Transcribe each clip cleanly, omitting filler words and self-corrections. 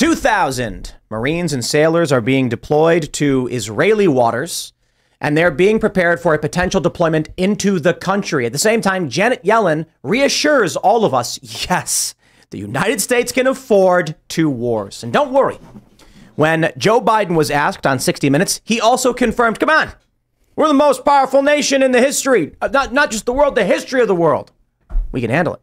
2,000 Marines and sailors are being deployed to Israeli waters, and they're being prepared for a potential deployment into the country. At the same time, Janet Yellen reassures all of us, yes, the United States can afford two wars. And don't worry, when Joe Biden was asked on 60 Minutes, he also confirmed, come on, we're the most powerful nation in the history, not just the world, the history of the world. We can handle it.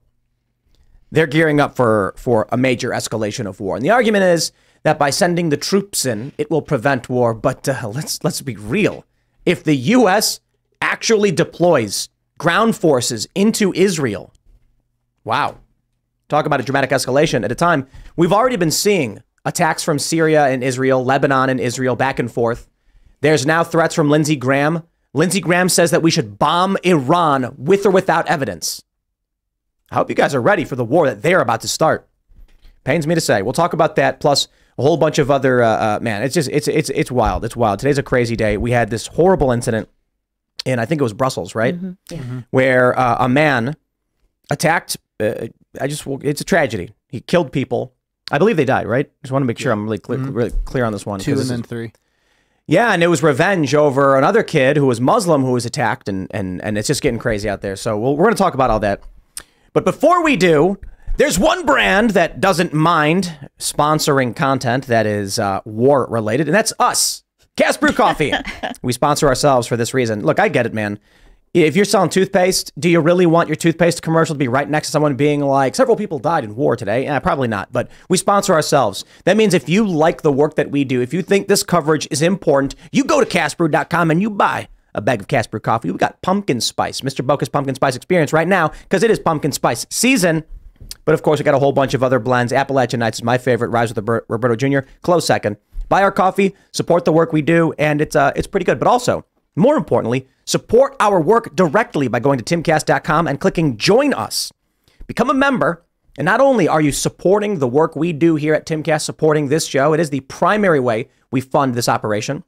They're gearing up for a major escalation of war. And the argument is that by sending the troops in, it will prevent war. But let's be real. If the U.S. actually deploys ground forces into Israel, wow. Talk about a dramatic escalation at a time. We've already been seeing attacks from Syria and Israel, Lebanon and Israel, back and forth. There's now threats from Lindsey Graham. Lindsey Graham says that we should bomb Iran with or without evidence. I hope you guys are ready for the war that they're about to start. Pains me to say. We'll talk about that, plus a whole bunch of other, man, it's just, it's wild. It's wild. Today's a crazy day. We had this horrible incident in, I think it was Brussels, right? Mm-hmm. Yeah. Mm-hmm. Where a man attacked, it's a tragedy. He killed people. I believe they died, right? Just want to make sure I'm really clear, really clear on this one. 2 and then 3. Yeah, and it was revenge over another kid who was Muslim who was attacked, and it's just getting crazy out there. So we're going to talk about all that. But before we do, there's one brand that doesn't mind sponsoring content that is war-related, and that's us, Casbrew Coffee. We sponsor ourselves for this reason. Look, I get it, man. If you're selling toothpaste, do you really want your toothpaste commercial to be right next to someone being like, several people died in war today? Eh, probably not, but we sponsor ourselves. That means if you like the work that we do, if you think this coverage is important, you go to Casbrew.com and you buy a bag of Casbrew coffee. We've got pumpkin spice, Mr. Boca's pumpkin spice experience right now, because it is pumpkin spice season. But of course, we got a whole bunch of other blends. Appalachian Nights is my favorite. Rise with Roberto Jr., close second. Buy our coffee, support the work we do, and it's pretty good. But also, more importantly, support our work directly by going to TimCast.com and clicking Join Us. Become a member, and not only are you supporting the work we do here at TimCast, supporting this show, it is the primary way we fund this operation.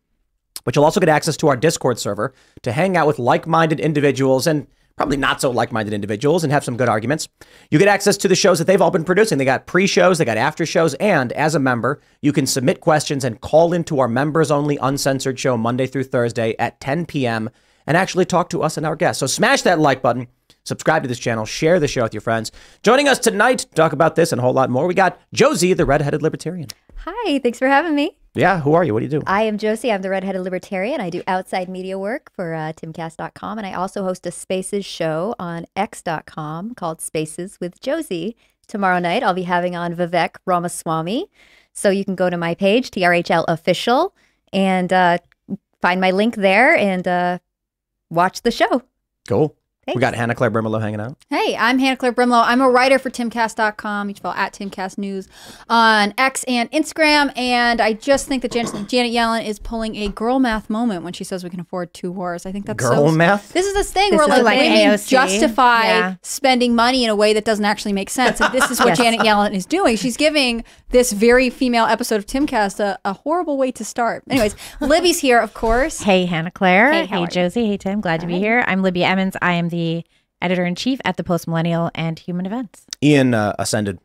But you'll also get access to our Discord server to hang out with like-minded individuals and probably not so like-minded individuals and have some good arguments. You get access to the shows that they've all been producing. They got pre-shows, they got after shows, and as a member, you can submit questions and call into our members-only uncensored show Monday through Thursday at 10 p.m. and actually talk to us and our guests. So smash that like button, subscribe to this channel, share the show with your friends. Joining us tonight to talk about this and a whole lot more, we got Josie, the redheaded libertarian. Hi, thanks for having me. Yeah, who are you? What do you do? I am Josie. I'm the redheaded libertarian. I do outside media work for TimCast.com, and I also host a Spaces show on X.com called Spaces with Josie. Tomorrow night, I'll be having on Vivek Ramaswamy, so you can go to my page, TRHL Official, and find my link there and watch the show. Cool. Thanks. We got Hannah Claire Brimelow hanging out. Hey, I'm Hannah Claire Brimelow. I'm a writer for TimCast.com. You can follow at TimCast News on X and Instagram. And I just think that Janet Yellen is pulling a girl math moment when she says we can afford two wars. I think that's girl math. This is this thing where like women justify spending money in a way that doesn't actually make sense. And this is what Janet Yellen is doing. She's giving this very female episode of TimCast a horrible way to start. Anyways, Libby's here, of course. Hey, Hannah Claire. Hey Josie. Hey, Tim. Glad to be here. I'm Libby Emmons. I am the editor-in-chief at The Post Millennial and Human Events. Ian ascended.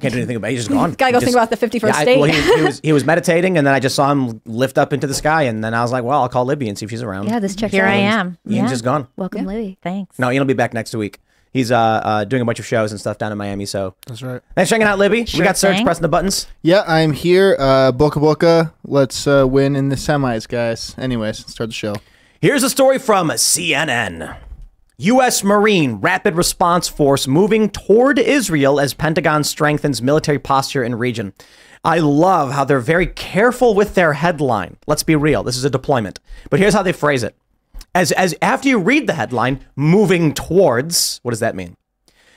Can't do anything about it. He's just gone. Gotta go think about the 51st state. Well, he was meditating, and then I just saw him lift up into the sky, and then I was like, well, I'll call Libby and see if she's around. Yeah, this checks out. Here I am. Ian's just gone. Welcome, Libby. Thanks. No, Ian'll be back next week. He's doing a bunch of shows and stuff down in Miami, so. That's right. Thanks for hanging out, Libby. Sure, we got Serge pressing the buttons. Yeah, I'm here. Boca Boca. Let's win in the semis, guys. Anyways, let's start the show. Here's a story from CNN. U.S. Marine Rapid Response Force moving toward Israel as Pentagon strengthens military posture in region. I love how they're very careful with their headline. Let's be real. This is a deployment. But here's how they phrase it. As after you read the headline, moving towards, what does that mean?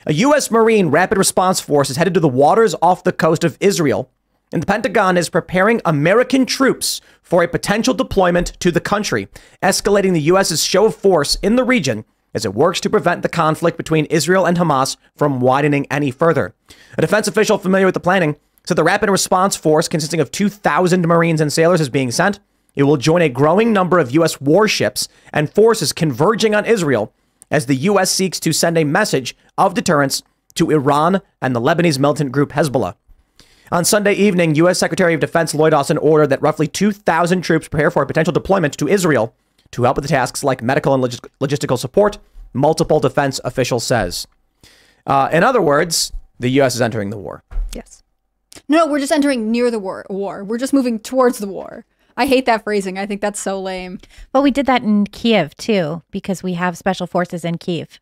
A U.S. Marine Rapid Response Force is headed to the waters off the coast of Israel, and the Pentagon is preparing American troops for a potential deployment to the country, escalating the U.S.'s show of force in the region as it works to prevent the conflict between Israel and Hamas from widening any further. A defense official familiar with the planning said the Rapid Response Force, consisting of 2,000 Marines and sailors, is being sent. It will join a growing number of U.S. warships and forces converging on Israel as the U.S. seeks to send a message of deterrence to Iran and the Lebanese militant group Hezbollah. On Sunday evening, U.S. Secretary of Defense Lloyd Austin ordered that roughly 2,000 troops prepare for a potential deployment to Israel to help with the tasks like medical and logistical support, multiple defense officials says. In other words, the U.S. is entering the war. Yes. No, we're just entering near the war. We're just moving towards the war. I hate that phrasing. I think that's so lame. But we did that in Kiev, too, because we have special forces in Kiev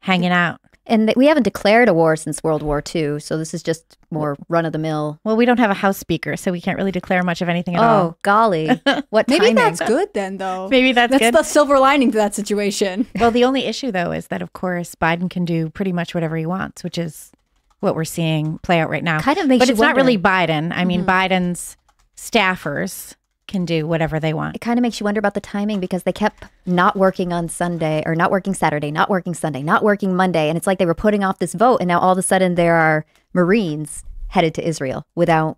hanging out. And we haven't declared a war since World War II, so this is just more run-of-the-mill. Well, we don't have a House Speaker, so we can't really declare much of anything at all. Oh, golly. What timing. Maybe that's good then, though. Maybe that's good. That's the silver lining to that situation. Well, the only issue, though, is that, of course, Biden can do pretty much whatever he wants, which is what we're seeing play out right now. Kind of makes but you it's wonder. Not really Biden. I mean, Biden's staffers can do whatever they want. It kind of makes you wonder about the timing because they kept not working on Sunday or not working Saturday, not working Sunday, not working Monday. And it's like they were putting off this vote. And now all of a sudden there are Marines headed to Israel without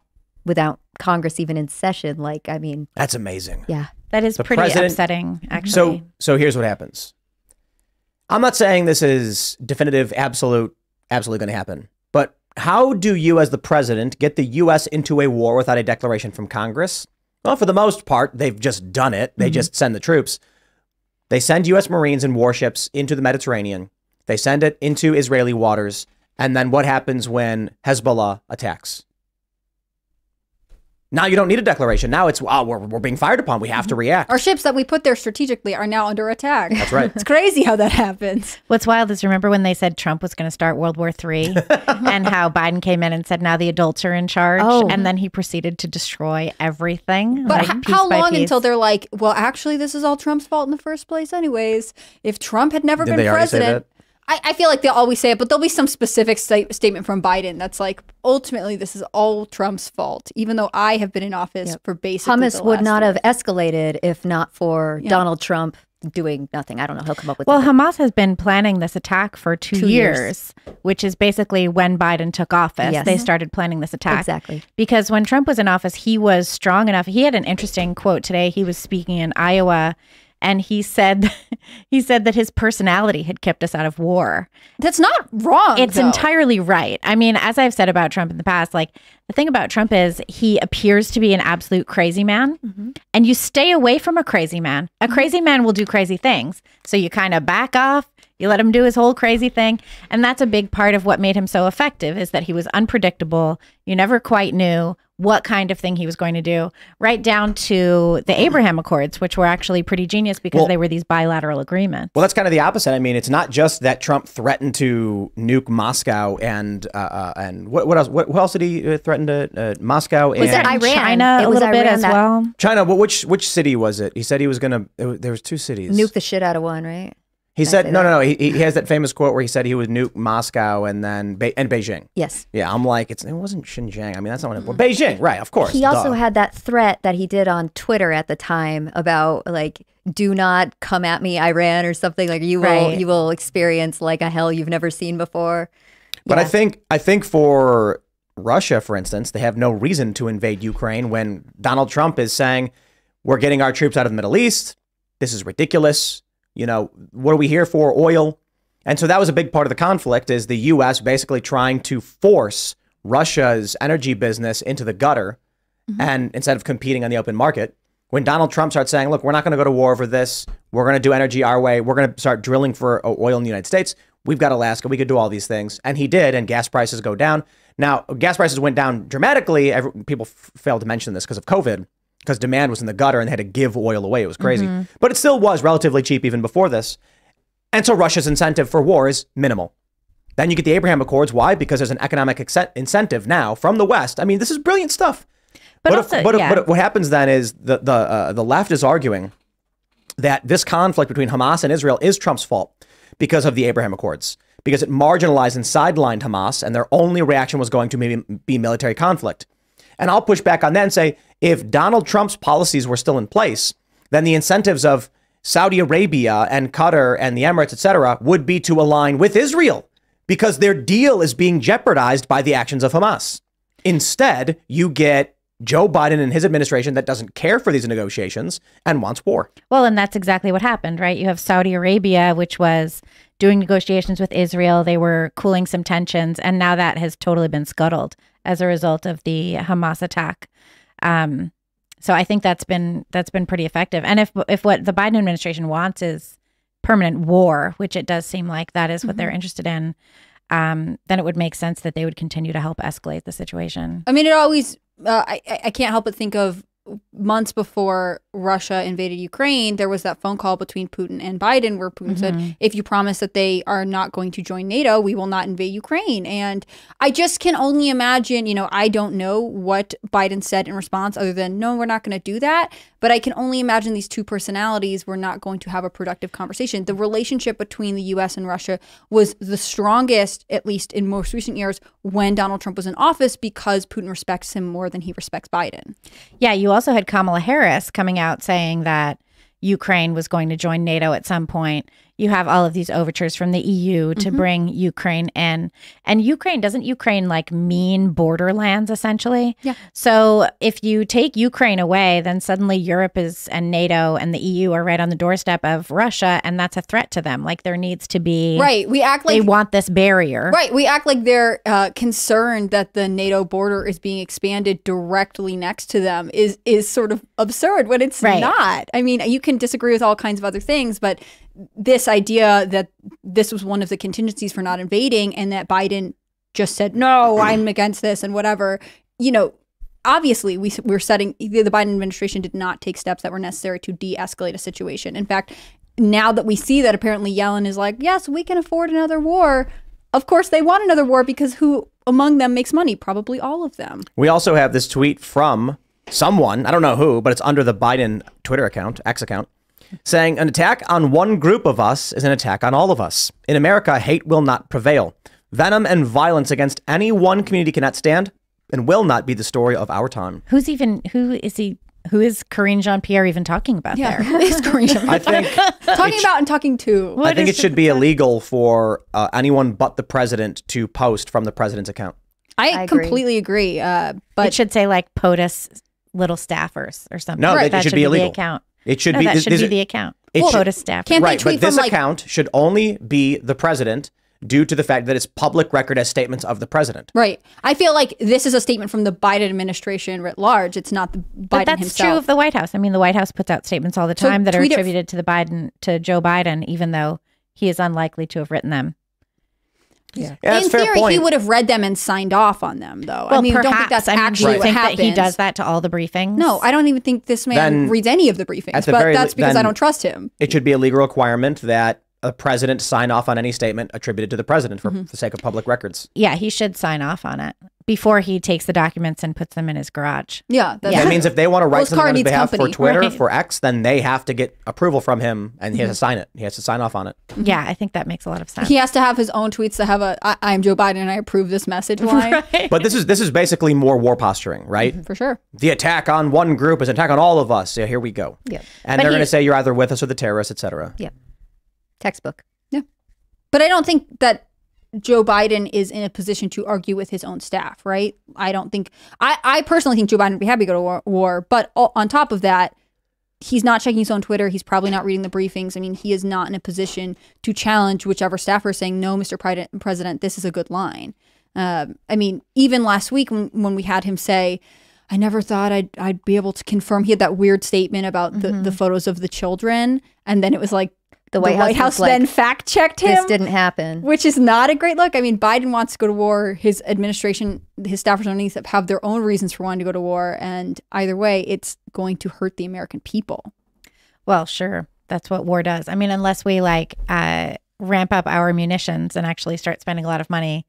Congress even in session. Like, I mean, that's amazing. Yeah, that is pretty upsetting, actually. So here's what happens. I'm not saying this is definitive, absolutely going to happen. But how do you as the president get the U.S. into a war without a declaration from Congress? Well, for the most part, they've just done it. They just send the troops. They send U.S. Marines and warships into the Mediterranean. They send it into Israeli waters. And then what happens when Hezbollah attacks? Now you don't need a declaration. Now it's, oh, we're being fired upon. We have to react. Our ships that we put there strategically are now under attack. That's right. It's crazy how that happens. What's wild is remember when they said Trump was going to start World War III and how Biden came in and said, now the adults are in charge. Oh. And then he proceeded to destroy everything. But like, how long until they're like, well, actually, this is all Trump's fault in the first place anyways. If Trump had never been president. I feel like they'll always say it, but there'll be some specific statement from Biden that's like, ultimately, this is all Trump's fault, even though I have been in office for basically Hamas would not have escalated if not for Donald Trump doing nothing. I don't know. He'll come up with something. Hamas has been planning this attack for two years, which is basically when Biden took office. Yes. They started planning this attack. Exactly. Because when Trump was in office, he was strong enough. He had an interesting quote today. He was speaking in Iowa. And he said that his personality had kept us out of war. That's not wrong. It's entirely right. I mean, as I've said about Trump in the past, like the thing about Trump is he appears to be an absolute crazy man. And you stay away from a crazy man. A crazy man will do crazy things. So you kind of back off. You let him do his whole crazy thing. And that's a big part of what made him so effective is that he was unpredictable. You never quite knew what kind of thing he was going to do, right down to the Abraham Accords, which were actually pretty genius because they were these bilateral agreements. Well, that's kind of the opposite. I mean, it's not just that Trump threatened to nuke Moscow and what else? What else did he threaten to Moscow? Was it Iran? China a little bit as well. China, which city was it? He said he was going to, there was two cities. Nuke the shit out of one, right? He said, no. He has that famous quote where he said he would nuke Moscow and then Beijing. Yes. Yeah, I'm like, it wasn't Xinjiang. I mean, that's not what it was. Beijing, right, of course. He also had that threat that he did on Twitter at the time about, like, do not come at me, Iran, or something. Like, you will experience, like, a hell you've never seen before. But I think for Russia, for instance, they have no reason to invade Ukraine when Donald Trump is saying, we're getting our troops out of the Middle East. This is ridiculous. You know, what are we here for? Oil. And so that was a big part of the conflict is the U.S. basically trying to force Russia's energy business into the gutter and instead of competing on the open market. When Donald Trump starts saying, look, we're not going to go to war over this. We're going to do energy our way. We're going to start drilling for oil in the United States. We've got Alaska. We could do all these things. And he did. And gas prices go down. Now, gas prices went down dramatically. People failed to mention this because of COVID. Because demand was in the gutter and they had to give oil away. It was crazy. But it still was relatively cheap even before this. And so Russia's incentive for war is minimal. Then you get the Abraham Accords. Why? Because there's an economic incentive now from the West. I mean, this is brilliant stuff. But what happens then is the left is arguing that this conflict between Hamas and Israel is Trump's fault because of the Abraham Accords, because it marginalized and sidelined Hamas and their only reaction was going to maybe be military conflict. And I'll push back on that and say, if Donald Trump's policies were still in place, then the incentives of Saudi Arabia and Qatar and the Emirates, etc., would be to align with Israel because their deal is being jeopardized by the actions of Hamas. Instead, you get Joe Biden and his administration that doesn't care for these negotiations and wants war. Well, and that's exactly what happened, right? You have Saudi Arabia, which was doing negotiations with Israel. They were cooling some tensions. And now that has totally been scuttled as a result of the Hamas attack. So I think that's been pretty effective. And if what the Biden administration wants is permanent war, which it does seem like that is what they're interested in, then it would make sense that they would continue to help escalate the situation. I mean, it always... I can't help but think of months before Russia invaded Ukraine, there was that phone call between Putin and Biden where Putin said, if you promise that they are not going to join NATO, we will not invade Ukraine. And I just can only imagine, you know, I don't know what Biden said in response other than, no, we're not going to do that. But I can only imagine these two personalities were not going to have a productive conversation. The relationship between the U.S. and Russia was the strongest, at least in most recent years, when Donald Trump was in office, because Putin respects him more than he respects Biden. Yeah, you also had Kamala Harris coming out saying that Ukraine was going to join NATO at some point. You have all of these overtures from the EU to bring Ukraine in. And Ukraine, doesn't Ukraine like mean borderlands essentially? Yeah. So if you take Ukraine away, then suddenly Europe is and NATO and the EU are right on the doorstep of Russia, and that's a threat to them. Like there needs to be... Right. We act like... They want this barrier. Right. We act like they're concerned that the NATO border is being expanded directly next to them is sort of absurd when it's not. I mean, you can disagree with all kinds of other things, but... This idea that this was one of the contingencies for not invading and that Biden just said, no, I'm against this and whatever, you know, obviously we're setting, the Biden administration did not take steps that were necessary to de-escalate a situation. In fact, now that we see that apparently Yellen is like, yes, we can afford another war. Of course, they want another war because who among them makes money? Probably all of them. We also have this tweet from someone, I don't know who, but it's under the Biden Twitter account, X account, saying an attack on one group of us is an attack on all of us. In America, hate will not prevail. Venom and violence against any one community cannot stand and will not be the story of our time. Who is Karine Jean-Pierre even talking about there? Who is Karine Jean-Pierre? I think talking about and talking to. I think it should be illegal for anyone but the president to post from the president's account. I completely agree. But it should say like POTUS little staffers or something. No, that should be illegal. The account. It should be. That should be the account. POTUS staff. Can't they tweet from, like, this account should only be the president, due to the fact that it's public record as statements of the president. Right. I feel like this is a statement from the Biden administration writ large. It's not the Biden himself. But that's true of the White House. I mean, the White House puts out statements all the time that are attributed to Joe Biden, even though he is unlikely to have written them. Yeah. Yeah, in theory, he would have read them and signed off on them, though. Well, I mean, perhaps. Don't think that's actually what happens. That he does that to all the briefings? No, I don't even think this man reads any of the briefings, but that's because I don't trust him. It should be a legal requirement that a president sign off on any statement attributed to the president for the sake of public records. Yeah, he should sign off on it before he takes the documents and puts them in his garage. Yeah. That means if they want to write something on his behalf for Twitter, for X, then they have to get approval from him and he has to sign it. He has to sign off on it. Yeah, I think that makes a lot of sense. He has to have his own tweets that have a, I'm Joe Biden and I approve this message line. Right. But this is basically more war posturing, right? For sure. The attack on one group is an attack on all of us. Yeah, here we go. Yeah. And they're going to say you're either with us or the terrorists, etc. Yeah. Textbook. Yeah. But I don't think that Joe Biden is in a position to argue with his own staff, right? I don't think, I personally think Joe Biden would be happy to go to war, but on top of that, he's not checking his own Twitter. He's probably not reading the briefings. I mean, he is not in a position to challenge whichever staffer saying, no, Mr. President, this is a good line. I mean, even last week when we had him say, I never thought I'd be able to confirm. He had that weird statement about the photos of the children. And then it was like, The White House like, then fact-checked him. This didn't happen. Which is not a great look. I mean, Biden wants to go to war. His administration, his staffers underneath have their own reasons for wanting to go to war. And either way, it's going to hurt the American people. Well, sure. That's what war does. I mean, unless we like ramp up our munitions and actually start spending a lot of money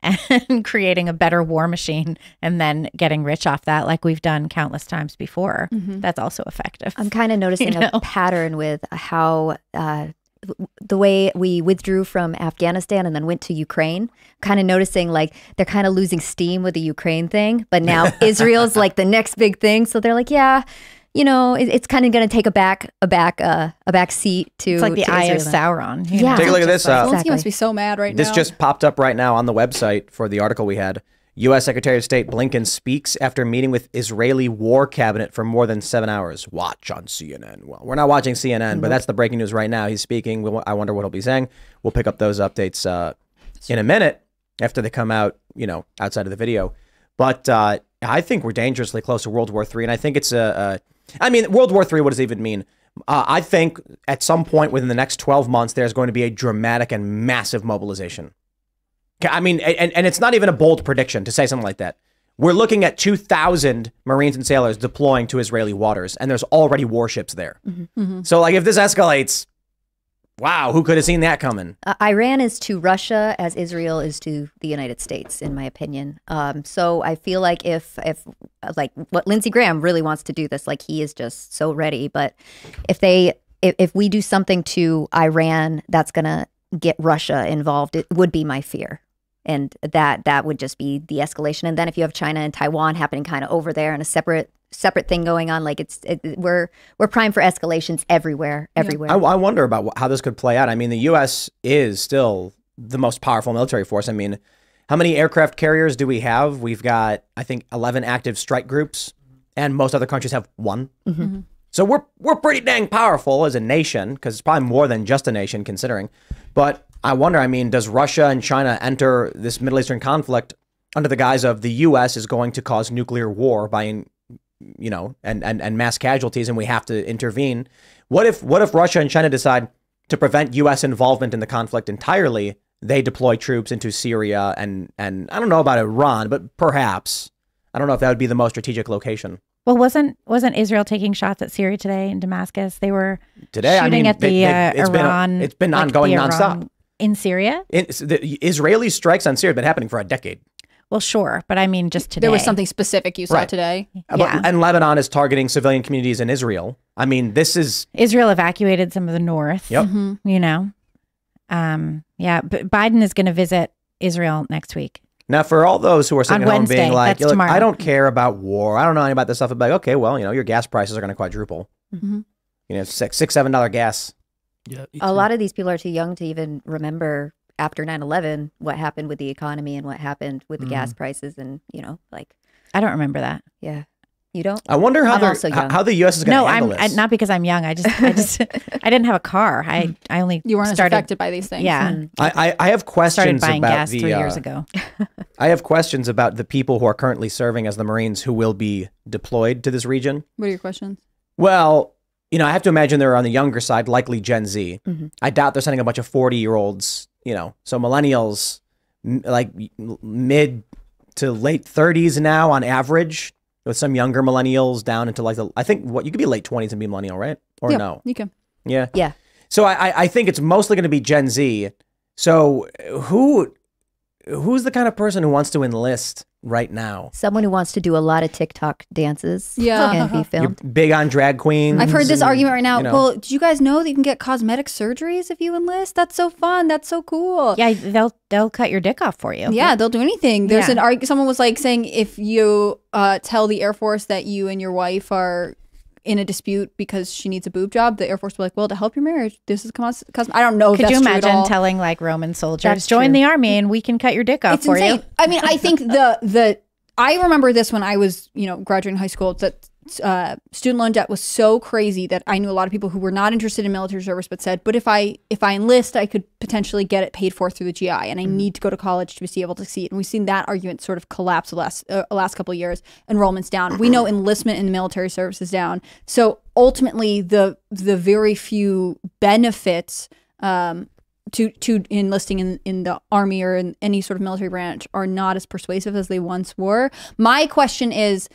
and creating a better war machine and then getting rich off that like we've done countless times before. That's also effective. I'm kind of noticing a pattern with how the way we withdrew from Afghanistan and then went to Ukraine, kind of noticing like they're kind of losing steam with the Ukraine thing, but now Israel's like the next big thing. So they're like, yeah, you know, it's kind of going to take a back seat to. It's like the Eye of Sauron. Yeah. Take a look at this. Zelensky must be so mad right now. This just popped up right now on the website for the article we had. U.S. Secretary of State Blinken speaks after meeting with Israeli war cabinet for more than 7 hours. Watch on CNN. Well, we're not watching CNN, but that's the breaking news right now. He's speaking. I wonder what he'll be saying. We'll pick up those updates in a minute after they come out, you know, outside of the video. But I think we're dangerously close to World War III. And I think it's I mean, World War III, what does it even mean? I think at some point within the next 12 months, there's going to be a dramatic and massive mobilization. I mean, and it's not even a bold prediction to say something like that. We're looking at 2,000 Marines and sailors deploying to Israeli waters, and there's already warships there. So, like, if this escalates, wow, who could have seen that coming? Iran is to Russia as Israel is to the United States, in my opinion. So I feel like if what Lindsey Graham really wants to do this, like, he is just so ready. But if we do something to Iran, that's going to get Russia involved. It would be my fear. And that would just be the escalation. And then if you have China and Taiwan happening kind of over there and a separate thing going on, like we're primed for escalations everywhere. I wonder about how this could play out. I mean, the U.S. is still the most powerful military force. I mean, how many aircraft carriers do we have? We've got, I think, 11 active strike groups, and most other countries have one. So we're pretty dang powerful as a nation, because it's probably more than just a nation considering. But I wonder, I mean, does Russia and China enter this Middle Eastern conflict under the guise of the U.S. is going to cause nuclear war by, you know, and mass casualties, and we have to intervene? What if Russia and China decide to prevent U.S. involvement in the conflict entirely? They deploy troops into Syria and I don't know about Iran, but perhaps. I don't know if that would be the most strategic location. Well, wasn't Israel taking shots at Syria today in Damascus? They were today shooting at the Iran. It's been ongoing nonstop in Syria. The Israeli strikes on Syria have been happening for a decade. Well, sure, but I mean, just today there was something specific you saw today. Yeah. And Lebanon is targeting civilian communities in Israel. I mean, this is Israel evacuated some of the north. Yep. You know, yeah. But Biden is going to visit Israel next week. Now, for all those who are sitting at home being like, look, I don't care about war. I don't know anything about this stuff. I'm like, okay, well, you know, your gas prices are going to quadruple. You know, $6, $7 gas. Yeah, a lot of these people are too young to even remember after 9/11 what happened with the economy and what happened with the gas prices. And, you know, like, I don't remember that. Yeah. You don't? I wonder how the U.S. is going to handle this. Not because I'm young. I just I didn't have a car. I only started affected by these things. Yeah. I have questions about gas 3 years ago. I have questions about the people who are currently serving as the Marines who will be deployed to this region. What are your questions? Well, you know, I have to imagine they're on the younger side, likely Gen Z. I doubt they're sending a bunch of 40-year-olds, you know, so millennials, like mid to late 30s now on average. With some younger millennials down into like the, I think what you could be late 20s and be millennial, right? Or no? You can. Yeah. Yeah. So I think it's mostly going to be Gen Z. So who's the kind of person who wants to enlist right now? Someone who wants to do a lot of TikTok dances. Yeah. And be filmed. You're big on drag queens. I've heard this argument right now. You know, well, do you guys know that you can get cosmetic surgeries if you enlist? That's so fun. That's so cool. Yeah. They'll cut your dick off for you. Yeah. They'll do anything. There's an argument. Someone was like saying if you tell the Air Force that you and your wife are in a dispute because she needs a boob job, the Air Force will be like, well, to help your marriage, this is I don't know. Could if that's you imagine true telling like Roman soldiers, that's join the army and we can cut your dick off for insane. You? I mean, I think I remember this when I was, you know, graduating high school, that student loan debt was so crazy that I knew a lot of people who were not interested in military service, but said, but if I enlist, I could potentially get it paid for through the GI, and I need to go to college to be able to see it. And we've seen that argument sort of collapse the last couple of years. Enrollment's down. We know enlistment in the military service is down. So ultimately, the very few benefits to enlisting in the army or in any sort of military branch are not as persuasive as they once were. My question is,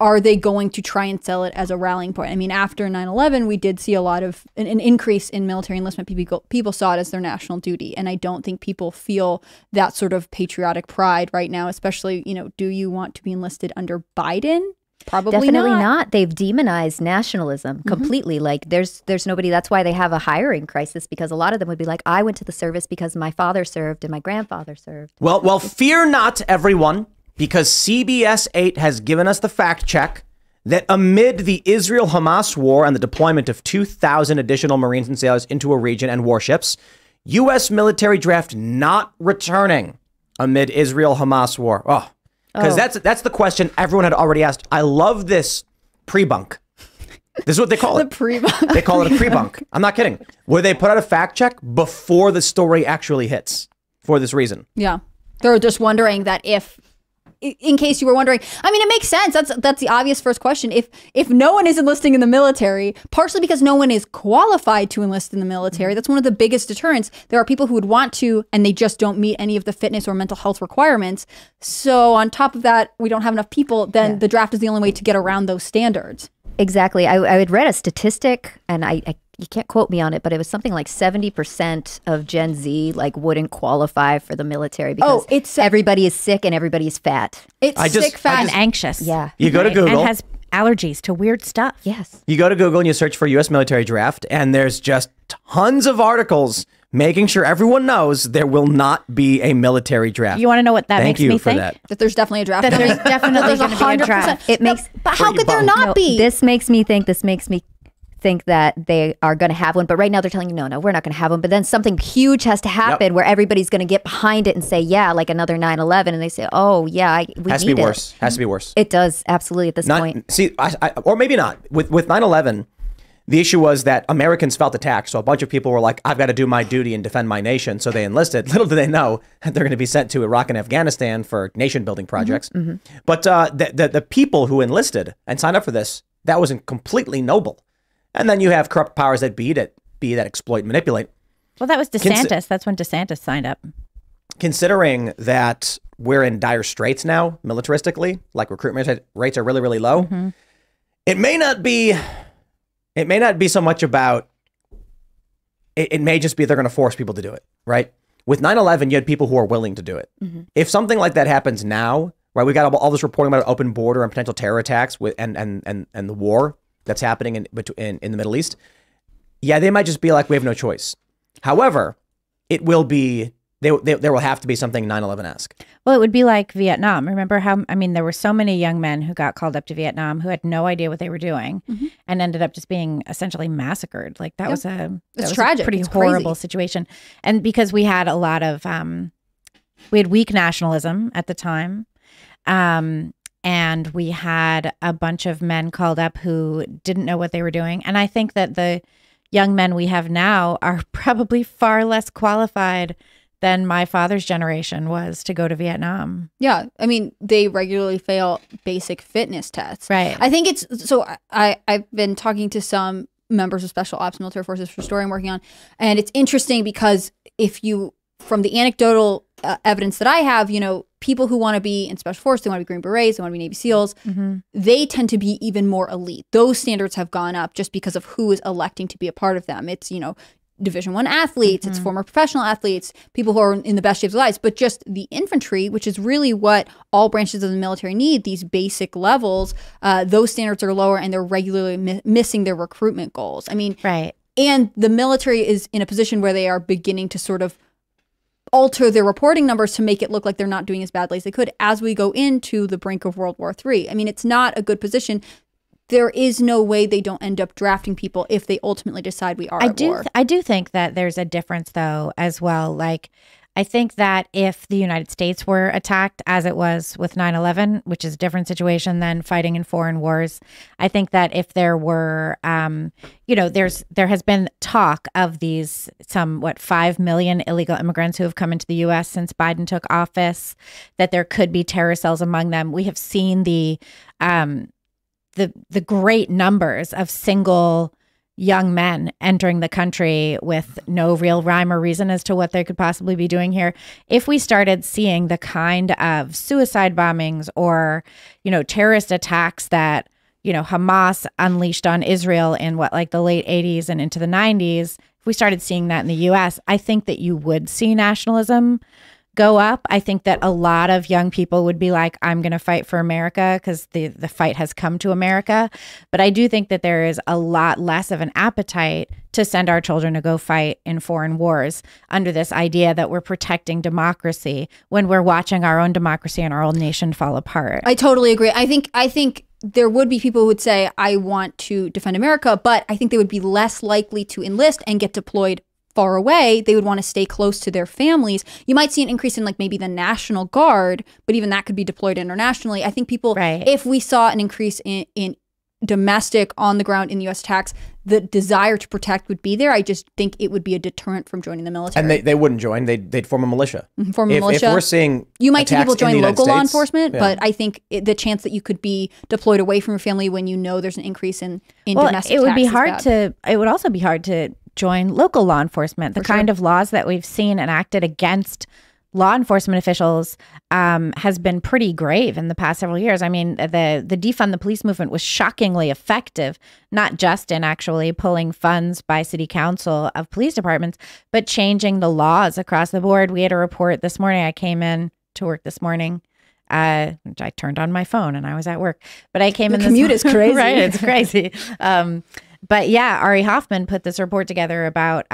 are they going to try and sell it as a rallying point? I mean, after 9/11, we did see a lot of an increase in military enlistment. People saw it as their national duty. And I don't think people feel that sort of patriotic pride right now, especially, you know, do you want to be enlisted under Biden? Probably Definitely not. They've demonized nationalism completely. Like there's nobody. That's why they have a hiring crisis, because a lot of them would be like, I went to the service because my father served and my grandfather served. Well, fear not, everyone. Because CBS 8 has given us the fact check that amid the Israel-Hamas war and the deployment of 2,000 additional Marines and sailors into a region and warships, U.S. military draft not returning amid Israel-Hamas war? Oh, because that's the question everyone had already asked. I love this pre-bunk. This is what they call it. The pre-bunk. They call it a pre-bunk. I'm not kidding. Where they put out a fact check before the story actually hits for this reason. Yeah. They're just wondering that if, in case you were wondering, I mean, it makes sense. That's the obvious first question. If no one is enlisting in the military, partially because no one is qualified to enlist in the military, that's one of the biggest deterrents. There are people who would want to, and they just don't meet any of the fitness or mental health requirements. So on top of that, we don't have enough people. Then the draft is the only way to get around those standards. Exactly. I had read a statistic, and I you can't quote me on it, but it was something like 70% of Gen Z like wouldn't qualify for the military because everybody is sick and everybody is fat. It's sick, fat, and anxious. Yeah. You go to Google. And has allergies to weird stuff. Yes. You go to Google and you search for U.S. military draft, and there's just tons of articles making sure everyone knows there will not be a military draft. You want to know what that makes me think? That there's definitely a draft. That there's definitely going to be a draft. It makes, but how could there not be? This makes me think, that they are going to have one. But right now they're telling you, no, no, we're not going to have one. But then something huge has to happen where everybody's going to get behind it and say, yeah, like another 9/11. And they say, oh, yeah, we has need to be worse. It. Has to be worse. It does. Absolutely. At this point. See, or maybe not. With 9/11. The issue was that Americans felt attacked. So a bunch of people were like, I've got to do my duty and defend my nation. So they enlisted. Little do they know that they're going to be sent to Iraq and Afghanistan for nation building projects. But the people who enlisted and signed up for this, that wasn't completely noble. And then you have corrupt powers that be, that exploit and manipulate. Well, that was DeSantis. That's when DeSantis signed up. Considering that we're in dire straits now, militaristically, like recruitment rates are really, really low. It may not be... It may not be so much about, it may just be they're going to force people to do it, right? With 9/11, you had people who are willing to do it. If something like that happens now, right, we got all this reporting about open border and potential terror attacks with, and the war that's happening in the Middle East. Yeah, they might just be like, we have no choice. However, it will be... there will have to be something 9/11-esque. Well, it would be like Vietnam. Remember how, I mean, there were so many young men who got called up to Vietnam who had no idea what they were doing and ended up just being essentially massacred. Like that was a pretty horrible situation. And because we had a lot of, we had weak nationalism at the time. And we had a bunch of men called up who didn't know what they were doing. And I think that the young men we have now are probably far less qualified than my father's generation was to go to Vietnam. Yeah, I mean, they regularly fail basic fitness tests. Right. I think it's, so I've been talking to some members of Special Ops Military Forces for a story I'm working on, and it's interesting because if you, from the anecdotal evidence that I have, you know, people who want to be in Special Forces, they want to be Green Berets, they want to be Navy SEALs, they tend to be even more elite. Those standards have gone up just because of who is electing to be a part of them. It's, you know, Division I athletes, it's former professional athletes, people who are in the best shapes of lives, but just the infantry, which is really what all branches of the military need, these basic levels, those standards are lower and they're regularly missing their recruitment goals. I mean, and the military is in a position where they are beginning to sort of alter their reporting numbers to make it look like they're not doing as badly as they could as we go into the brink of World War III. I mean, it's not a good position. There is no way they don't end up drafting people if they ultimately decide we are at war. I do think that there's a difference, though, as well. Like, I think that if the United States were attacked, as it was with 9/11, which is a different situation than fighting in foreign wars, I think that if there were, you know, there has been talk of these what 5 million illegal immigrants who have come into the U.S. since Biden took office, that there could be terror cells among them. We have seen the great numbers of single young men entering the country with no real rhyme or reason as to what they could possibly be doing here. If we started seeing the kind of suicide bombings or, you know, terrorist attacks that, you know, Hamas unleashed on Israel in like the late 80s and into the 90s, if we started seeing that in the US, I think that you would see nationalism go up. I think that a lot of young people would be like, I'm going to fight for America because the fight has come to America. But I do think that there is a lot less of an appetite to send our children to go fight in foreign wars under this idea that we're protecting democracy when we're watching our own democracy and our own nation fall apart. I totally agree. I think there would be people who would say, I want to defend America, but I think they would be less likely to enlist and get deployed far away, they would want to stay close to their families. You might see an increase in like maybe the National Guard, but even that could be deployed internationally. I think people, if we saw an increase in domestic on the ground in the U.S. attacks, the desire to protect would be there. I just think it would be a deterrent from joining the military. And they wouldn't join. They'd form a militia. Form a militia. If we're seeing you might see people join local law enforcement, but I think the chance that you could be deployed away from your family when you know there's an increase in domestic attacks is bad. It would also be hard to join local law enforcement. The kind of laws that we've seen enacted against law enforcement officials has been pretty grave in the past several years. I mean, the defund the police movement was shockingly effective, not just in actually pulling funds by city council of police departments, but changing the laws across the board. We had a report this morning. I came in to work this morning. I turned on my phone and I was at work, but I came in. The commute is crazy. Right, it's crazy. But yeah, Ari Hoffman put this report together about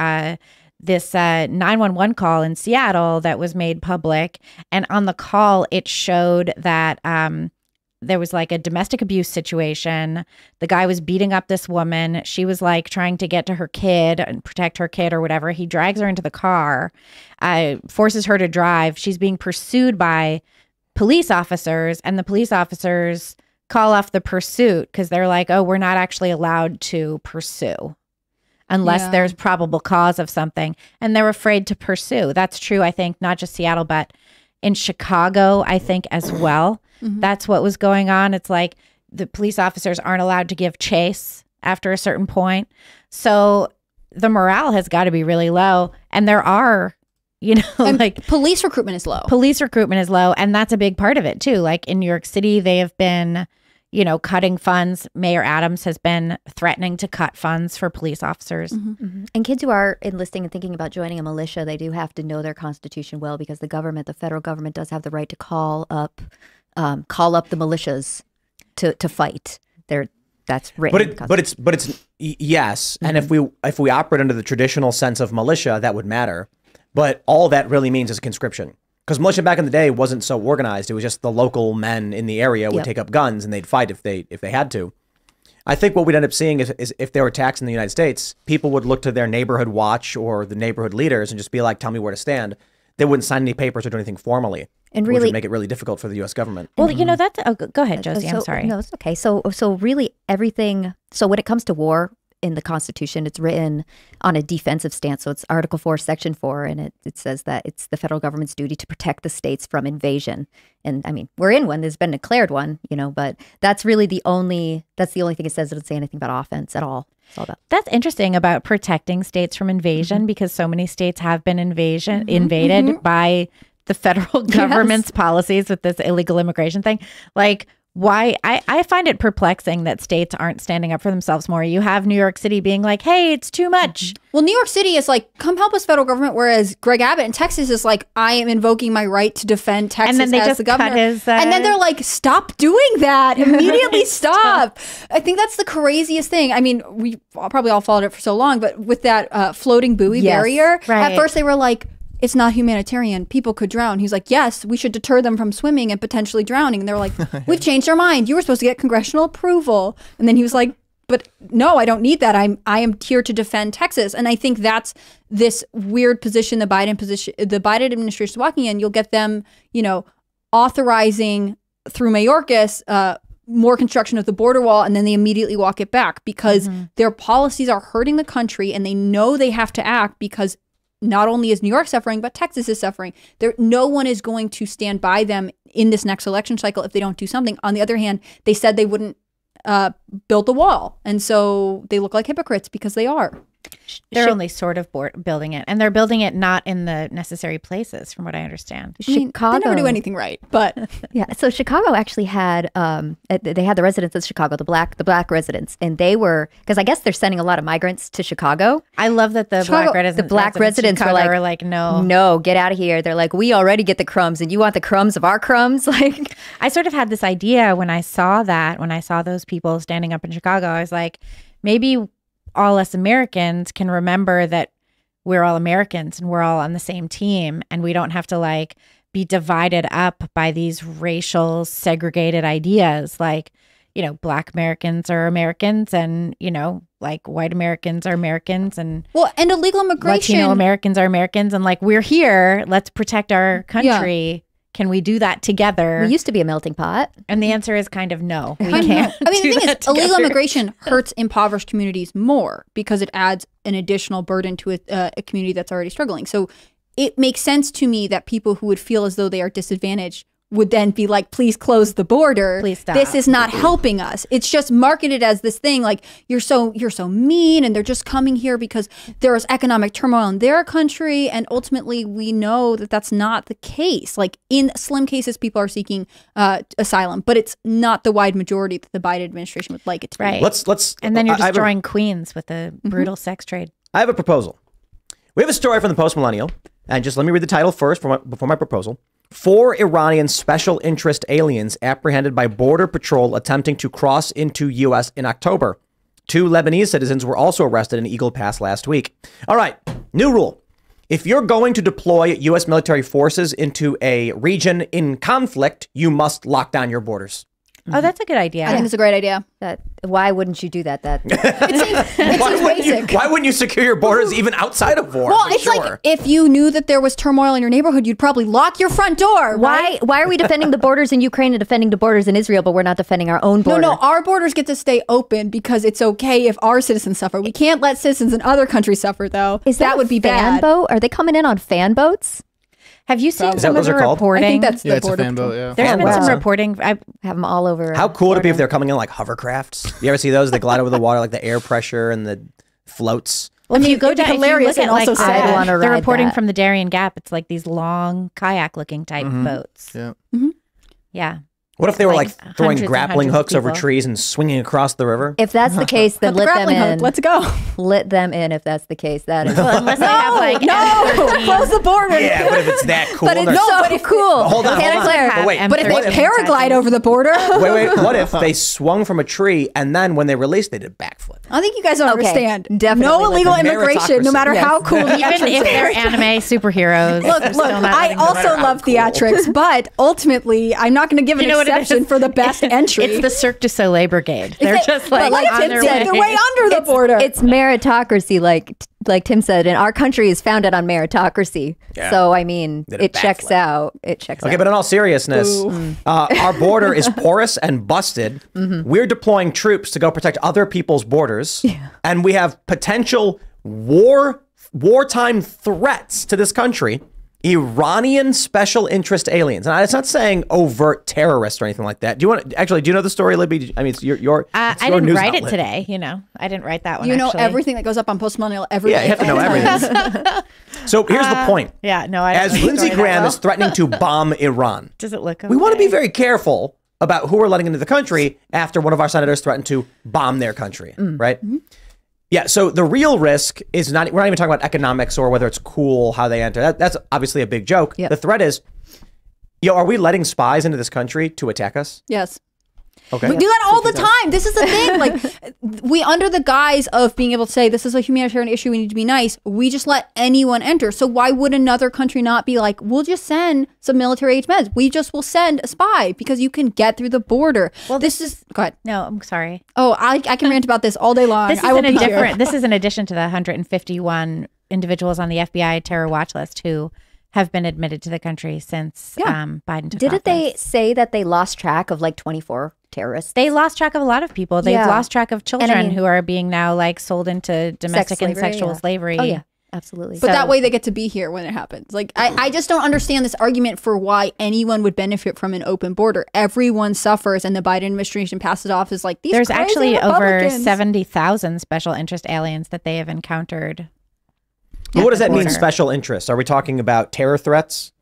this 911 call in Seattle that was made public. And on the call, it showed that there was like a domestic abuse situation. The guy was beating up this woman. She was like trying to get to her kid and protect her kid or whatever. He drags her into the car, forces her to drive. She's being pursued by police officers, and the police officers call off the pursuit because they're like, oh, we're not actually allowed to pursue unless there's probable cause of something. And they're afraid to pursue. That's true, I think, not just Seattle, but in Chicago, I think, as well. That's what was going on. It's like the police officers aren't allowed to give chase after a certain point. So the morale has got to be really low. And there are, you know, and like police recruitment is low. Police recruitment is low. And that's a big part of it, too. Like in New York City, they have been, you know, cutting funds. Mayor Adams has been threatening to cut funds for police officers. And kids who are enlisting and thinking about joining a militia, they do have to know their constitution well, because the government, the federal government, does have the right to call up the militias to fight. That's written. But it's yes. And if we operate under the traditional sense of militia, that would matter. But all that really means is conscription. Because militia back in the day wasn't so organized. It was just the local men in the area would take up guns and they'd fight if they had to. I think what we'd end up seeing is if there were attacks in the United States, people would look to their neighborhood watch or the neighborhood leaders and just be like, tell me where to stand. They wouldn't sign any papers or do anything formally, and really, which would make it really difficult for the U.S. government. Well, you know, that's... Oh, go ahead, Josie. I'm sorry. No, it's okay. So really everything... So when it comes to war... in the Constitution, it's written on a defensive stance. So it's Article 4, Section 4, and it says that it's the federal government's duty to protect the states from invasion. And I mean, we're in one. There's been declared one, you know, but that's really the only thing it says. It doesn't say anything about offense at all. It's all about. That's interesting about protecting states from invasion, because so many states have been invaded by the federal government's policies with this illegal immigration thing. Like, why? I find it perplexing that states aren't standing up for themselves more. You have New York City being like, hey, it's too much. Well, New York City is like, come help us, federal government. Whereas Greg Abbott in Texas is like, I am invoking my right to defend Texas and then they as just the governor. And then they're like, stop doing that. Immediately stop. I think that's the craziest thing. I mean, we probably all followed it for so long, but with that floating buoy barrier, at first they were like, it's not humanitarian. People could drown. He's like, yes, we should deter them from swimming and potentially drowning. And they're like, we've changed our mind. You were supposed to get congressional approval. And then he was like, but no, I don't need that. I am here to defend Texas. And I think that's this weird position the Biden administration is walking in. You'll get them, you know, authorizing through Mayorkas more construction of the border wall, and then they immediately walk it back because their policies are hurting the country, and they know they have to act because not only is New York suffering, but Texas is suffering. No one is going to stand by them in this next election cycle if they don't do something. On the other hand, they said they wouldn't build the wall. And so they look like hypocrites because they are. They're only sort of building it. And they're building it not in the necessary places, from what I understand. Chicago, I mean, they never do anything right. But so Chicago actually had, they had the residents of Chicago, the black residents. And they were, because I guess they're sending a lot of migrants to Chicago. I love that the black residents were like, no, get out of here. They're like, we already get the crumbs and you want the crumbs of our crumbs. Like, I sort of had this idea when I saw that, when I saw those people standing up in Chicago, I was like, maybe all us Americans can remember that we're all Americans and we're all on the same team, and we don't have to like be divided up by these racial segregated ideas. Like, you know, Black Americans are Americans, and, you know, like white Americans are Americans and well, and illegal immigration. Latino Americans are Americans and like we're here. Let's protect our country. Yeah. Can we do that together? We used to be a melting pot. And the answer is kind of no. We can't. I mean, the thing is, illegal immigration hurts impoverished communities more because it adds an additional burden to a community that's already struggling. So it makes sense to me that people who would feel as though they are disadvantaged would then be like, please close the border. Please stop. This is not helping us. It's just marketed as this thing like you're so mean and they're just coming here because there is economic turmoil in their country. And ultimately, we know that that's not the case. Like in slim cases, people are seeking asylum, but it's not the wide majority that the Biden administration would like it to be. Right. And then you're destroying Queens with a brutal sex trade. I have a proposal. We have a story from the Post Millennial, and just let me read the title first before my proposal. 4 Iranian special interest aliens apprehended by Border Patrol attempting to cross into U.S. in October. 2 Lebanese citizens were also arrested in Eagle Pass last week. All right. New rule. If you're going to deploy U.S. military forces into a region in conflict, you must lock down your borders. Oh, that's a good idea. I think it's a great idea. Why wouldn't you do that? Why wouldn't you secure your borders even outside of war? Well, it's like if you knew that there was turmoil in your neighborhood, you'd probably lock your front door. Right? Why are we defending the borders in Ukraine and defending the borders in Israel, but we're not defending our own border? No, no. Our borders get to stay open because it's okay if our citizens suffer. We can't let citizens in other countries suffer, though. That would be bad. Are they coming in on fan boats? Have you seen some of the reporting? I think that's the border. Yeah. There's been some reporting. I have them all over. How cool would it be if they're coming in like hovercrafts? You ever see those? They glide over the water, like the air pressure and the floats. Well, I mean, the reporting from the Darien Gap, it's like these long kayak-looking type boats. Yeah. Yeah. What if they were like throwing grappling hooks over trees and swinging across the river? If that's the case, then let them in. Let's go. Let them in if that's the case. That is. Well, unless no, close the border. Yeah, but if it's that cool. But it's so cool. Hold on, but if they paraglide over the border. Wait, what if they swung from a tree and then when they released, they did a backflip? I think you guys don't understand. Definitely. No illegal immigration, no matter how cool. Even if they're anime superheroes. Look, I also love theatrics, but ultimately, I'm not going to give it for the best entry. It's the Cirque du Soleil Brigade. They're just like on their way under the border. It's meritocracy, like Tim said, and our country is founded on meritocracy. Yeah. So, I mean, it checks out. It checks out. Okay, but in all seriousness, our border is porous and busted. We're deploying troops to go protect other people's borders. Yeah. And we have potential wartime threats to this country. Iranian special interest aliens. And it's not saying overt terrorists or anything like that. Do you want to, do you know the story, Libby? I mean, it's your news outlet. I didn't write it today, you know. I didn't write that one, actually. Everything that goes up on Post Millennial every day. Yeah, you have to know everything. So here's the point. Yeah, no, I don't As Lindsey Graham is threatening to bomb Iran. Does it look okay? We want to be very careful about who we're letting into the country after one of our senators threatened to bomb their country, right? Yeah, so the real risk is we're not even talking about economics or whether it's cool how they enter. That's obviously a big joke. Yep. The threat is, are we letting spies into this country to attack us? Yes. Okay. We do that all the time. This is the thing. Like, we, under the guise of being able to say, this is a humanitarian issue, we need to be nice, we just let anyone enter. So why would another country not be like, we'll just send some military age men. We just will send a spy because you can get through the border. Well, go ahead. No, I'm sorry. Oh, I can rant about this all day long. This is in addition to the 151 individuals on the FBI terror watch list who have been admitted to the country since Biden took office. Didn't they say that they lost track of like 24 terrorists? They lost track of a lot of people. They've lost track of children who are being now like sold into domestic and sexual slavery. Oh yeah, absolutely. But that way they get to be here when it happens. Like I just don't understand this argument for why anyone would benefit from an open border. Everyone suffers, and the Biden administration passes it off as like these. There's actually over 70,000 special interest aliens that they have encountered. But what does that mean, special interest? Are we talking about terror threats?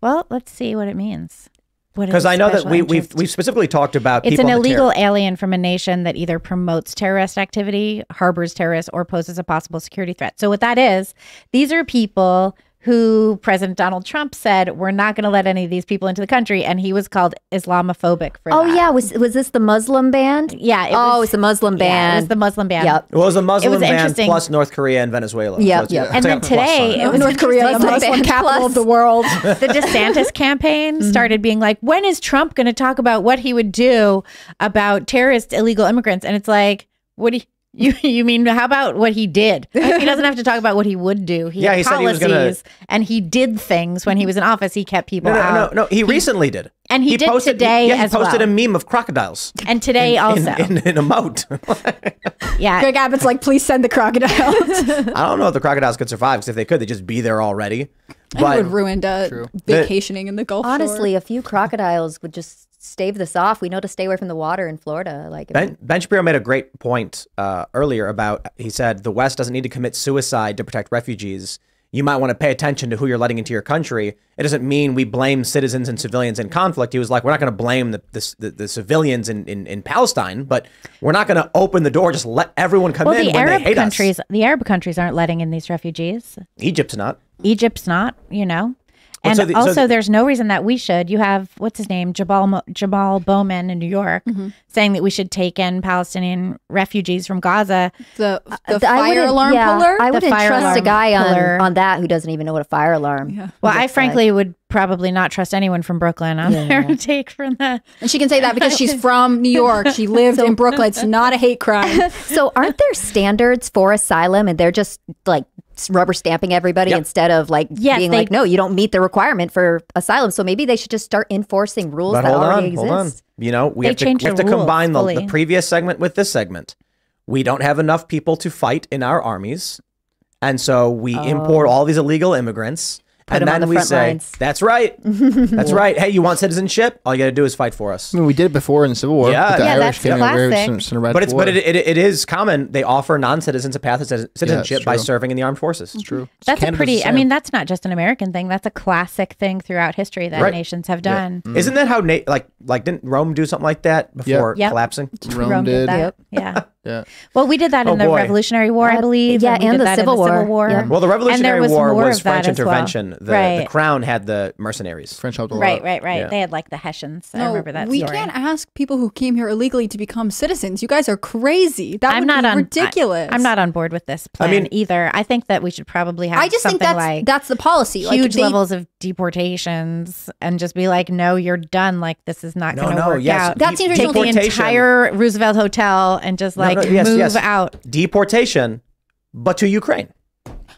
Well, let's see what it means. Because I know that we've specifically talked about it's an illegal alien from a nation that either promotes terrorist activity, harbors terrorists, or poses a possible security threat. So what that is, these are people who President Donald Trump said, we're not going to let any of these people into the country. And he was called Islamophobic for that. Oh, yeah. Was this the Muslim ban? Yeah. It's the Muslim ban. Yeah, it was the Muslim ban. Yep. Well, it was a Muslim ban plus North Korea and Venezuela. Yeah. So and then today, it was North Korea, the Muslim capital of the world. The DeSantis campaign started being like, when is Trump going to talk about what he would do about terrorist illegal immigrants? And it's like, what do you... You mean, how about what he did? He doesn't have to talk about what he would do. He had policies, said he was gonna... and he did things when he was in office. He kept people out. No, he recently did. And he did posted, today he, yeah, as well. He posted a meme of crocodiles. And today also. In a moat. Yeah. Greg Abbott's like, please send the crocodiles. I don't know if the crocodiles could survive, because if they could, they'd just be there already. But it would ruin vacationing in the Gulf. Honestly, a few crocodiles would just stave this off. We know to stay away from the water in Florida. Like Ben Shapiro made a great point earlier about, he said, the West doesn't need to commit suicide to protect refugees. You might want to pay attention to who you're letting into your country. It doesn't mean we blame citizens and civilians in conflict. He was like, we're not going to blame the civilians in Palestine, but we're not going to open the door, just let everyone come in when they hate us. The Arab countries aren't letting in these refugees. Egypt's not. Egypt's not, you know. And also, there's no reason that we should. You have, what's his name, Jabal Bowman in New York, saying that we should take in Palestinian refugees from Gaza. The fire alarm pillar? I wouldn't trust a guy on that who doesn't even know what a fire alarm is. Well, I frankly would probably not trust anyone from Brooklyn on there to take from that. And she can say that because she's from New York. She lived in Brooklyn. It's not a hate crime. So aren't there standards for asylum, and they're just like rubber stamping everybody instead of like being like, no, you don't meet the requirement for asylum. So maybe they should just start enforcing rules that already exist. Hold on. You know, we have to combine the previous segment with this segment. We don't have enough people to fight in our armies. And so we import all these illegal immigrants. And then we say, that's right. That's right. Hey, you want citizenship? All you got to do is fight for us. I mean, we did it before in the Civil War. Yeah, that's classic. But it is common. They offer non-citizens a path to citizenship by serving in the armed forces. It's true. That's a pretty, I mean, that's not just an American thing. That's a classic thing throughout history that nations have done. Isn't that how, didn't Rome do something like that before collapsing? Rome did. Yeah. Yeah. Well, we did that in the Revolutionary War, I believe. Yeah, and the Civil War. Yeah. Well, the Revolutionary War was French intervention. Well. The crown had the mercenaries. French helped a lot. Right. Yeah. They had like the Hessians. No, I remember that story. We can't ask people who came here illegally to become citizens. You guys are crazy. That would be ridiculous. I'm not on board with this plan either. I think that we should probably have something like... I just think that's the policy. Huge levels of deportations and just be like, no, you're done. Like, this is not going to work out. That seems ridiculous. Take the entire Roosevelt Hotel and just like... move out. Deportation, but to Ukraine.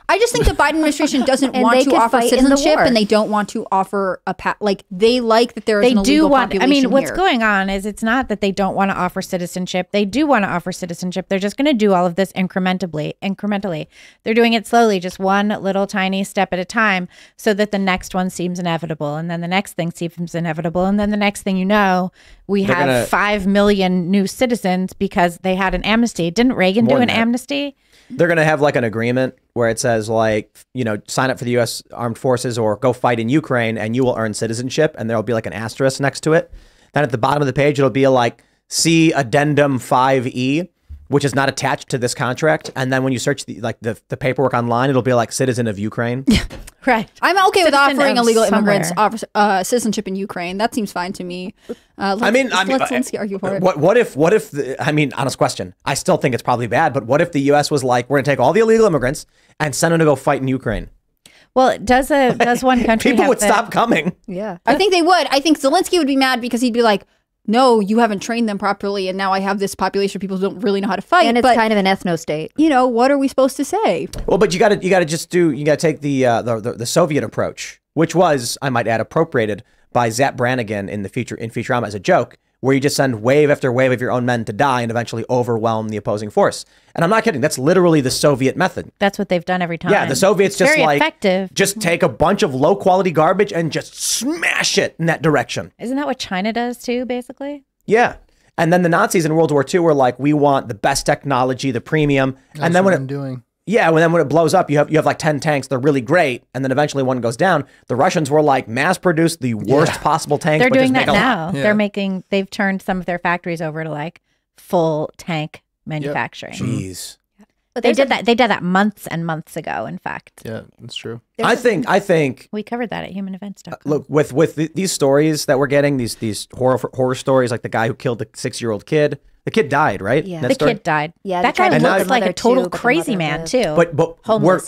I just think the Biden administration doesn't want to offer citizenship, and they don't want to offer a path. Like, they like that there is an illegal population. I mean, what's going on is it's not that they don't want to offer citizenship. They do want to offer citizenship. They're just going to do all of this incrementally. They're doing it slowly, just one little tiny step at a time, so that the next one seems inevitable, and then the next thing seems inevitable, and then the next thing you know, we have 5 million new citizens because they had an amnesty. Didn't Reagan do an amnesty? They're going to have like an agreement where it says like, you know, sign up for the U.S. Armed Forces or go fight in Ukraine and you will earn citizenship. And there'll be like an asterisk next to it. Then at the bottom of the page, it'll be like, see addendum 5E, which is not attached to this contract. And then when you search the paperwork online, it'll be like citizen of Ukraine. Right. I'm okay with offering illegal immigrants citizenship in Ukraine. That seems fine to me. Let's argue for it. What if? I mean, honest question. I still think it's probably bad. But what if the U.S. was like, we're going to take all the illegal immigrants and send them to go fight in Ukraine? Well, does one country? People would stop coming. Yeah, I think they would. I think Zelensky would be mad because he'd be like, no, you haven't trained them properly, and now I have this population of people who don't really know how to fight. And it's kind of an ethno state. You know, what are we supposed to say? Well, but you got to take the Soviet approach, which was, I might add, appropriated by Zap Brannigan in Futurama as a joke, where you just send wave after wave of your own men to die and eventually overwhelm the opposing force. And I'm not kidding. That's literally the Soviet method. That's what they've done every time. Yeah, the Soviets just just take a bunch of low quality garbage and just smash it in that direction. Isn't that what China does too, basically? Yeah. And then the Nazis in World War II were like, we want the best technology, the premium. That's and then what I'm doing. Yeah, when it blows up, you have like 10 tanks. They're really great, and then eventually one goes down. The Russians were like mass-produce the worst possible tanks. They're doing that now. Yeah. They've turned some of their factories over to like full tank manufacturing. Yep. Jeez, but they did that. They did that months and months ago. In fact, yeah, that's true. I think we covered that at Human Events. Look, with these stories that we're getting, these horror stories, like the guy who killed the 6-year-old kid. The kid died, right? Yeah, the kid died. Yeah, that guy looks like a total crazy man too. But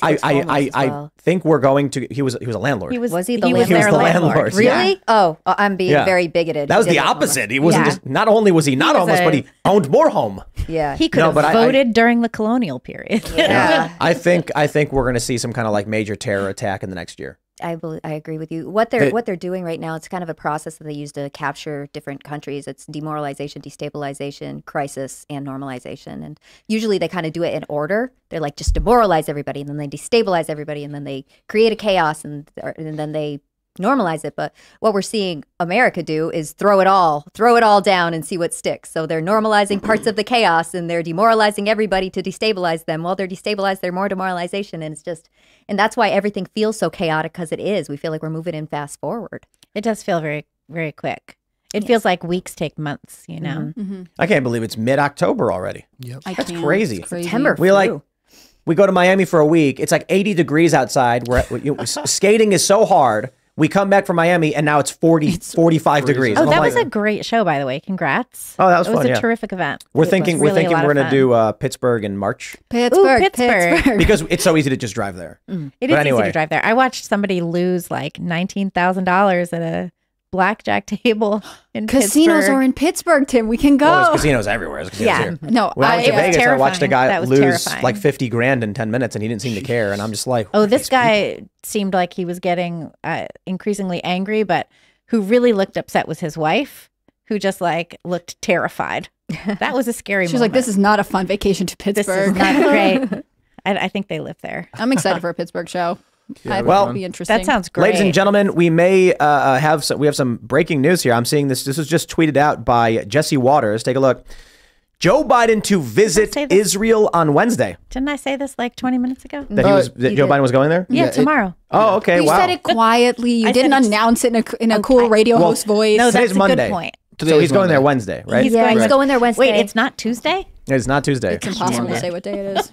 I think we're going to. He was a landlord. Was he the landlord? Really? Yeah. Oh, I'm being very bigoted. That was the opposite. He wasn't just. Not only was he not homeless, but he owned more home. Yeah, he could have voted during the colonial period. Yeah, I think we're going to see some kind of like major terror attack in the next year. I agree with you. What they're doing right now, it's kind of a process that they use to capture different countries. It's demoralization, destabilization, crisis, and normalization. And usually they kind of do it in order. They're like, just demoralize everybody, and then they destabilize everybody, and then they create a chaos, and then they normalize it. But what we're seeing America do is throw it all down and see what sticks. So they're normalizing parts of the chaos, and they're demoralizing everybody to destabilize them. While they're destabilized, they're more demoralization. And it's just, and that's why everything feels so chaotic, because it is. We feel like we're moving in fast forward. It does feel very, very quick. It feels like weeks take months, you know? Mm-hmm. I can't believe it's mid-October already. Yep. That's crazy. It's crazy. September flew. We go to Miami for a week. It's like 80 degrees outside. Skating is so hard. We come back from Miami, and now it's 45 degrees. Oh, that was a great show, by the way. Congrats. Oh, that was fun. It was a terrific event. We're thinking we're going to do Pittsburgh in March. Pittsburgh. Because it's so easy to just drive there. It is easy to drive there. I watched somebody lose like $19,000 at a blackjack table in Casinos are in Pittsburgh, Tim. We can go. Well, there's casinos everywhere. There's casinos here. No, when I was in Vegas, I watched a guy lose like 50 grand in 10 minutes, and he didn't seem to care. And I'm just like, oh, this guy seemed like he was getting increasingly angry, but who really looked upset was his wife, who just like looked terrified. That was a scary moment. She was like, this is not a fun vacation to Pittsburgh. This is not great. I think they live there. I'm excited for a Pittsburgh show. Yeah, well, be interesting. That sounds great. Ladies and gentlemen, we may have some breaking news here. I'm seeing this. This was just tweeted out by Jesse Waters. Take a look. Joe Biden to visit Israel on Wednesday. Didn't I say this like 20 minutes ago? That Joe Biden was going there? Yeah, tomorrow. Oh, okay. You said it quietly. You didn't announce it in a cool radio host voice. No, that's Monday. Good point. So he's going there Wednesday, right? He's going there Wednesday. Wait, it's not Tuesday? It's not Tuesday. It's impossible to say what day it is.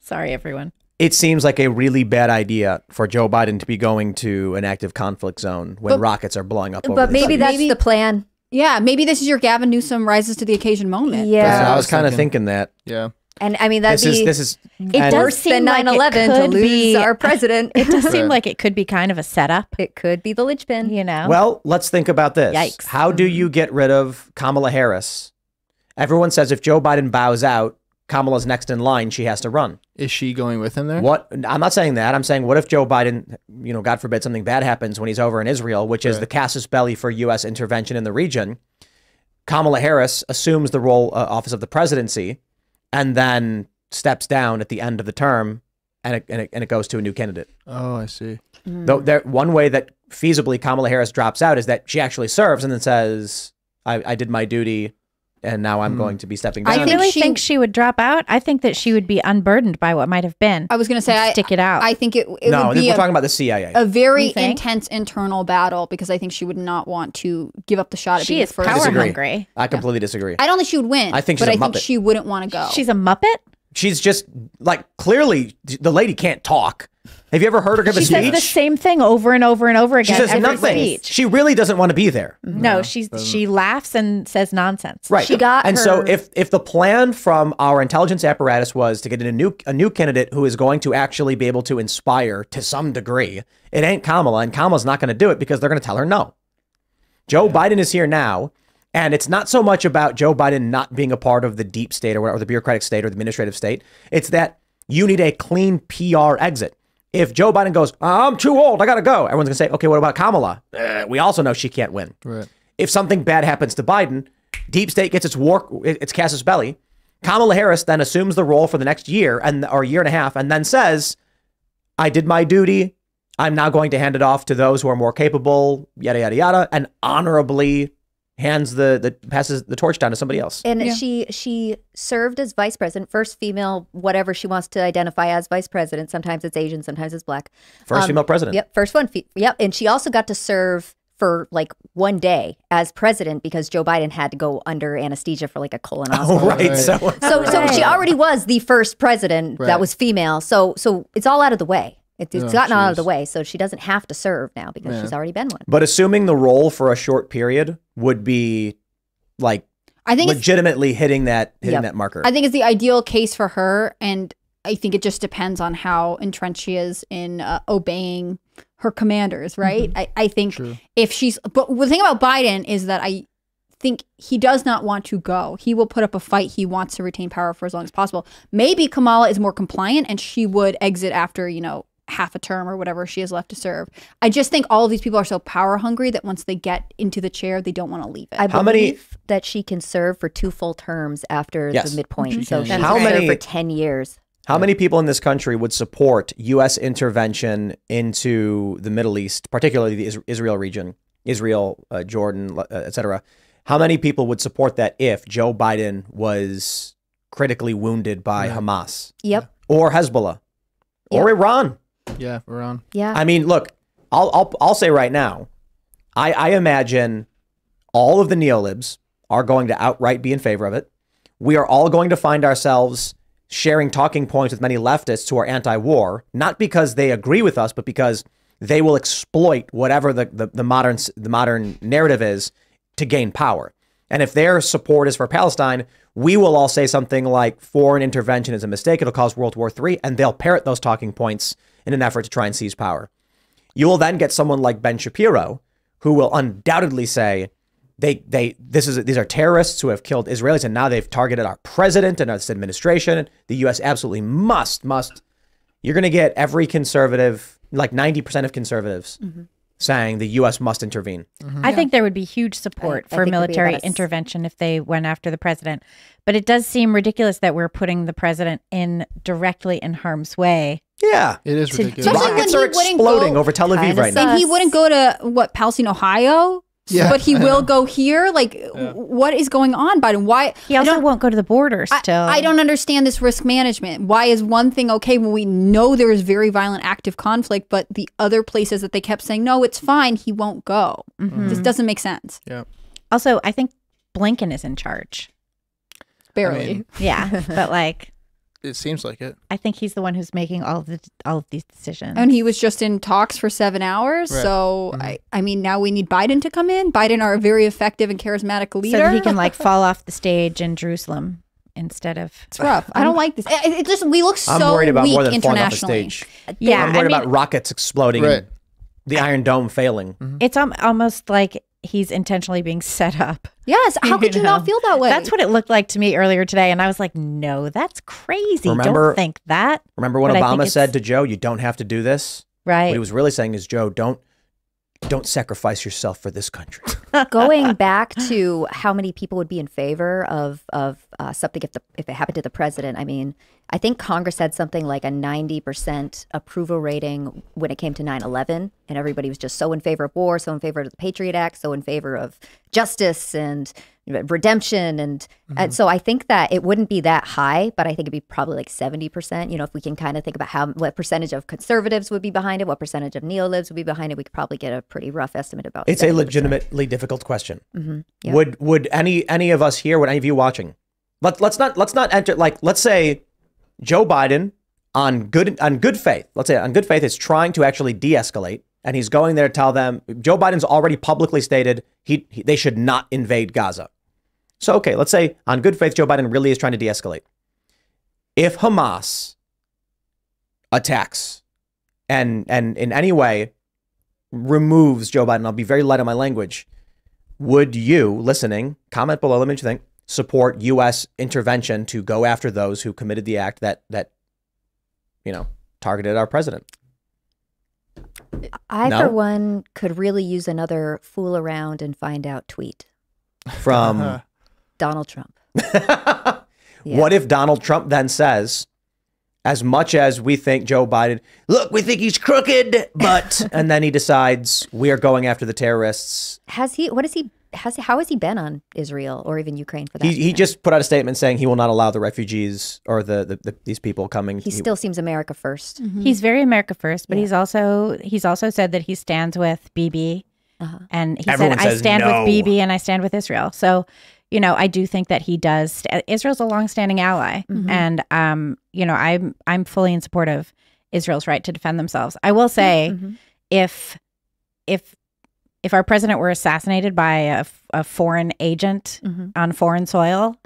Sorry, everyone. It seems like a really bad idea for Joe Biden to be going to an active conflict zone when rockets are blowing up. But maybe that's the plan. Yeah, maybe this is your Gavin Newsom rises to the occasion moment. Yeah, I was kind of thinking that. Yeah, and I mean this is worse than 9/11 to lose our president. It does seem like it could be kind of a setup. It could be the linchpin, you know. Well, let's think about this. Yikes! How do you get rid of Kamala Harris? Everyone says if Joe Biden bows out, Kamala's next in line. She has to run. Is she going with him there? What? I'm not saying that. I'm saying, what if Joe Biden, you know, God forbid something bad happens when he's over in Israel, which is the casus belli for U.S. intervention in the region. Kamala Harris assumes the role, office of the presidency, and then steps down at the end of the term, and it goes to a new candidate. Oh, I see. Mm. Though one way that feasibly Kamala Harris drops out is that she actually serves and then says, I did my duty. And now I'm going to be stepping down. I really think she would drop out. I think that she would be unburdened by what might have been. I was going to say, stick it out. I think we're talking about the CIA. A very intense internal battle, because I think she would not want to give up the shot. She is power hungry. I completely disagree. I don't think she would win. I think she's a muppet. But I think she wouldn't want to go. She's a muppet? She's just like, clearly the lady can't talk. Have you ever heard her give a speech? She says the same thing over and over and over again. She says nothing. She really doesn't want to be there. No, she laughs and says nonsense. Right. So if the plan from our intelligence apparatus was to get a new candidate who is going to actually be able to inspire to some degree, it ain't Kamala, and Kamala's not going to do it because they're going to tell her no. Joe Biden is here now, and it's not so much about Joe Biden not being a part of the deep state or the bureaucratic state or the administrative state. It's that you need a clean PR exit. If Joe Biden goes, I'm too old, I got to go, everyone's going to say, okay, what about Kamala? We also know she can't win. Right. If something bad happens to Biden, deep state gets its casus belli. Kamala Harris then assumes the role for the next year or year and a half, and then says, I did my duty. I'm now going to hand it off to those who are more capable, yada, yada, yada, and honorably hands passes the torch down to somebody else. And she served as vice president, first female, whatever she wants to identify as vice president. Sometimes it's Asian, sometimes it's black. First female president. Yep, first one. Yep, and she also got to serve for like one day as president because Joe Biden had to go under anesthesia for like a colonoscopy. Oh, right. So she already was the first president that was female. So it's all out of the way. It's gotten out of the way, so she doesn't have to serve now because she's already been one. But assuming the role for a short period would be like I think legitimately hitting that marker. I think it's the ideal case for her, and I think it just depends on how entrenched she is in obeying her commanders, right? Mm-hmm. I think True. If she's, but the thing about Biden is that I think he does not want to go. He will put up a fight. He wants to retain power for as long as possible. Maybe Kamala is more compliant and she would exit after, you know, half a term or whatever she has left to serve. I just think all of these people are so power hungry that once they get into the chair, they don't want to leave it. I believe that she can serve for 2 full terms after the midpoint. Mm-hmm. So she can serve for 10 years. How many people in this country would support U.S. intervention into the Middle East, particularly the Israel region, Israel, Jordan, etc.? How many people would support that if Joe Biden was critically wounded by Hamas? Yep. Or Hezbollah? Yep. Or Iran? Yeah, Iran. Yeah. I mean, look, I'll say right now, I imagine all of the neolibs are going to outright be in favor of it. We are all going to find ourselves sharing talking points with many leftists who are anti-war, not because they agree with us, but because they will exploit whatever the modern narrative is to gain power. And if their support is for Palestine, we will all say something like foreign intervention is a mistake, it'll cause World War III, and they'll parrot those talking points in an effort to try and seize power. You will then get someone like Ben Shapiro, who will undoubtedly say, these are terrorists who have killed Israelis, and now they've targeted our president and our administration. The U.S. absolutely must. You're going to get every conservative, like 90% of conservatives, saying the U.S. must intervene. I think there would be huge support for military intervention if they went after the president. But it does seem ridiculous that we're putting the president directly in harm's way. Yeah, it is ridiculous. Rockets are exploding over Tel Aviv right now. And he wouldn't go to, what, Palestine, Ohio? Yeah, but he will go here. Like, what is going on, Biden? Why he also won't go to the border? Still, I don't understand this risk management. Why is one thing okay when we know there is very violent, active conflict, but the other places that they kept saying no, it's fine, he won't go. This doesn't make sense. Yeah. Also, I think Blinken is in charge. Barely. I mean, yeah, but like. It seems like it. I think he's the one who's making all of these decisions. And he was just in talks for 7 hours. Right. So I mean, now we need Biden to come in. Biden, our very effective and charismatic leader, so that he can like fall off the stage in Jerusalem instead of. It's rough. I don't like this. It just we look so. I'm worried about weak more than falling off the stage. Yeah, I'm worried about rockets exploding, and the Iron Dome failing. It's almost like. He's intentionally being set up. Yes. How could you not feel that way? That's what it looked like to me earlier today. And I was like, no, that's crazy. Don't think that. Remember when Obama said to Joe, you don't have to do this? Right. What he was really saying is, Joe, don't sacrifice yourself for this country. Going back to how many people would be in favor of something if it happened to the president, I mean, I think Congress had something like a 90% approval rating when it came to 9/11, and everybody was just so in favor of war, so in favor of the Patriot Act, so in favor of justice and redemption, and so I think that it wouldn't be that high, but I think it'd be probably like 70%. You know, if we can kind of think about what percentage of conservatives would be behind it, what percentage of neolibs would be behind it, we could probably get a pretty rough estimate about. It's 70%. A legitimately difficult question. Yeah. Would any of us here? Would any of you watching? Let's not enter. Like, let's say Joe Biden on good faith. Let's say on good faith is trying to actually de-escalate. And he's going there to tell them, Joe Biden's already publicly stated they should not invade Gaza. So, okay, let's say on good faith, Joe Biden really is trying to de-escalate. If Hamas attacks and in any way removes Joe Biden, I'll be very light on my language. Would you, listening, comment below, let me know what you think, support U.S. intervention to go after those who committed the act that you know, targeted our president? For one, could really use another fool around and find out tweet. From? Donald Trump. What if Donald Trump then says, as much as we think Joe Biden, look, we think he's crooked, but, and then he decides we are going after the terrorists. How has he been on Israel or even Ukraine for that? He just put out a statement saying he will not allow the refugees or these people coming. He still seems America first. He's very America first, but he's also said that he stands with Bibi, and he said, I stand with Bibi and I stand with Israel. So, you know, I do think that he does. Israel's a longstanding ally, and you know, I'm fully in support of Israel's right to defend themselves. I will say, if if our president were assassinated by a foreign agent on foreign soil,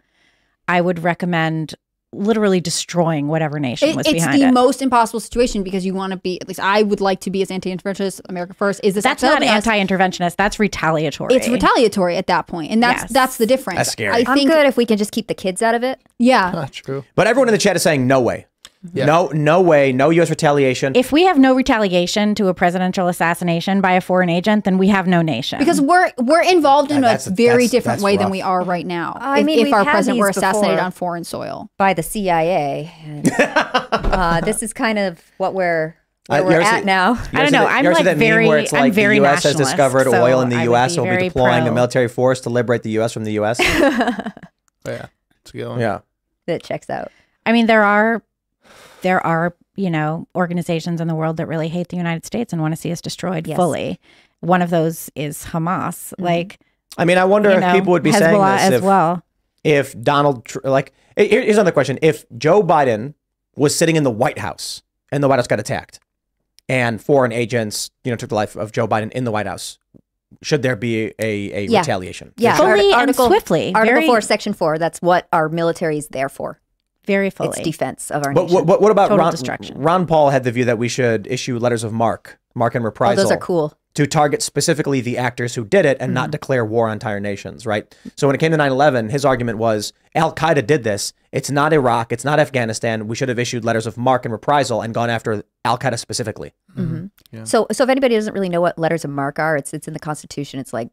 I would recommend literally destroying whatever nation was behind it. It's the most impossible situation because you want to be, at least I would like to be as anti-interventionist, America First. Is this not anti-interventionist, that's retaliatory. It's retaliatory at that point. And that's the difference. That's scary. I'm good if we can just keep the kids out of it. Yeah. That's true. But everyone in the chat is saying no way. Yeah. No way, no U.S. retaliation. If we have no retaliation to a presidential assassination by a foreign agent, then we have no nation. Because we're involved in a very different way than we are right now. I mean, if our president were assassinated on foreign soil by the CIA, and, this is kind of what we're at now. I don't know. I'm like very, it's like I'm very nationalist. The U.S. has discovered oil in the U.S. and will be deploying a military force to liberate the U.S. from the U.S. Yeah, it's going. Yeah, that checks out. I mean, there are, you know, organizations in the world that really hate the United States and want to see us destroyed fully. One of those is Hamas. Like, I mean, I wonder if people would be Hezbollah saying this if Donald, like, here's another question. If Joe Biden was sitting in the White House and the White House got attacked and foreign agents, you know, took the life of Joe Biden in the White House, should there be a retaliation? Yeah. Fully and swiftly. Article 4, Section 4. That's what our military is there for. Very fully. It's defense of our nation. But what about Ron Paul had the view that we should issue letters of mark and reprisal. Oh, those are cool. To target specifically the actors who did it and not declare war on entire nations, right? So when it came to 9/11, his argument was Al-Qaeda did this. It's not Iraq. It's not Afghanistan. We should have issued letters of mark and reprisal and gone after Al-Qaeda specifically. Yeah. So if anybody doesn't really know what letters of mark are, it's in the Constitution. It's like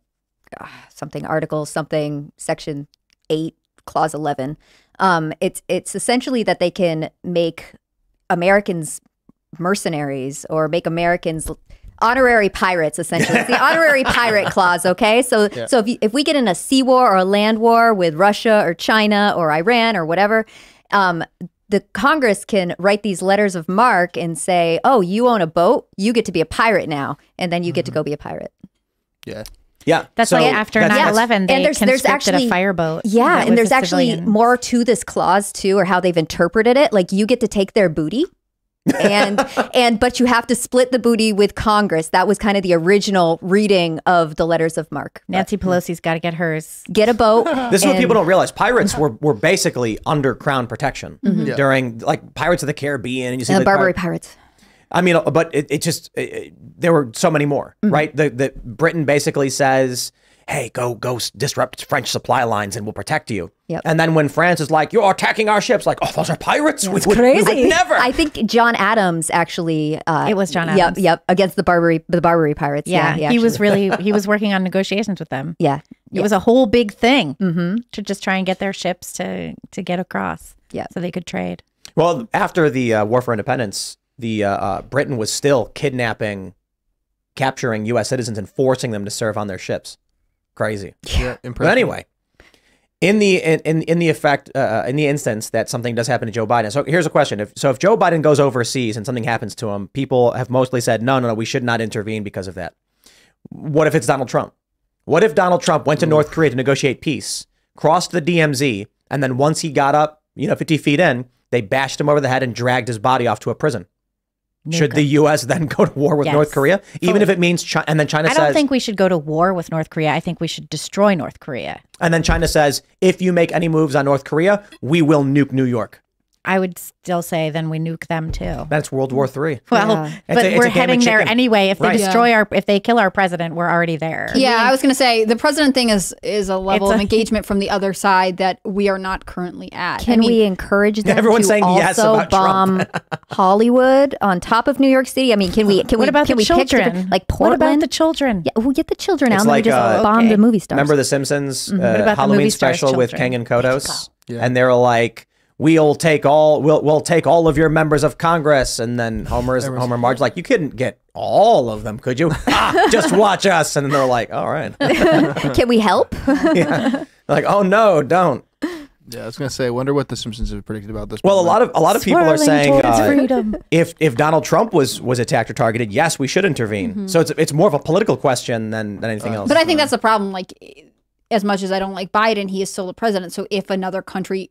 something, article, something, section 8, clause 11. It's essentially that they can make Americans mercenaries or make Americans honorary pirates, essentially. It's the honorary pirate clause, okay? So if we get in a sea war or a land war with Russia or China or Iran or whatever, the Congress can write these letters of marque and say, oh, you own a boat, you get to be a pirate now, and then you get to go be a pirate. Yeah. Yeah, that's why after 9/11 they conscripted a fireboat. Yeah, and there's actually more to this clause too, or how they've interpreted it. Like you get to take their booty, but you have to split the booty with Congress. That was kind of the original reading of the letters of marque. Nancy Pelosi's got to get hers. Get a boat. This is what people don't realize. Pirates were basically under crown protection during like Pirates of the Caribbean, and you see the Barbary Pirates. I mean, but there were so many more, right? The Britain basically says, hey, go disrupt French supply lines and we'll protect you. And then when France is like, you're attacking our ships, like, oh, those are pirates. That's crazy. We would never. I think John Adams actually. It was John Adams. Yep. Against the Barbary pirates. Yeah. He was really, he was working on negotiations with them. Yeah. It was a whole big thing to just try and get their ships to get across. Yeah. So they could trade. Well, after the War for Independence, Britain was still kidnapping, capturing U.S. citizens and forcing them to serve on their ships. Crazy. Yeah, but anyway, in the instance that something does happen to Joe Biden. So here's a question: if Joe Biden goes overseas and something happens to him, people have mostly said no, we should not intervene because of that. What if it's Donald Trump? What if Donald Trump went to North Korea to negotiate peace, crossed the DMZ, and then once he got up, 50 feet in, they bashed him over the head and dragged his body off to a prison? Should the U.S. then go to war with North Korea? Even if it means China, and then China says... I don't think we should go to war with North Korea. I think we should destroy North Korea. And then China says, if you make any moves on North Korea, we will nuke New York. I would still say then we nuke them too. That's World War III. Well, but we're heading there anyway. If they destroy our, if they kill our president, we're already there. Yeah, I was going to say the president thing is a level of engagement from the other side that we are not currently at. Can we encourage them to also bomb Hollywood on top of New York City? I mean, can we picture like Portland? What about the children? Yeah, we'll get the children out and we just bomb the movie stars. Remember The Simpsons Halloween special with Kang and Kodos, and they're like, We'll take all of your members of Congress, and then Homer and Marge like, you couldn't get all of them, could you? Just watch us, and they're like, all right. Can we help? Like, oh no, don't. Yeah, I was gonna say, I wonder what the Simpsons have predicted about this. Well, a lot of people are saying if Donald Trump was attacked or targeted, yes, we should intervene. So it's more of a political question than anything else. But I think that's the problem. Like, as much as I don't like Biden, he is still the president. So if another country,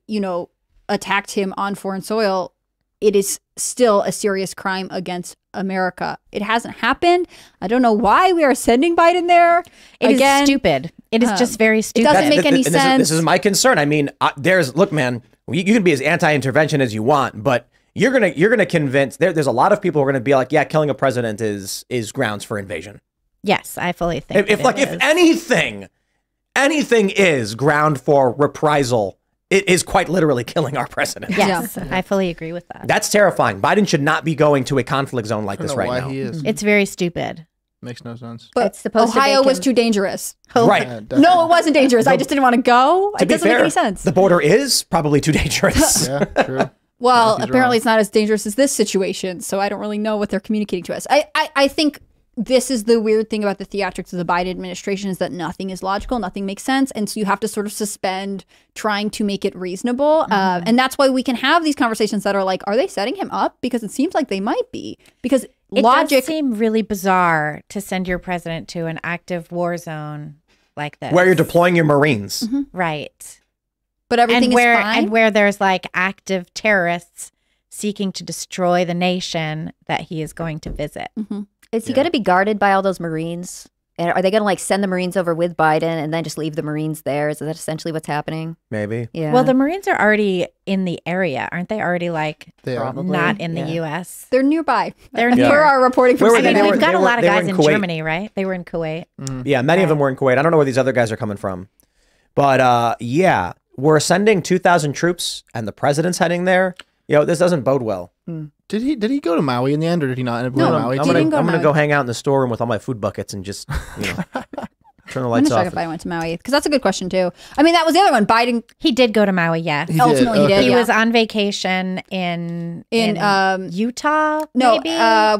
attacked him on foreign soil, it is still a serious crime against America. It hasn't happened. I don't know why we are sending Biden there. It is stupid. It is just very stupid. It doesn't make any sense. This is my concern. I mean, look, man, you can be as anti-intervention as you want, but you're gonna convince there's a lot of people who are gonna be like, yeah, killing a president is grounds for invasion. Yes, I fully think if anything is ground for reprisal, it is quite literally killing our president. Yes, yeah. I fully agree with that. That's terrifying. Biden should not be going to a conflict zone like this right now. He is. It's very stupid. Makes no sense. But it's supposed Ohio was too dangerous. Right. No, it wasn't dangerous. I just didn't want to go. It doesn't make any sense. The border is probably too dangerous. Yeah, true. Well, apparently it's not as dangerous as this situation, so I don't really know what they're communicating to us. I think this is the weird thing about the theatrics of the Biden administration is that nothing is logical, nothing makes sense, and so you have to sort of suspend trying to make it reasonable. Mm-hmm. And that's why we can have these conversations that are like, are they setting him up? Because it seems like they might be. Because logic does seem really bizarre to send your president to an active war zone like this, where you're deploying your Marines, mm-hmm. right? But everything is fine, and where there's like active terrorists seeking to destroy the nation that he is going to visit. Mm-hmm. Is he going to be guarded by all those Marines? And are they going to like send the Marines over with Biden and then just leave the Marines there? Is that essentially what's happening? Maybe. Yeah. Well, the Marines are already in the area, aren't they? Already like not in the U.S. They're nearby. They're near our reporting. We've got a lot of guys in Germany, right? They were in Kuwait. Mm. Yeah, many of them were in Kuwait. I don't know where these other guys are coming from, but yeah, we're sending 2,000 troops, and the president's heading there. You know, this doesn't bode well. Mm. Did he go to Maui in the end, or did he not end up going to Maui? I'm gonna go hang out in the storeroom with all my food buckets and just, you know, turn the lights off. I'm not sure if I went to Maui, because that's a good question too. I mean, that was the other one. Biden, he did go to Maui. Yeah, ultimately he did. He was on vacation in Utah. No, maybe?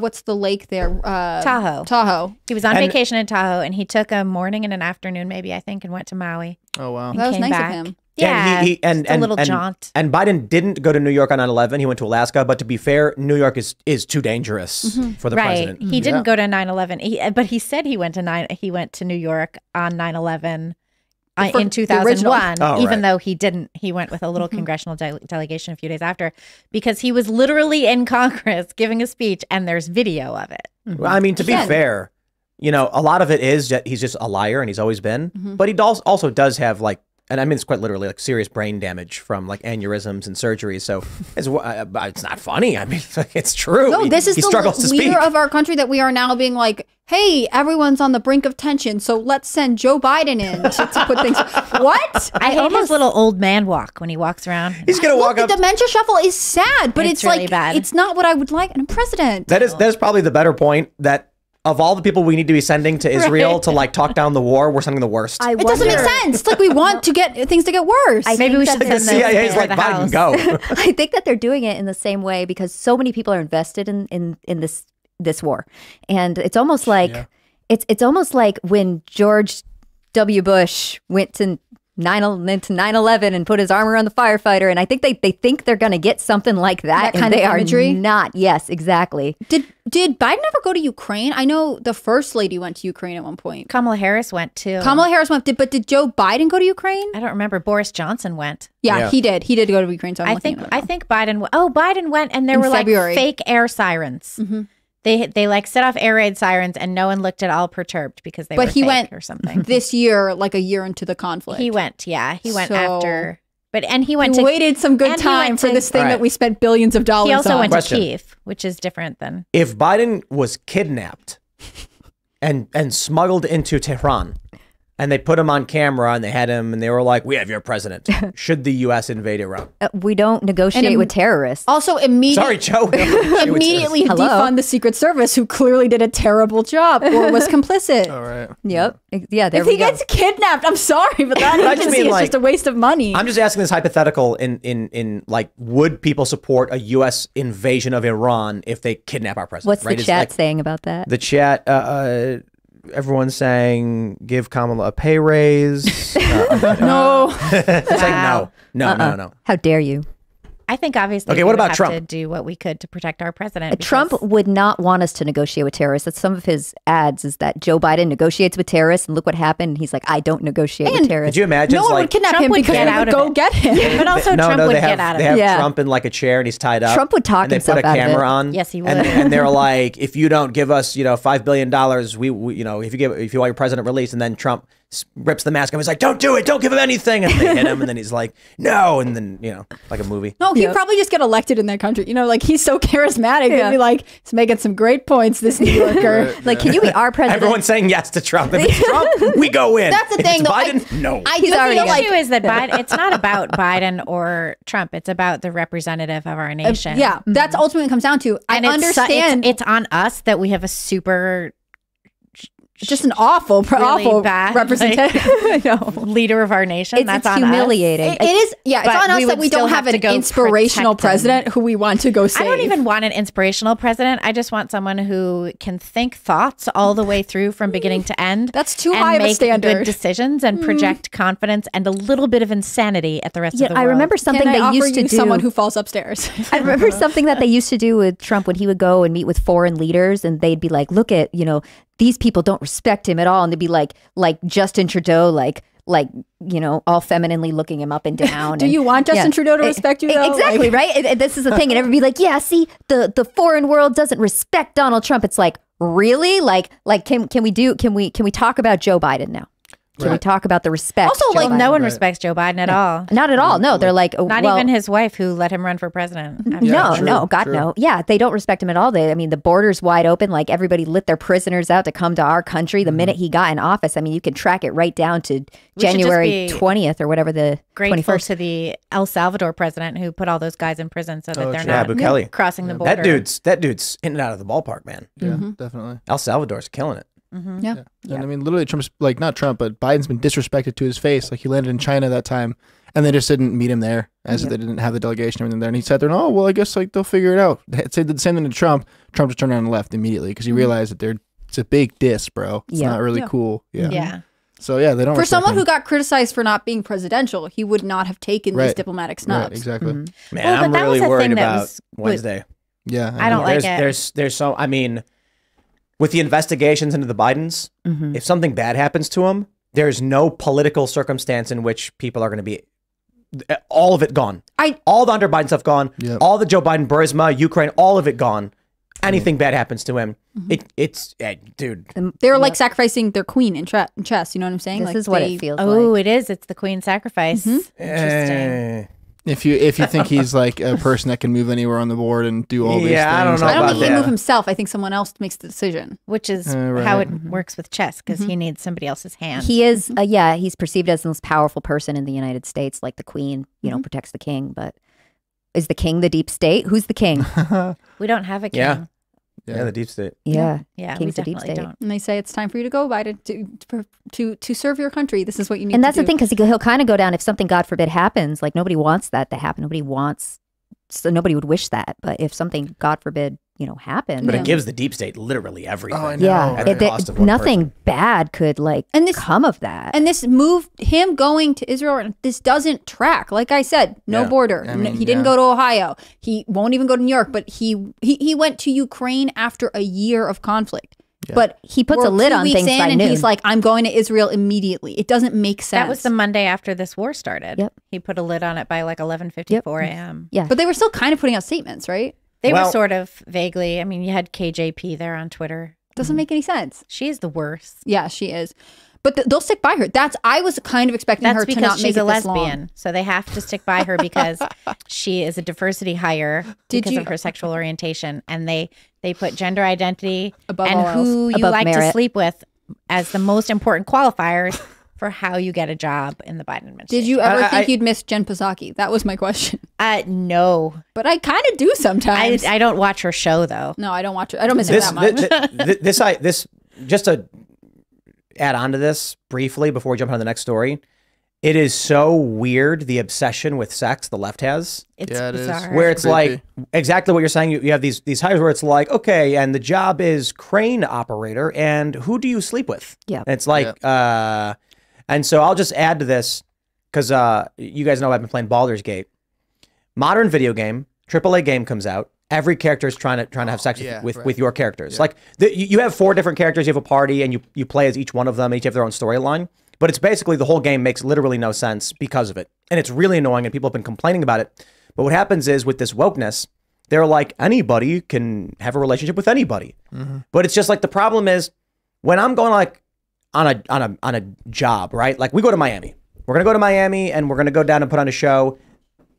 What's the lake there? Tahoe. Tahoe. He was on vacation in Tahoe, and he took a morning and an afternoon, maybe I think, and went to Maui. Oh wow, that was nice of him. Yeah, a little jaunt. And Biden didn't go to New York on 9/11. He went to Alaska. But to be fair, New York is too dangerous mm-hmm. for the president. He didn't go to 9/11. But he said he went to New York on 9/11 in 2001. Even though he didn't, he went with a little mm-hmm. congressional delegation a few days after, because he was literally in Congress giving a speech, and there's video of it. Mm-hmm. Well, I mean, to be fair, you know, a lot of it is that he's just a liar, and he's always been. Mm-hmm. But he also does have like. And I mean, it's quite literally like serious brain damage from like aneurysms and surgery. So it's not funny. I mean, it's true. No, this is the leader of our country that we are now being like, hey, everyone's on the brink of tension. So let's send Joe Biden in to put things. What? I hate his little old man walk when he walks around. He's going to walk up. The dementia shuffle is sad, but it's really like, bad. It's not what I would like in a president. That is probably the better point, that of all the people we need to be sending to Israel to like talk down the war, we're sending the worst. It doesn't make sense. It's like we want to get things to get worse. Maybe we should send them to like Biden, go. I think that they're doing it in the same way because so many people are invested in this war, and it's almost like it's almost like when George W. Bush went to 9/11 and put his arm around the firefighter, and I think they think they're going to get something like that, and they are not. Yes, exactly. Did Biden ever go to Ukraine? I know the first lady went to Ukraine at one point. Kamala Harris went too. Kamala Harris went, but did Joe Biden go to Ukraine? I don't remember. Boris Johnson went. Yeah, he did. He did go to Ukraine. So I think Biden. Oh, Biden went, and there were February. Like fake air sirens. Mm-hmm. They like set off air raid sirens, and no one looked at all perturbed because they were fake or something. This year, like a year into the conflict, he went. Yeah, he went after. But and he went. Waited some good time for this thing that we spent billions of dollars on. He also went to Kyiv, which is different than if Biden was kidnapped and smuggled into Tehran, and they put him on camera and they had him and they were like, "We have your president. Should the U.S. invade Iran?" We don't negotiate with terrorists. Also, immediately defund the Secret Service, who clearly did a terrible job or was complicit. All right. Yep. Yeah. There we go. If he gets kidnapped, I'm sorry, but that agency is just a waste of money. I'm just asking this hypothetical in like, would people support a U.S. invasion of Iran if they kidnap our president? What's the chat saying about that? The chat. Everyone's saying give Kamala a pay raise. No. Saying no. No, no, no. How dare you? I think obviously okay, we would have Trump? To do what we could to protect our president. Trump would not want us to negotiate with terrorists. That's some of his ads, is that Joe Biden negotiates with terrorists and look what happened. And he's like, I don't negotiate with terrorists. Could you imagine? No one would kidnap him because they would go get him. But also Trump would get out of it. They have Trump in like a chair and he's tied up. Trump would talk himself out of it. And they put a camera on. Yes, he would. And they're like, if you don't give us, you know, $5 billion, we you know, if you want your president released, and then Trump rips the mask off. He's like, don't do it. Don't give him anything. And they hit him. And then he's like, no. And then, you know, like a movie. No, he'd probably just get elected in that country. You know, like he's so charismatic. Yeah. He'd be like, he's making some great points, this New Yorker. Like, can you be our president? Everyone's saying yes to Trump. If it's Trump, we go in. That's the thing. If it's Biden, no. The issue is that Biden, it's not about Biden or Trump. It's about the representative of our nation. Yeah. That's ultimately what it comes down to. And I understand. It's on us that we have a super... just an awful, really awful bad, representative, like, leader of our nation. That's humiliating. It is, yeah. It's on us that we don't have an inspirational president who we want to go save. I don't even want an inspirational president. I just want someone who can think thoughts all the way through from beginning to end. That's too high of a standard. And make good decisions and project confidence and a little bit of insanity at the rest of the world. I remember something they used to do. Someone who falls upstairs. I remember something that they used to do with Trump when he would go and meet with foreign leaders, and they'd be like, look at, you know, these people don't respect him at all. And they'd be like Justin Trudeau, like, you know, all femininely looking him up and down. Do you want Justin Trudeau to respect you though? Exactly, right? This is the thing. And everybody be like, yeah, see, the foreign world doesn't respect Donald Trump. It's like, really? Like, can we talk about Joe Biden now? Can we talk about the respect? Also, like, no one respects Joe Biden at all. Not at all. No, they're like... not even his wife who let him run for president. No, God, no. Yeah, they don't respect him at all. I mean, the border's wide open. Like, everybody lit their prisoners out to come to our country the minute he got in office. I mean, you can track it right down to January 20th or whatever the 21st. Grateful to the El Salvador president who put all those guys in prison so that they're not crossing the border. That dude's in and out of the ballpark, man. Yeah, definitely. El Salvador's killing it. And I mean, literally Trump's like, not Trump, but Biden's been disrespected to his face. Like, he landed in China that time and they just didn't meet him there, as if they didn't have the delegation there. And he sat there and, oh, well, I guess like they'll figure it out. They did the same thing to Trump. Trump just turned around and left immediately because he realized that it's a big diss, bro. It's not really cool. So yeah, they don't. For someone who got criticized for not being presidential, he would not have taken these diplomatic snubs. Right, exactly. Man, well, I'm really worried about Wednesday. Yeah, I don't like it. There's so, I mean, with the investigations into the Bidens, if something bad happens to them, there's no political circumstance in which people are going to be, all of it gone. All the under Biden stuff gone. Yep. All the Joe Biden, Burisma, Ukraine, all of it gone. Anything bad happens to him, dude. They're like sacrificing their queen in chess. You know what I'm saying? This like is what it feels like. Oh, it is. It's the queen sacrifice. Interesting. If you think he's like a person that can move anywhere on the board and do all these things. I don't think he move himself. I think someone else makes the decision, which is how it works with chess, because he needs somebody else's hand. He is, he's perceived as the most powerful person in the United States, like the queen, you know, protects the king. But is the king the deep state? Who's the king? We don't have a king. Yeah, the deep state. Yeah, king's the deep state. And they say it's time for you to go, Biden, to serve your country. This is what you need. And that's the thing, because he'll kind of go down if something, God forbid, happens. Like, nobody wants that to happen. Nobody would wish that. But if something, God forbid, you know, happened, but it gives the deep state literally everything. Nothing bad could come of that. And this move, him going to Israel, and this doesn't track. Like I said, no border. I mean, he didn't go to Ohio. He won't even go to New York. But he went to Ukraine after a year of conflict. But he puts a lid on things by noon. He's like, I'm going to Israel immediately. It doesn't make sense. That was the Monday after this war started. He put a lid on it by like 11:54 a.m. Yeah, but they were still kind of putting out statements, right? They were sort of vaguely. I mean, you had KJP there on Twitter. Doesn't make any sense. She is the worst. Yeah, she is. But they'll stick by her. I was kind of expecting her to not make it this long. That's because she's a lesbian. So they have to stick by her because she is a diversity hire because of her sexual orientation. And they put gender identity and who you like to sleep with as the most important qualifiers for how you get a job in the Biden administration. Did you ever think you'd miss Jen Psaki? That was my question. No. But I kind of do sometimes. I don't watch her show, though. No, I don't watch her. I don't miss her that much. Just to add on to this briefly before we jump on to the next story, it is so weird, the obsession with sex the left has. It's bizarre. Where it's like, exactly what you're saying, you have these hires where it's like, okay, and the job is crane operator, and who do you sleep with? Yeah. And it's like... And so I'll just add to this because you guys know I've been playing Baldur's Gate. modern video game, AAA game comes out. Every character is trying to have sex with your characters. Yeah. Like you have four different characters, you have a party, and you play as each one of them. Each have their own storyline, but it's basically the whole game makes literally no sense because of it, and it's really annoying. And people have been complaining about it. But what happens is with this wokeness, they're like anybody can have a relationship with anybody. Mm-hmm. But it's just like the problem is when I'm going like on a job, right? Like we go to Miami. We're gonna go to Miami and we're gonna go down and put on a show.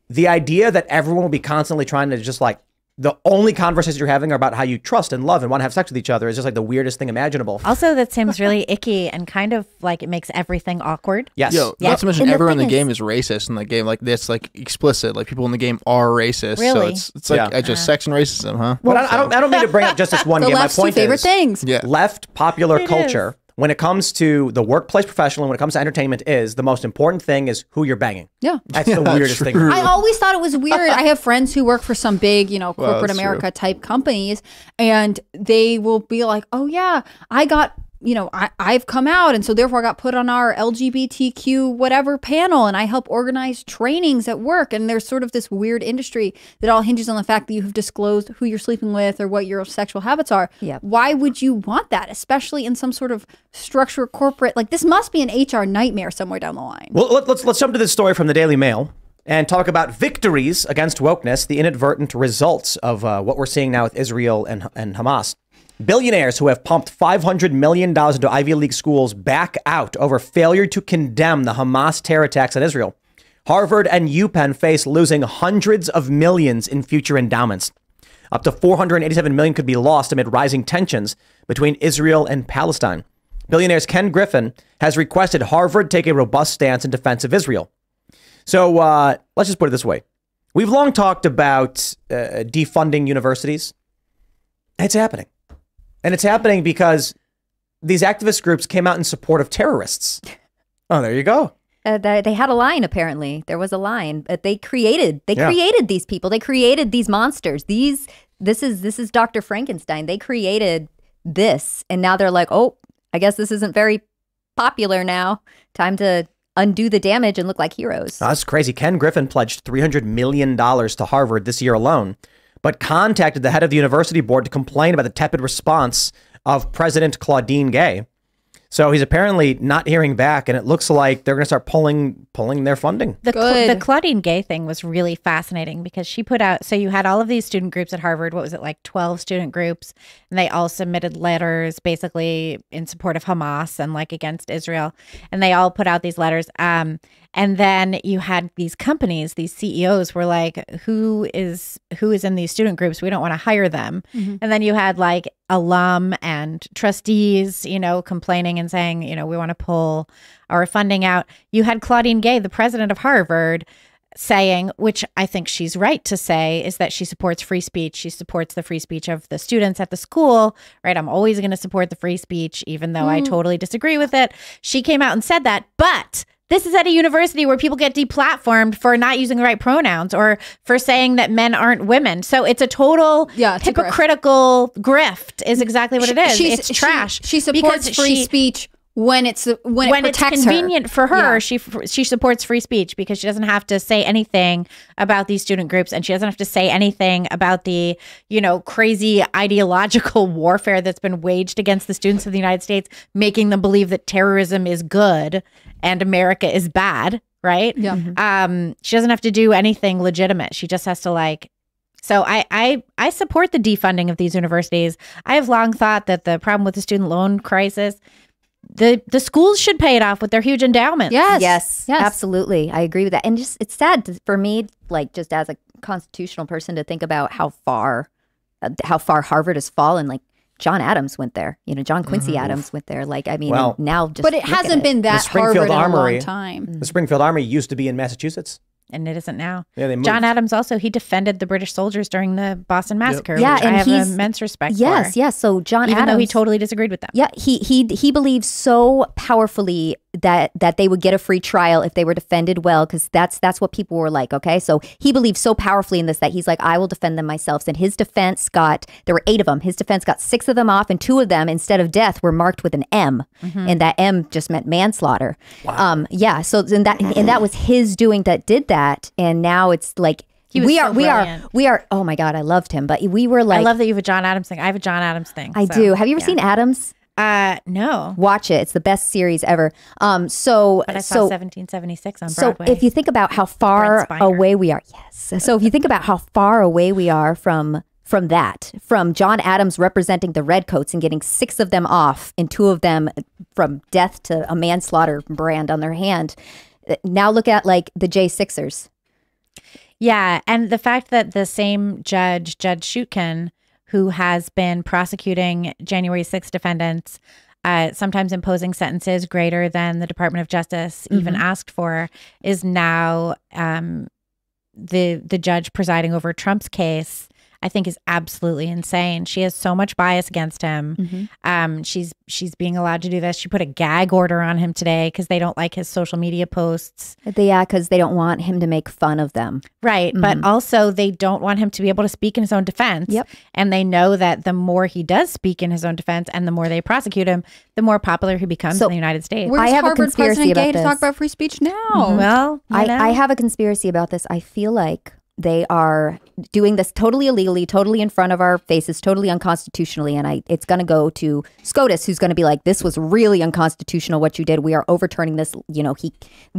The idea that everyone will be constantly trying to just like. The only conversations you're having are about how you trust and love and want to have sex with each other is just like the weirdest thing imaginable. Also, that seems really icky and kind of like it makes everything awkward. Yes. Yo, not to mention everyone in the game is racist in the game. Like that's like explicit. Like people in the game are racist. Really? So it's like just sex and racism, huh? Well, so. I don't mean to bring up just this one game. My point is favorite things. Yeah. Left popular culture when it comes to the workplace professional and when it comes to entertainment is the most important thing is who you're banging. Yeah. That's the weirdest thing. I always thought it was weird. I have friends who work for some big, you know, corporate America type companies, and they will be like, oh yeah, I got, you know, I've come out and so therefore I got put on our LGBTQ whatever panel and I help organize trainings at work. And there's sort of this weird industry that all hinges on the fact that you have disclosed who you're sleeping with or what your sexual habits are. Yep. Why would you want that? Especially in some sort of structure corporate, like this must be an HR nightmare somewhere down the line. Well, let's jump to this story from the Daily Mail and talk about victories against wokeness, the inadvertent results of what we're seeing now with Israel and Hamas. Billionaires who have pumped $500 million into Ivy League schools back out over failure to condemn the Hamas terror attacks on Israel. Harvard and UPenn face losing hundreds of millions in future endowments. Up to $487 million could be lost amid rising tensions between Israel and Palestine. Billionaires Ken Griffin has requested Harvard take a robust stance in defense of Israel. So let's just put it this way. We've long talked about defunding universities. It's happening. And it's happening because these activist groups came out in support of terrorists. Oh, there you go. They had a line, apparently. There was a line. But they created these people. They created these monsters. This is Dr. Frankenstein. They created this. And now they're like, oh, I guess this isn't very popular now. Time to undo the damage and look like heroes. Oh, that's crazy. Ken Griffin pledged $300 million to Harvard this year alone, but contacted the head of the university board to complain about the tepid response of President Claudine Gay. So he's apparently not hearing back, and it looks like they're going to start pulling their funding. The Claudine Gay thing was really fascinating because she put out, so you had all of these student groups at Harvard, what was it, like 12 student groups, and they all submitted letters basically in support of Hamas and like against Israel, and they all put out these letters. And then you had these companies, these CEOs were like, who is in these student groups? We don't want to hire them. Mm-hmm. And then you had like alum and trustees, you know, complaining and saying, you know, we want to pull our funding out. You had Claudine Gay, the president of Harvard, saying, which I think she's right to say, is that she supports free speech. She supports the free speech of the students at the school, right? I'm always going to support the free speech, even though I totally disagree with it. She came out and said that, but this is at a university where people get deplatformed for not using the right pronouns or for saying that men aren't women. So it's a total hypocritical grift is exactly what it is. It's trash. She supports free speech when it's convenient for her. She supports free speech because she doesn't have to say anything about these student groups, and she doesn't have to say anything about the, you know, crazy ideological warfare that's been waged against the students of the United States, making them believe that terrorism is good and America is bad, right? Yeah. She doesn't have to do anything legitimate. She just has to like. So I support the defunding of these universities. I have long thought that the problem with the student loan crisis, the schools should pay it off with their huge endowments. Yes. Yes. Yes. Absolutely. I agree with that. And just it's sad for me, like just as a constitutional person, to think about how far Harvard has fallen. Like John Adams went there. You know, John Quincy Adams went there. Like, I mean, well, now just but it hasn't been that Harvard in a long time. The Springfield Armory used to be in Massachusetts. And it isn't now. Yeah, they moved. John Adams also, he defended the British soldiers during the Boston Massacre, which and I have immense respect for. Yes, so John Adams, even though he totally disagreed with them. Yeah, he believes so powerfully that they would get a free trial if they were defended well, because that's what people were like, okay? So he believes so powerfully in this that he's like, I will defend them myself. And his defense got, there were 8 of them, his defense got 6 of them off, and 2 of them, instead of death, were marked with an M. Mm-hmm. And that M just meant manslaughter. Wow. Yeah, so and that was his doing that did that. And now it's like We are. Oh my God, I loved him. But we were like, I love that you have a John Adams thing. I have a John Adams thing. I do. Have you ever seen Adams? No. Watch it. It's the best series ever. But I saw 1776 on Broadway. So if you think about how far away we are, yes. So if you think about how far away we are from that, from John Adams representing the Redcoats and getting 6 of them off and 2 of them from death to a manslaughter brand on their hand. Now look at like the J6ers. Yeah, and the fact that the same judge, Judge Shutkin, who has been prosecuting January 6th defendants, sometimes imposing sentences greater than the Department of Justice even asked for, is now the judge presiding over Trump's case, I think is absolutely insane. She has so much bias against him. She's being allowed to do this. She put a gag order on him today because they don't like his social media posts. Yeah, because they don't want him to make fun of them. Right, but also they don't want him to be able to speak in his own defense. Yep. And they know that the more he does speak in his own defense and the more they prosecute him, the more popular he becomes in the United States. I have Harvard a conspiracy about this. To talk about free speech now. Well, I have a conspiracy about this. I feel like they are doing this totally illegally, totally in front of our faces, totally unconstitutionally. And it's going to go to SCOTUS, who's going to be like, this was really unconstitutional what you did. We are overturning this. You know,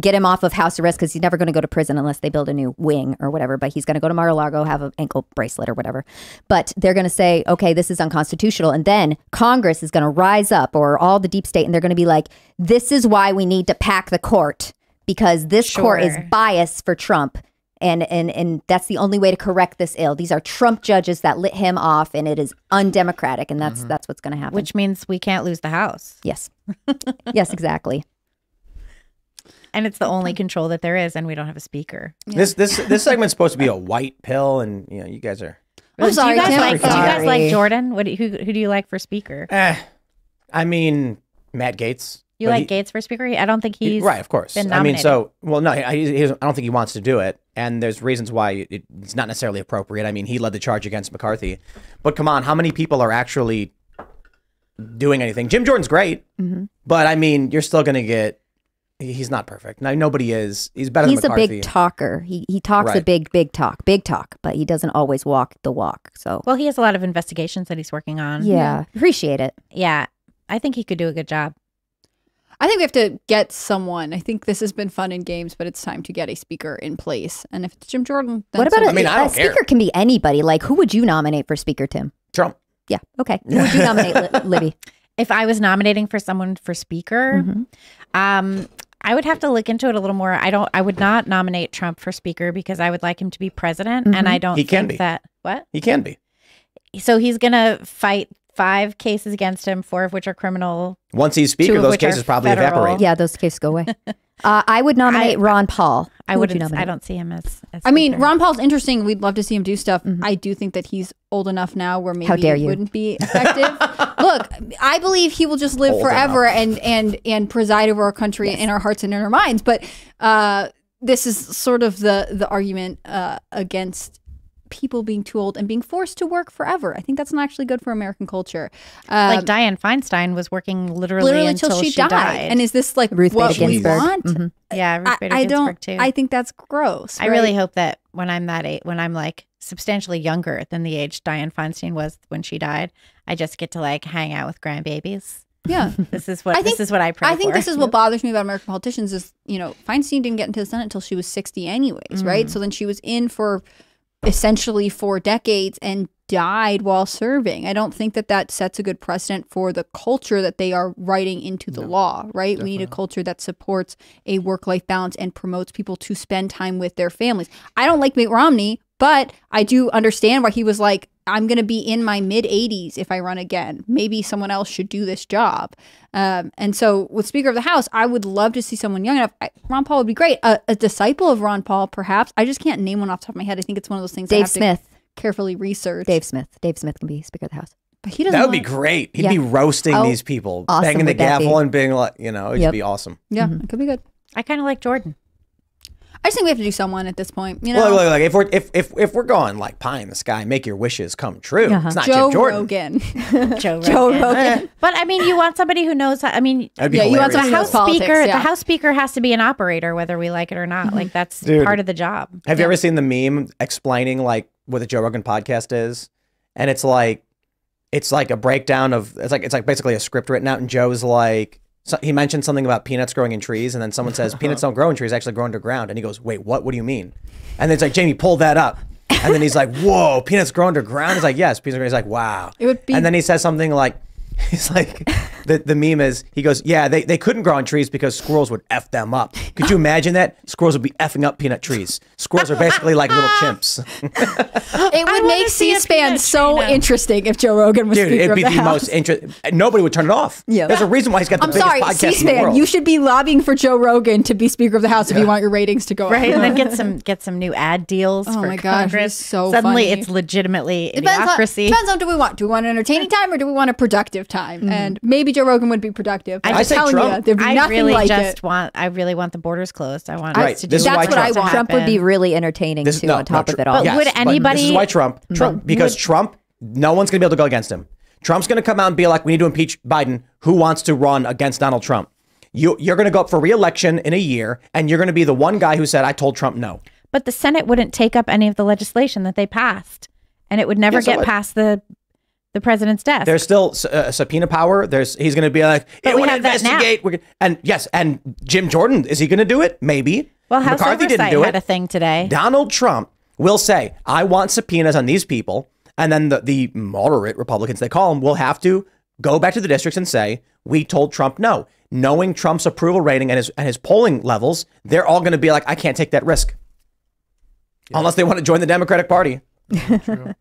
get him off of house arrest because he's never going to go to prison unless they build a new wing or whatever. But he's going to go to Mar-a-Lago, have an ankle bracelet or whatever. But they're going to say, okay, this is unconstitutional. And then Congress is going to rise up, or all the deep state, and they're going to be like, this is why we need to pack the court, because this court is biased for Trump. And that's the only way to correct this ill. These are Trump judges that lit him off, and it is undemocratic, and that's what's going to happen. Which means we can't lose the House. Yes. Yes, exactly. And it's the only control that there is, and we don't have a speaker. Yeah. This segment's supposed to be a white pill, and you know you guys are. I'm sorry, do you guys like Jordan? Who do you like for speaker? I mean, Matt Gaetz. You like Gates for speaker? I don't think he's right. Of course, I mean, so well, no, I don't think he wants to do it, and there's reasons why it's not necessarily appropriate. I mean, he led the charge against McCarthy, but come on, how many people are actually doing anything? Jim Jordan's great, but I mean, you're still going to get. He's not perfect. No, nobody is. He's better. He's than McCarthy. He's a big talker. He talks a big talk, but he doesn't always walk the walk. So well, he has a lot of investigations that he's working on. Yeah, appreciate it. Yeah, I think he could do a good job. I think we have to get someone. I think this has been fun in games, but it's time to get a speaker in place. And if it's Jim Jordan, then what about I mean, I don't care. Speaker can be anybody. Like, who would you nominate for speaker, Tim? Trump. Yeah. Okay. Who would you nominate, Libby? If I was nominating for someone for speaker, I would have to look into it a little more. I would not nominate Trump for speaker because I would like him to be president, and I don't think that he can be. So he's gonna fight 5 cases against him, 4 of which are criminal. Once he's speaker, those cases probably evaporate. Yeah, those cases go away. I would nominate Ron Paul. I would nominate. I don't see him as I mean, Ron Paul's interesting. We'd love to see him do stuff. I do think that he's old enough now where maybe he wouldn't be effective. Look, I believe he will just live forever and preside over our country in our hearts and in our minds. But this is sort of the argument against people being too old and being forced to work forever. I think that's not actually good for American culture. Like Dianne Feinstein was working literally until she died. And is this like Ruth what Bader we Ginsburg. Want? Yeah, Ruth Bader Ginsburg too. I think that's gross. Right? I really hope that when I'm that age, when I'm like substantially younger than the age Dianne Feinstein was when she died, I just get to like hang out with grandbabies. Yeah, this is what I pray for. This is what bothers me about American politicians is, you know, Feinstein didn't get into the Senate until she was 60 anyways, right? So then she was in for essentially 4 decades and died while serving. I don't think that that sets a good precedent for the culture that they are writing into the law, right? Definitely. We need a culture that supports a work-life balance and promotes people to spend time with their families. I don't like Mitt Romney, but I do understand why he was like, I'm going to be in my mid-80s if I run again. Maybe someone else should do this job. And so with Speaker of the House, I would love to see someone young enough. Ron Paul would be great. A disciple of Ron Paul, perhaps. I just can't name one off the top of my head. I think it's one of those things Dave Smith. To carefully research. Dave Smith. Dave Smith can be Speaker of the House. But he doesn't that would be great. He'd be roasting these people, awesome banging the gavel and being like, you know, it'd be awesome. Yeah, it could be good. I kind of like Jordan. I just think we have to do someone at this point. You know, look, if we're going like pie in the sky, make your wishes come true. Uh-huh. It's not Joe Rogan. Joe Rogan. But I mean, you want somebody who knows. How, I mean, you want the House Speaker. Yeah. The House Speaker has to be an operator, whether we like it or not. Like that's part of the job. Have you ever seen the meme explaining like what the Joe Rogan podcast is? And it's like a breakdown of it's like basically a script written out, and Joe's like. So he mentioned something about peanuts growing in trees, and then someone says peanuts don't grow in trees; they actually grow underground. And he goes, "Wait, what? What do you mean?" And then it's like, "Jamie, pull that up." And then he's like, "Whoa, peanuts grow underground?" He's like, "Yes, peanuts grow." He's like, "Wow." It would be. And then he says something like, "He's like, the meme is." He goes, "Yeah, they couldn't grow on trees because squirrels would f them up. Could you imagine that? Squirrels would be effing up peanut trees. Squirrels are basically like little chimps." It would make C-SPAN so interesting if Joe Rogan was speaking about the House. Dude, it'd be the most interesting. Nobody would turn it off. Yeah. There's a reason why he's got the biggest podcast in the world. I'm sorry, C-SPAN, you should be lobbying for Joe Rogan to be Speaker of the House if you want your ratings to go up. Right, and then get some new ad deals for Congress. Oh my gosh, it's so funny. Suddenly it's legitimately idiocracy. Depends on do we want an entertaining time or do we want a productive time? Mm-hmm. And maybe Joe Rogan would be productive. I say Trump. I really want the borders closed. I want us to do that. That's what I want. Trump would be really entertaining too on top of it all. But would anybody? This is why Trump, because Trump, no one's going to be able to go against him. Trump's going to come out and be like, we need to impeach Biden. Who wants to run against Donald Trump? You're going to go up for re-election in a year, and you're going to be the one guy who said, I told Trump no. But the Senate wouldn't take up any of the legislation that they passed, and it would never get past the president's desk. There's still subpoena power. He's going to be like, hey, we have that now. And yes, and Jim Jordan, is he going to do it? Maybe. Well, House McCarthy didn't do it. A thing today. Donald Trump will say, I want subpoenas on these people. And then the moderate Republicans, they call them, will have to go back to the districts and say, we told Trump no. Knowing Trump's approval rating and his polling levels, they're all going to be like, I can't take that risk. Yeah. Unless they want to join the Democratic Party. True.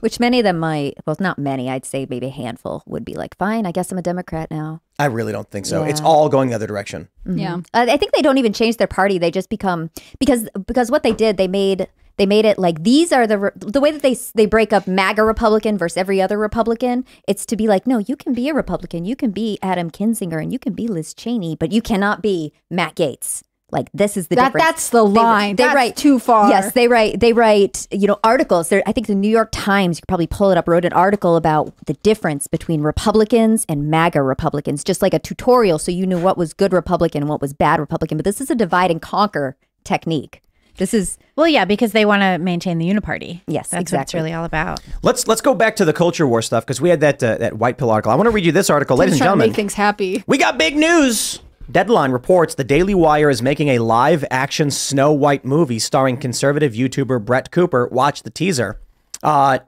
Which many of them might, well, not many, I'd say maybe a handful would be like, fine, I guess I'm a Democrat now. I really don't think so. Yeah. It's all going the other direction. Mm-hmm. Yeah. I think they don't even change their party. They just become, because what they did, they made it like, these are the way that they break up MAGA Republican versus every other Republican. It's to be like, no, you can be a Republican. You can be Adam Kinzinger and you can be Liz Cheney, but you cannot be Matt Gaetz. Like this is the difference. That's the line. They write too far. Yes, they write. You know, articles. I think the New York Times, you could probably pull it up, wrote an article about the difference between Republicans and MAGA Republicans, just like a tutorial, so you knew what was good Republican and what was bad Republican. But this is a divide and conquer technique. This is because they want to maintain the uniparty. Yes, that's exactly what it's really all about. Let's go back to the culture war stuff because we had that White Pill article. I want to read you this article, ladies and gentlemen. To make things happy. We got big news. Deadline reports the Daily Wire is making a live-action Snow White movie starring conservative YouTuber Brett Cooper. Watch the teaser.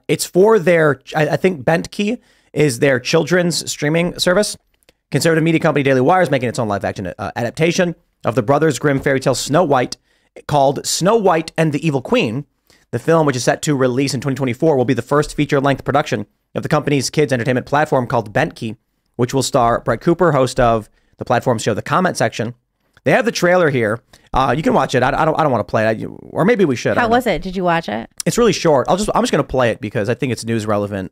It's for their, I think Bentkey is their children's streaming service. Conservative media company Daily Wire is making its own live-action adaptation of the Brothers Grimm fairy tale Snow White called Snow White and the Evil Queen. The film, which is set to release in 2024, will be the first feature-length production of the company's kids' entertainment platform called Bentkey, which will star Brett Cooper, host of the platform show, The Comment Section. They have the trailer here. You can watch it. I don't want to play it. Or maybe we should. How was it? Did you watch it? It's really short. I'm just going to play it because I think it's news relevant.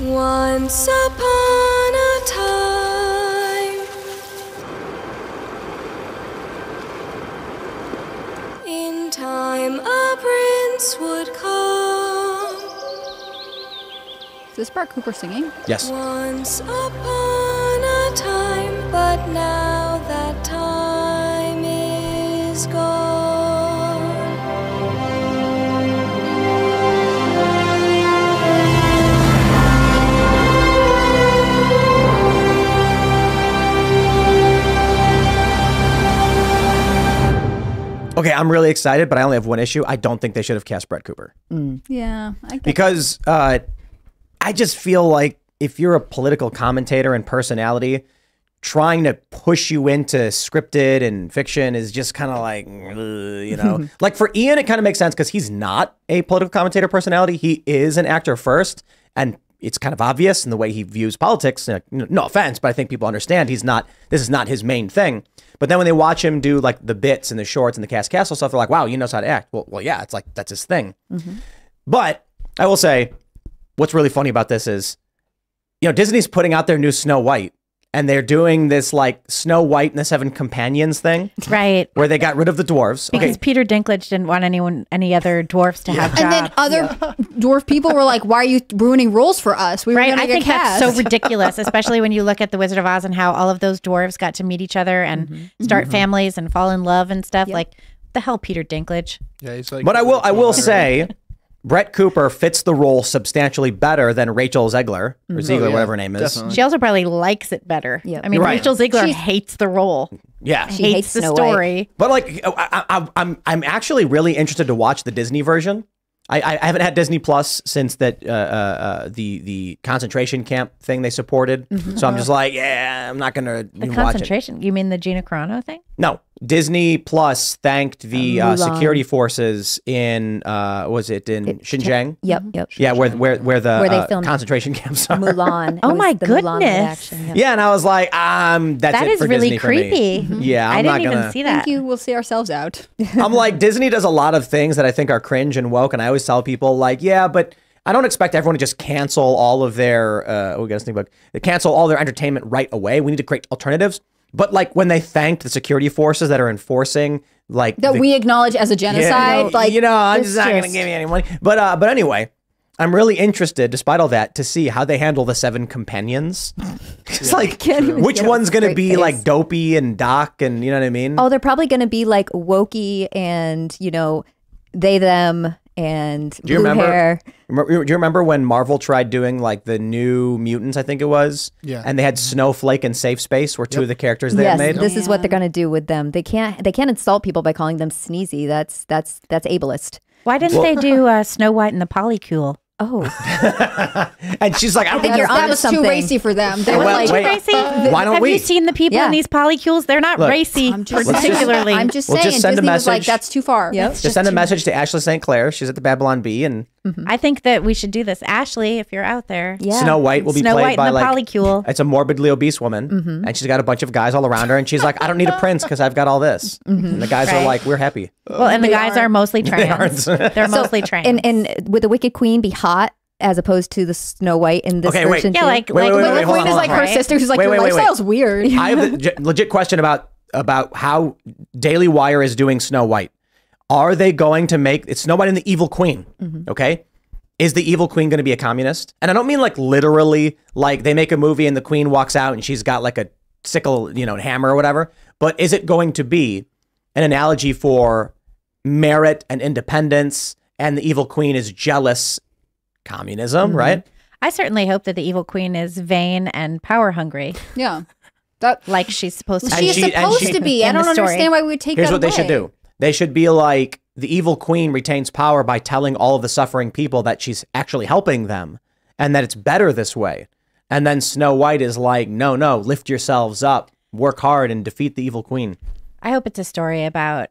Once upon a time in time a prince would come. Is this Brett Cooper singing? Yes. Once upon a time, but now that time is gone. Okay, I'm really excited, but I only have one issue. I don't think they should have cast Brett Cooper. Mm. Yeah. Because... I just feel like if you're a political commentator and personality, trying to push you into scripted and fiction is just kind of like, you know, like for Ian, it kind of makes sense because he's not a political commentator personality. He is an actor first. And it's kind of obvious in the way he views politics. You know, no offense, but I think people understand this is not his main thing. But then when they watch him do like the bits and the shorts and the Cass Castle stuff, they're like, wow, he knows how to act. Well, yeah, it's like, that's his thing. Mm-hmm. But I will say, what's really funny about this is, you know, Disney's putting out their new Snow White and they're doing this like Snow White and the Seven Companions thing, right? Where they got rid of the dwarves because Peter Dinklage didn't want any other dwarves to have jobs. And then other dwarf people were like, "Why are you ruining roles for us? We were gonna get cast." That's so ridiculous, especially when you look at The Wizard of Oz and how all of those dwarves got to meet each other and start families and fall in love and stuff. Yep. Like, the hell, Peter Dinklage. Yeah, he's like. But I will say. Brett Cooper fits the role substantially better than Rachel Zegler, or Ziegler, whatever her name is. Definitely. She also probably likes it better. Yep. I mean, Rachel Zegler hates the role. Yeah, she hates the story. But like, I'm actually really interested to watch the Disney version. I haven't had Disney Plus since that the concentration camp thing they supported. So I'm just like, yeah, I'm not gonna watch it. You mean the Gina Carano thing? No. Disney Plus thanked the security forces in was it in Xinjiang? Yep, yep. Yeah, where they filmed concentration camps are. Mulan. Oh my goodness. Yeah, and I was like, that is for really Disney creepy. For me. Yeah, I'm not gonna even see that. I think we'll see ourselves out. I'm like, Disney does a lot of things that I think are cringe and woke, and I always tell people like, yeah, but I don't expect everyone to just cancel all of their cancel all their entertainment right away. We need to create alternatives. But like when they thanked the security forces that are enforcing like that we acknowledge as a genocide, like you know, I'm just not going to give you any money. But anyway, I'm really interested, despite all that, to see how they handle the Seven Companions. It's like which one's going to be like dopey and doc, and you know what I mean? Oh, they're probably going to be like wokey and you know they them. And do you remember when Marvel tried doing like the New Mutants, I think it was, and they had Snowflake and Safe Space were two of the characters they had made. This is what they're gonna do with them. They can't insult people by calling them sneezy. That's ableist. Why didn't they do Snow White and the Polycule? Oh, and she's like, I think you're onto something. Too racy for them. They were like, too racy. Why don't we? Have you seen the people in these polycules? They're not racy, particularly. I'm just saying. Just send Disney a message. Was like, that's too far. Yep. Just send a message to Ashley St. Clair. She's at the Babylon Bee, and I think that we should do this, Ashley. If you're out there, Snow White will be played by like polycule. It's a morbidly obese woman, and she's got a bunch of guys all around her, and she's like, I don't need a prince because I've got all this. And the guys are like, we're happy. Well, and the guys are mostly trans. They're mostly trans. And with the Wicked Queen behind. Hot as opposed to the Snow White in this version. Yeah, like Wicked Queen is like her sister who's like, your lifestyle's weird. I have a legit question about how Daily Wire is doing Snow White. Are they going to make it's Snow White and the Evil Queen? Okay, is the Evil Queen going to be a communist? And I don't mean like literally, like they make a movie and the Queen walks out and she's got like a sickle, you know, hammer or whatever. But is it going to be an analogy for merit and independence? And the Evil Queen is jealous. Communism, right? I certainly hope that the Evil Queen is vain and power hungry. Yeah, that like she's supposed to. She is supposed to be. I don't understand why we would take. Here's what they should do. They should be like the Evil Queen retains power by telling all of the suffering people that she's actually helping them and that it's better this way. And then Snow White is like, no, no, lift yourselves up, work hard, and defeat the Evil Queen. I hope it's a story about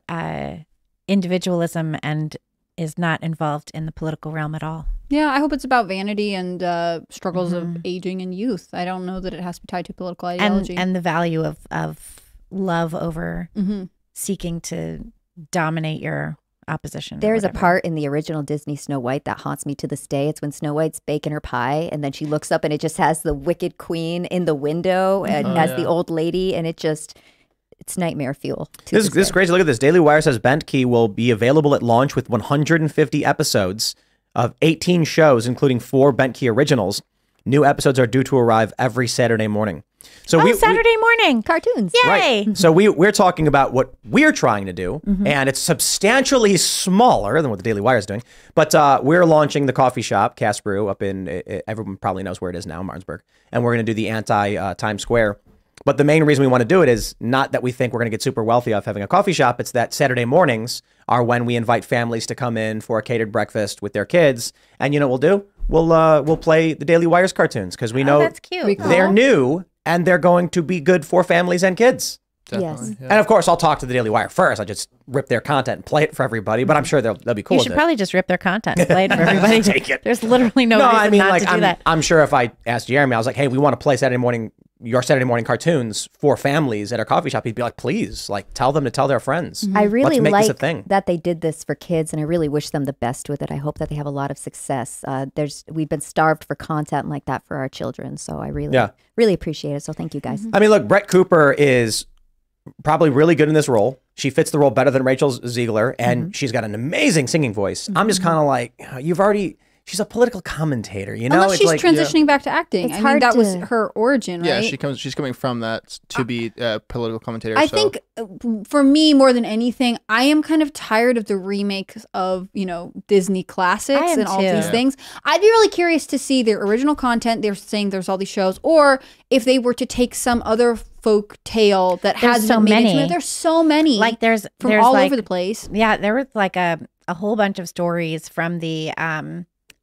individualism and is not involved in the political realm at all. Yeah, I hope it's about vanity and struggles of aging and youth. I don't know that it has to be tied to political ideology. And the value of love over seeking to dominate your opposition. There's a part in the original Disney Snow White that haunts me to this day. It's when Snow White's baking her pie and then she looks up and it just has the Wicked Queen in the window and has the old lady and it just... It's nightmare fuel. This is crazy. Look at this. Daily Wire says Bentkey will be available at launch with 150 episodes of 18 shows, including 4 Bentkey originals. New episodes are due to arrive every Saturday morning. So Saturday morning cartoons. Yay! Right. So we're talking about what we're trying to do, and it's substantially smaller than what the Daily Wire is doing. But we're launching the coffee shop Casbrew up in everyone probably knows where it is now, Martinsburg, and we're going to do the anti Times Square. But the main reason we want to do it is not that we think we're going to get super wealthy off having a coffee shop. It's that Saturday mornings are when we invite families to come in for a catered breakfast with their kids. And you know what we'll do? We'll play the Daily Wire's cartoons because we know that's cute. They're new and they're going to be good for families and kids. Definitely. Yes. Yeah. And of course, I'll talk to the Daily Wire first. I just rip their content and play it for everybody, but I'm sure they'll be cool. You should probably just rip their content and play it for everybody. Take it. There's literally no reason not to do that. I'm sure if I asked Jeremy, I was like, hey, we want to play Saturday morning your Saturday morning cartoons for families at our coffee shop, he'd be like, please, like, tell them to tell their friends. Mm-hmm. I really like that they did this for kids, and I really wish them the best with it. I hope that they have a lot of success. We've been starved for content like that for our children, so I really, really appreciate it. So thank you guys. Mm-hmm. I mean, look, Brett Cooper is probably really good in this role. She fits the role better than Rachel Zegler, and she's got an amazing singing voice. Mm-hmm. I'm just kind of like, you've already... She's a political commentator, you know. Unless she's like, transitioning back to acting. It's hard. That was her origin, right? Yeah, she's coming from that to be a political commentator. I think, for me, more than anything, I am kind of tired of the remakes of, you know, Disney classics and all these things. I'd be really curious to see their original content. They're saying there's all these shows, or if they were to take some other folk tale that has so many. There's so many. Like there's all over the place. Yeah, there was like a whole bunch of stories from the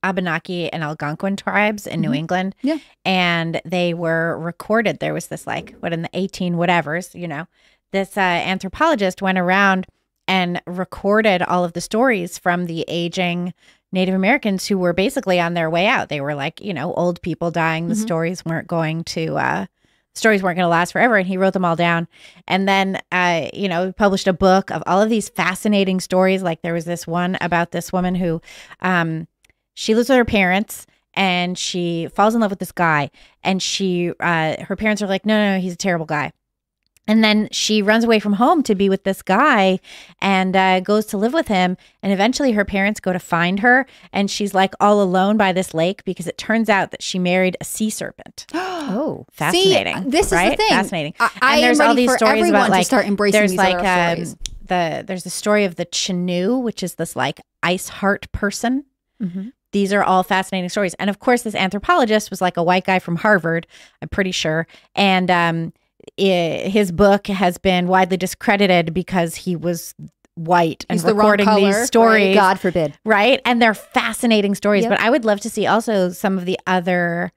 Abenaki and Algonquin tribes in New England. Yeah. And they were recorded. There was this like, what in the 18 whatevers, you know, this anthropologist went around and recorded all of the stories from the aging Native Americans who were basically on their way out. They were like, you know, old people dying. The stories weren't going to last forever. And he wrote them all down. And then, you know, he published a book of all of these fascinating stories. Like there was this one about this woman who, she lives with her parents and she falls in love with this guy, and she her parents are like, no, he's a terrible guy. And then she runs away from home to be with this guy and goes to live with him. And eventually her parents go to find her, and she's like all alone by this lake because it turns out that she married a sea serpent. Oh, fascinating. See, this is the thing. Fascinating. And there's all these stories about like, start embracing these like there's the story of the Chinoo, which is this like ice heart person. These are all fascinating stories. And of course, this anthropologist was like a white guy from Harvard, I'm pretty sure. And his book has been widely discredited because he was white and recording these stories. Right? God forbid. Right? And they're fascinating stories. Yep. But I would love to see also some of the other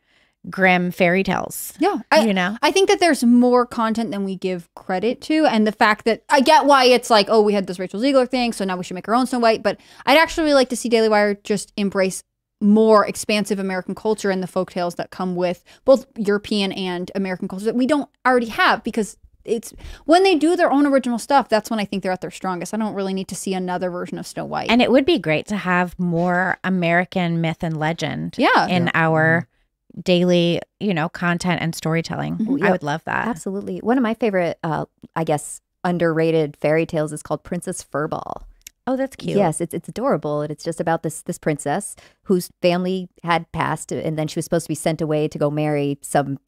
grim fairy tales. Yeah. You know? I think that there's more content than we give credit to. And the fact that I get why it's like, oh, we had this Rachel Zegler thing, so now we should make our own Snow White. But I'd actually really like to see Daily Wire just embrace more expansive American culture and the folktales that come with both European and American culture that we don't already have, because it's when they do their own original stuff, that's when I think they're at their strongest. I don't really need to see another version of Snow White. And it would be great to have more American myth and legend in our daily, you know, content and storytelling. I would love that. Absolutely. One of my favorite, I guess, underrated fairy tales is called Princess Furball. Oh, that's cute. Yes, it's adorable. And it's just about this princess whose family had passed, and then she was supposed to be sent away to go marry some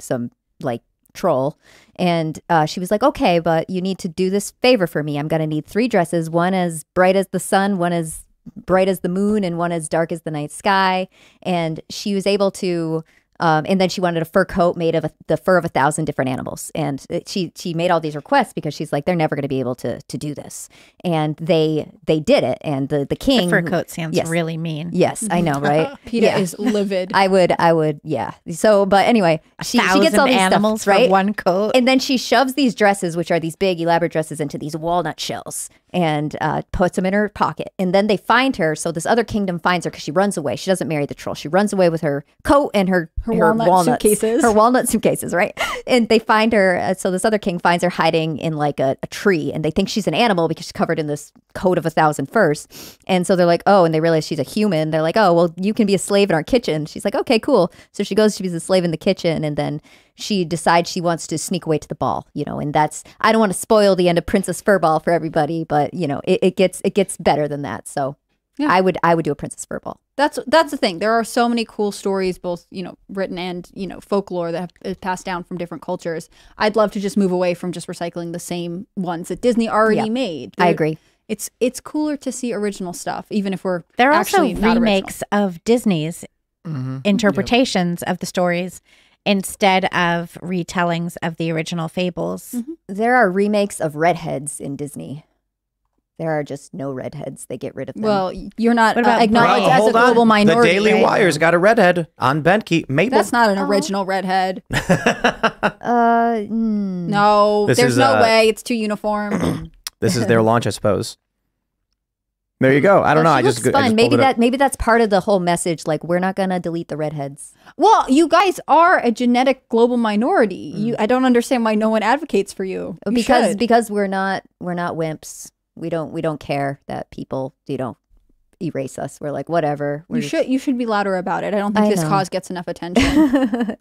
like troll. And she was like, okay, but you need to do this favor for me. I'm going to need 3 dresses, one as bright as the sun, one as bright as the moon, and one as dark as the night sky. And she was able to... and then she wanted a fur coat made of the fur of 1,000 different animals. And she made all these requests because she's like, they're never going to be able to do this. And they did it. And the king... The fur coat sounds really mean. Yes, I know, right? PETA is livid. I would, yeah. So, but anyway, she gets all these animals stuff, right? For one coat. And then she shoves these dresses, which are these big elaborate dresses, into these walnut shells and puts them in her pocket. And then they find her. So this other kingdom finds her because she runs away. She doesn't marry the troll. She runs away with her coat and her walnut suitcases, right? And they find her. So this other king finds her hiding in like a tree, and they think she's an animal because she's covered in this coat of 1,000 furs. And so they're like, oh, and they realize she's a human. They're like, oh, well, you can be a slave in our kitchen. She's like, okay, cool. So she goes, she was a slave in the kitchen, and then she decides she wants to sneak away to the ball, you know, and that's, I don't want to spoil the end of Princess Furball for everybody, but you know, it gets better than that. So yeah. I would do a Princess Furball. That's the thing. There are so many cool stories, both, you know, written and, you know, folklore that have passed down from different cultures. I'd love to just move away from just recycling the same ones that Disney already made. I agree. It's cooler to see original stuff, even if we're there are actually also not remakes original. Of Disney's interpretations of the stories instead of retellings of the original fables. There are remakes of redheads in Disney. There are just no redheads. They get rid of them. Well, you're not acknowledged as a global minority. The Daily Wire's got a redhead on Bentkey. Mabel. That's not an original redhead. No, there's no way. It's too uniform. This is their launch, I suppose. There you go. I don't know. I just maybe that's part of the whole message. Like, we're not going to delete the redheads. Well, you guys are a genetic global minority. Mm. I don't understand why no one advocates for you. Because we're not wimps. We don't care that people erase us. We're like, whatever. You should be louder about it. I don't think this cause gets enough attention.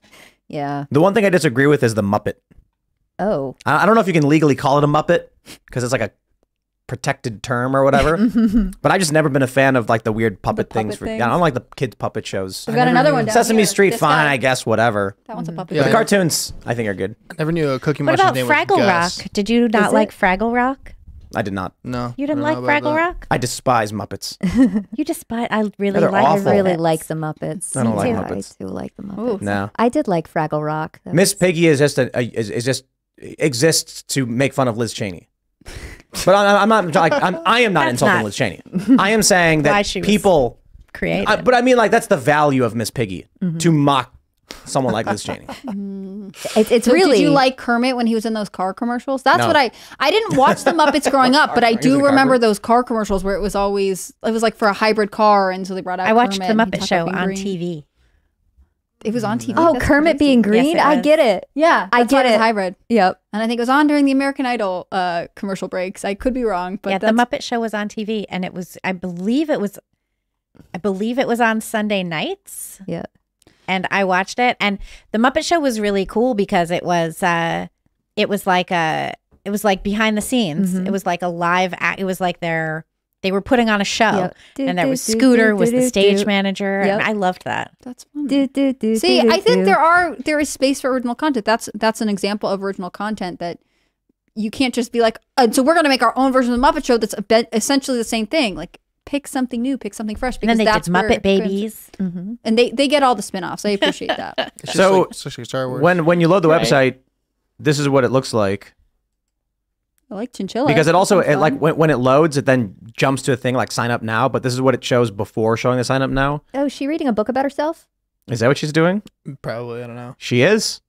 Yeah. The one thing I disagree with is the Muppet. Oh. I don't know if you can legally call it a Muppet because it's like a protected term or whatever, but I've just never been a fan of like the weird puppet things. I don't like the kids puppet shows. We've got another one. Sesame Street, fine, I guess, whatever. That one's a puppet. Yeah, the cartoons, I think, are good. I never knew a Cookie Monster's name was Gus. What about Fraggle Rock? Did you not like Fraggle Rock? I did not. No, you didn't like Fraggle Rock. I despise Muppets. You despise? I really like the Muppets. I don't like Muppets. I do like the Muppets. Ooh. No, I did like Fraggle Rock. Miss Piggy is just exists to make fun of Liz Cheney. But I am not insulting Liz Cheney. I am saying that people create. But I mean, like, that's the value of Miss Piggy, to mock someone like Liz Cheney. It's really. Did you like Kermit when he was in those car commercials? That's what I didn't watch the Muppets growing up, but I do remember those car commercials where it was like for a hybrid car, and so they brought out. I watched Kermit, the Muppet Show on TV. It was on TV. Oh, Kermit being green? Yes, I get it. Yeah, I get it. Hybrid. Yep. And I think it was on during the American Idol commercial breaks. I could be wrong, but yeah, the Muppet Show was on TV, and it was, I believe it was on Sunday nights. Yeah. And I watched it, and the Muppet Show was really cool because it was like behind the scenes. It was like a live act. It was like they were putting on a show, and there was Scooter was the stage manager, and I loved that. That's funny. See, I think there is space for original content. That's an example of original content that you can't just be like, so we're going to make our own version of the Muppet Show that's essentially the same thing. Like, pick something new, pick something fresh. Because and then they did Muppet Babies, and they get all the spinoffs. I appreciate that. So like Star Wars. When you load the website, this is what it looks like. I like chinchilla because it also, like when it loads, it then jumps to a thing like sign up now. But this is what it shows before showing the sign up now. Oh, is she reading a book about herself? Is that what she's doing? Probably, I don't know. She is.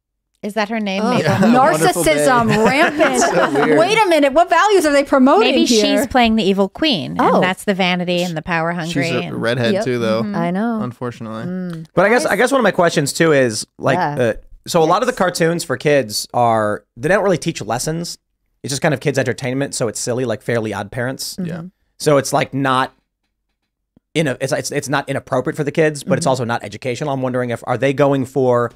Is that her name? Oh. Yeah. Narcissism rampant. So wait a minute, what values are they promoting? Maybe here? She's playing the evil queen, and that's the vanity and the power hungry. She's a redhead too, though. I know, unfortunately. But I guess one of my questions too is like, so a lot of the cartoons for kids they don't really teach lessons. It's just kind of kids' entertainment, so it's silly, like Fairly Odd Parents. Yeah. So it's like it's not inappropriate for the kids, but it's also not educational. I'm wondering are they going for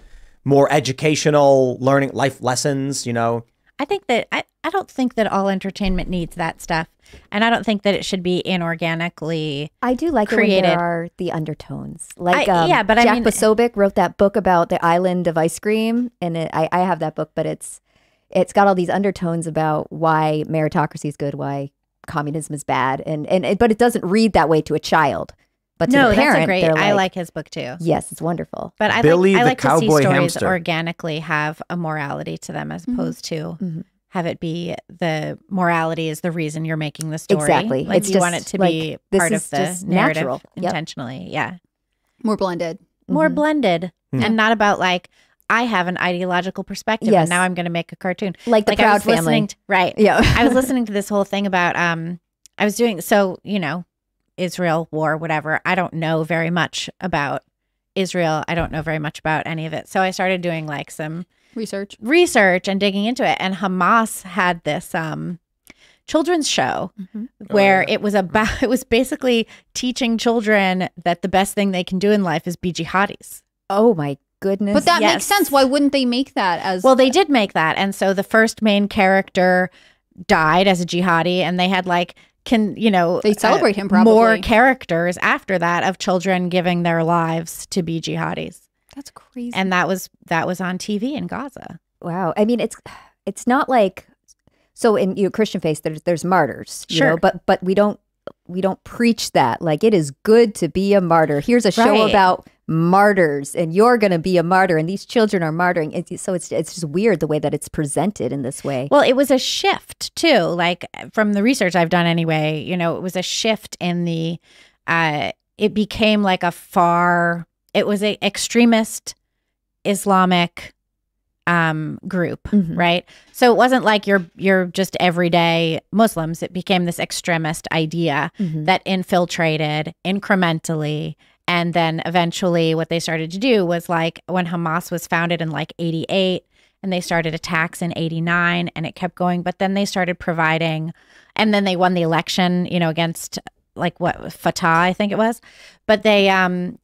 more educational learning, life lessons? You know, I think that I don't think that all entertainment needs that stuff, and I don't think that it should be inorganically. I do like created. It when there are the undertones, like But Jack Posobiec wrote that book about the island of ice cream, and I have that book, but it's got all these undertones about why meritocracy is good, why communism is bad, but it doesn't read that way to a child. But to the parent, that's great. Like, I like his book too. Yes, it's wonderful. But I like to see stories organically have a morality to them, as opposed to have it be the morality is the reason you're making the story. Exactly, like you want it to be part of the narrative intentionally. Yeah, more blended, and not about like. I have an ideological perspective, and now I'm going to make a cartoon. Like the Proud Family. Right. Yeah. I was listening to this whole thing about, I was doing, so, you know, Israel, war, whatever. I don't know very much about Israel. I don't know very much about any of it. So I started doing like some research and digging into it. And Hamas had this children's show where it was basically teaching children that the best thing they can do in life is be jihadis. Oh my God. Goodness. But that makes sense. Why wouldn't they make that as well? They did make that, and so the first main character died as a jihadi, and they had like they celebrate him probably more characters after that of children giving their lives to be jihadis. That's crazy. And that was on TV in Gaza. Wow. I mean, it's not like so in Christian faith there's martyrs, you know, but we don't preach that. Like, it is good to be a martyr. Here's a show about martyrs, and you're going to be a martyr, and these children are martyring. So it's just weird the way that it's presented in this way. Well, it was a shift too, like from the research I've done anyway. You know, it was a shift in the. It became like a far. It was a extremist Islamic group, right? So it wasn't like you're just everyday Muslims. It became this extremist idea that infiltrated incrementally. And then eventually what they started to do was, like, when Hamas was founded in like 88 and they started attacks in 89 and it kept going, but then they started providing, and then they won the election, you know, against like what, Fatah, I think it was. But they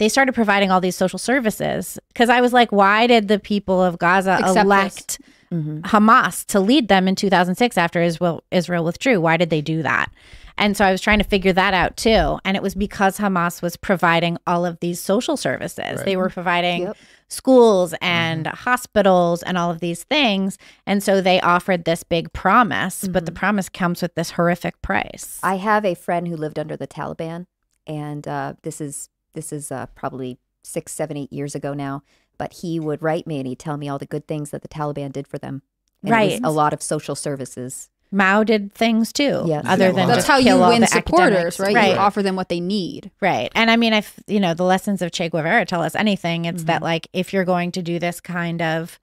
started providing all these social services, because I was like, why did the people of Gaza elect Hamas to lead them in 2006 after Israel withdrew? Why did they do that? And so I was trying to figure that out too. And it was because Hamas was providing all of these social services. Right. They were providing schools and hospitals and all of these things. And so they offered this big promise, but the promise comes with this horrific price. I have a friend who lived under the Taliban, and this is probably 6, 7, 8 years ago now. But he would write me and he'd tell me all the good things that the Taliban did for them. And it was a lot of social services. Mao did things too, other than that's just how you win supporters, right? You offer them what they need, right? And I mean, if you know the lessons of Che Guevara tell us anything, it's that, like, if you're going to do this kind of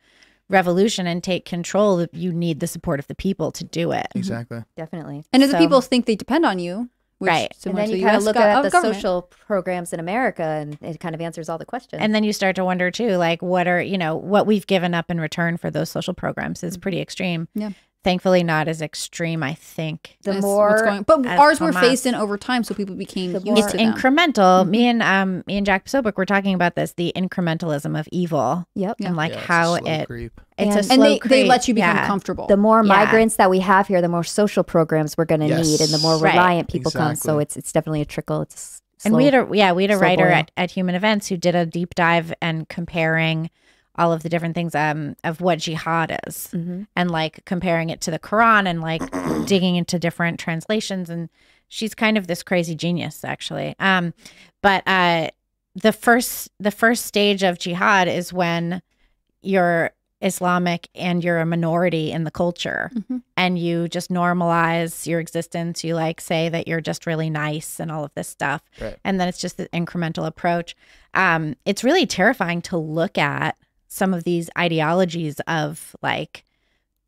revolution and take control, you need the support of the people to do it. Exactly, definitely. And if the people think they depend on you, right? And then you kind of look at the social programs in America, and it kind of answers all the questions. And then you start to wonder too, like, what are what we've given up in return for those social programs is pretty extreme. Yeah. Thankfully, not as extreme, I think. The more, but ours were phased in over time, so people became used to them. It's incremental. Me and Jack Posobiec were talking about this, the incrementalism of evil. Yep. And like how it, it's a slow creep. And they let you become comfortable. The more migrants that we have here, the more social programs we're going to need, and the more reliant people come. So it's definitely a trickle. It's slow, and we had a writer at Human Events who did a deep dive and comparing all of the different things of what jihad is, and like comparing it to the Quran and like digging into different translations. And she's kind of this crazy genius, actually. But the first stage of jihad is when you're Islamic and you're a minority in the culture, and you just normalize your existence. You like say that you're just really nice and all of this stuff. Right. And then it's just the incremental approach. It's really terrifying to look at some of these ideologies of like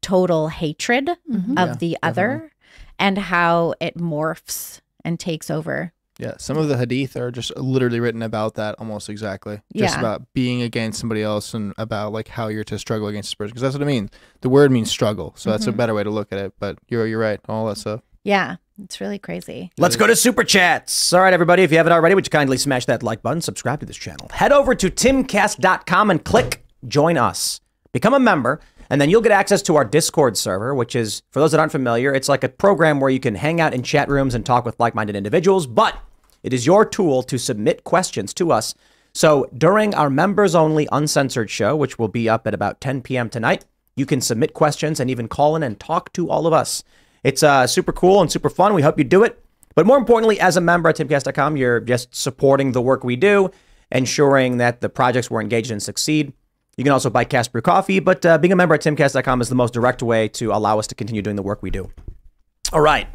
total hatred of the other and how it morphs and takes over. Yeah, some of the hadith are just literally written about that almost exactly. Just about being against somebody else and about like how you're to struggle against this person. Because that's what I mean. The word means struggle. So that's a better way to look at it. But you're right, all that stuff. Yeah. It's really crazy. Let's go to Super Chats. All right, everybody, if you haven't already, would you kindly smash that like button, subscribe to this channel. Head over to TimCast.com and click Join Us. Become a member, and then you'll get access to our Discord server, which is, for those that aren't familiar, it's like a program where you can hang out in chat rooms and talk with like-minded individuals, but it is your tool to submit questions to us. So during our members-only uncensored show, which will be up at about 10 p.m. tonight, you can submit questions and even call in and talk to all of us. It's super cool and super fun. We hope you do it. But more importantly, as a member at TimCast.com, you're just supporting the work we do, ensuring that the projects we're engaged in succeed. You can also buy Casbrew Coffee, but being a member at TimCast.com is the most direct way to allow us to continue doing the work we do. All right.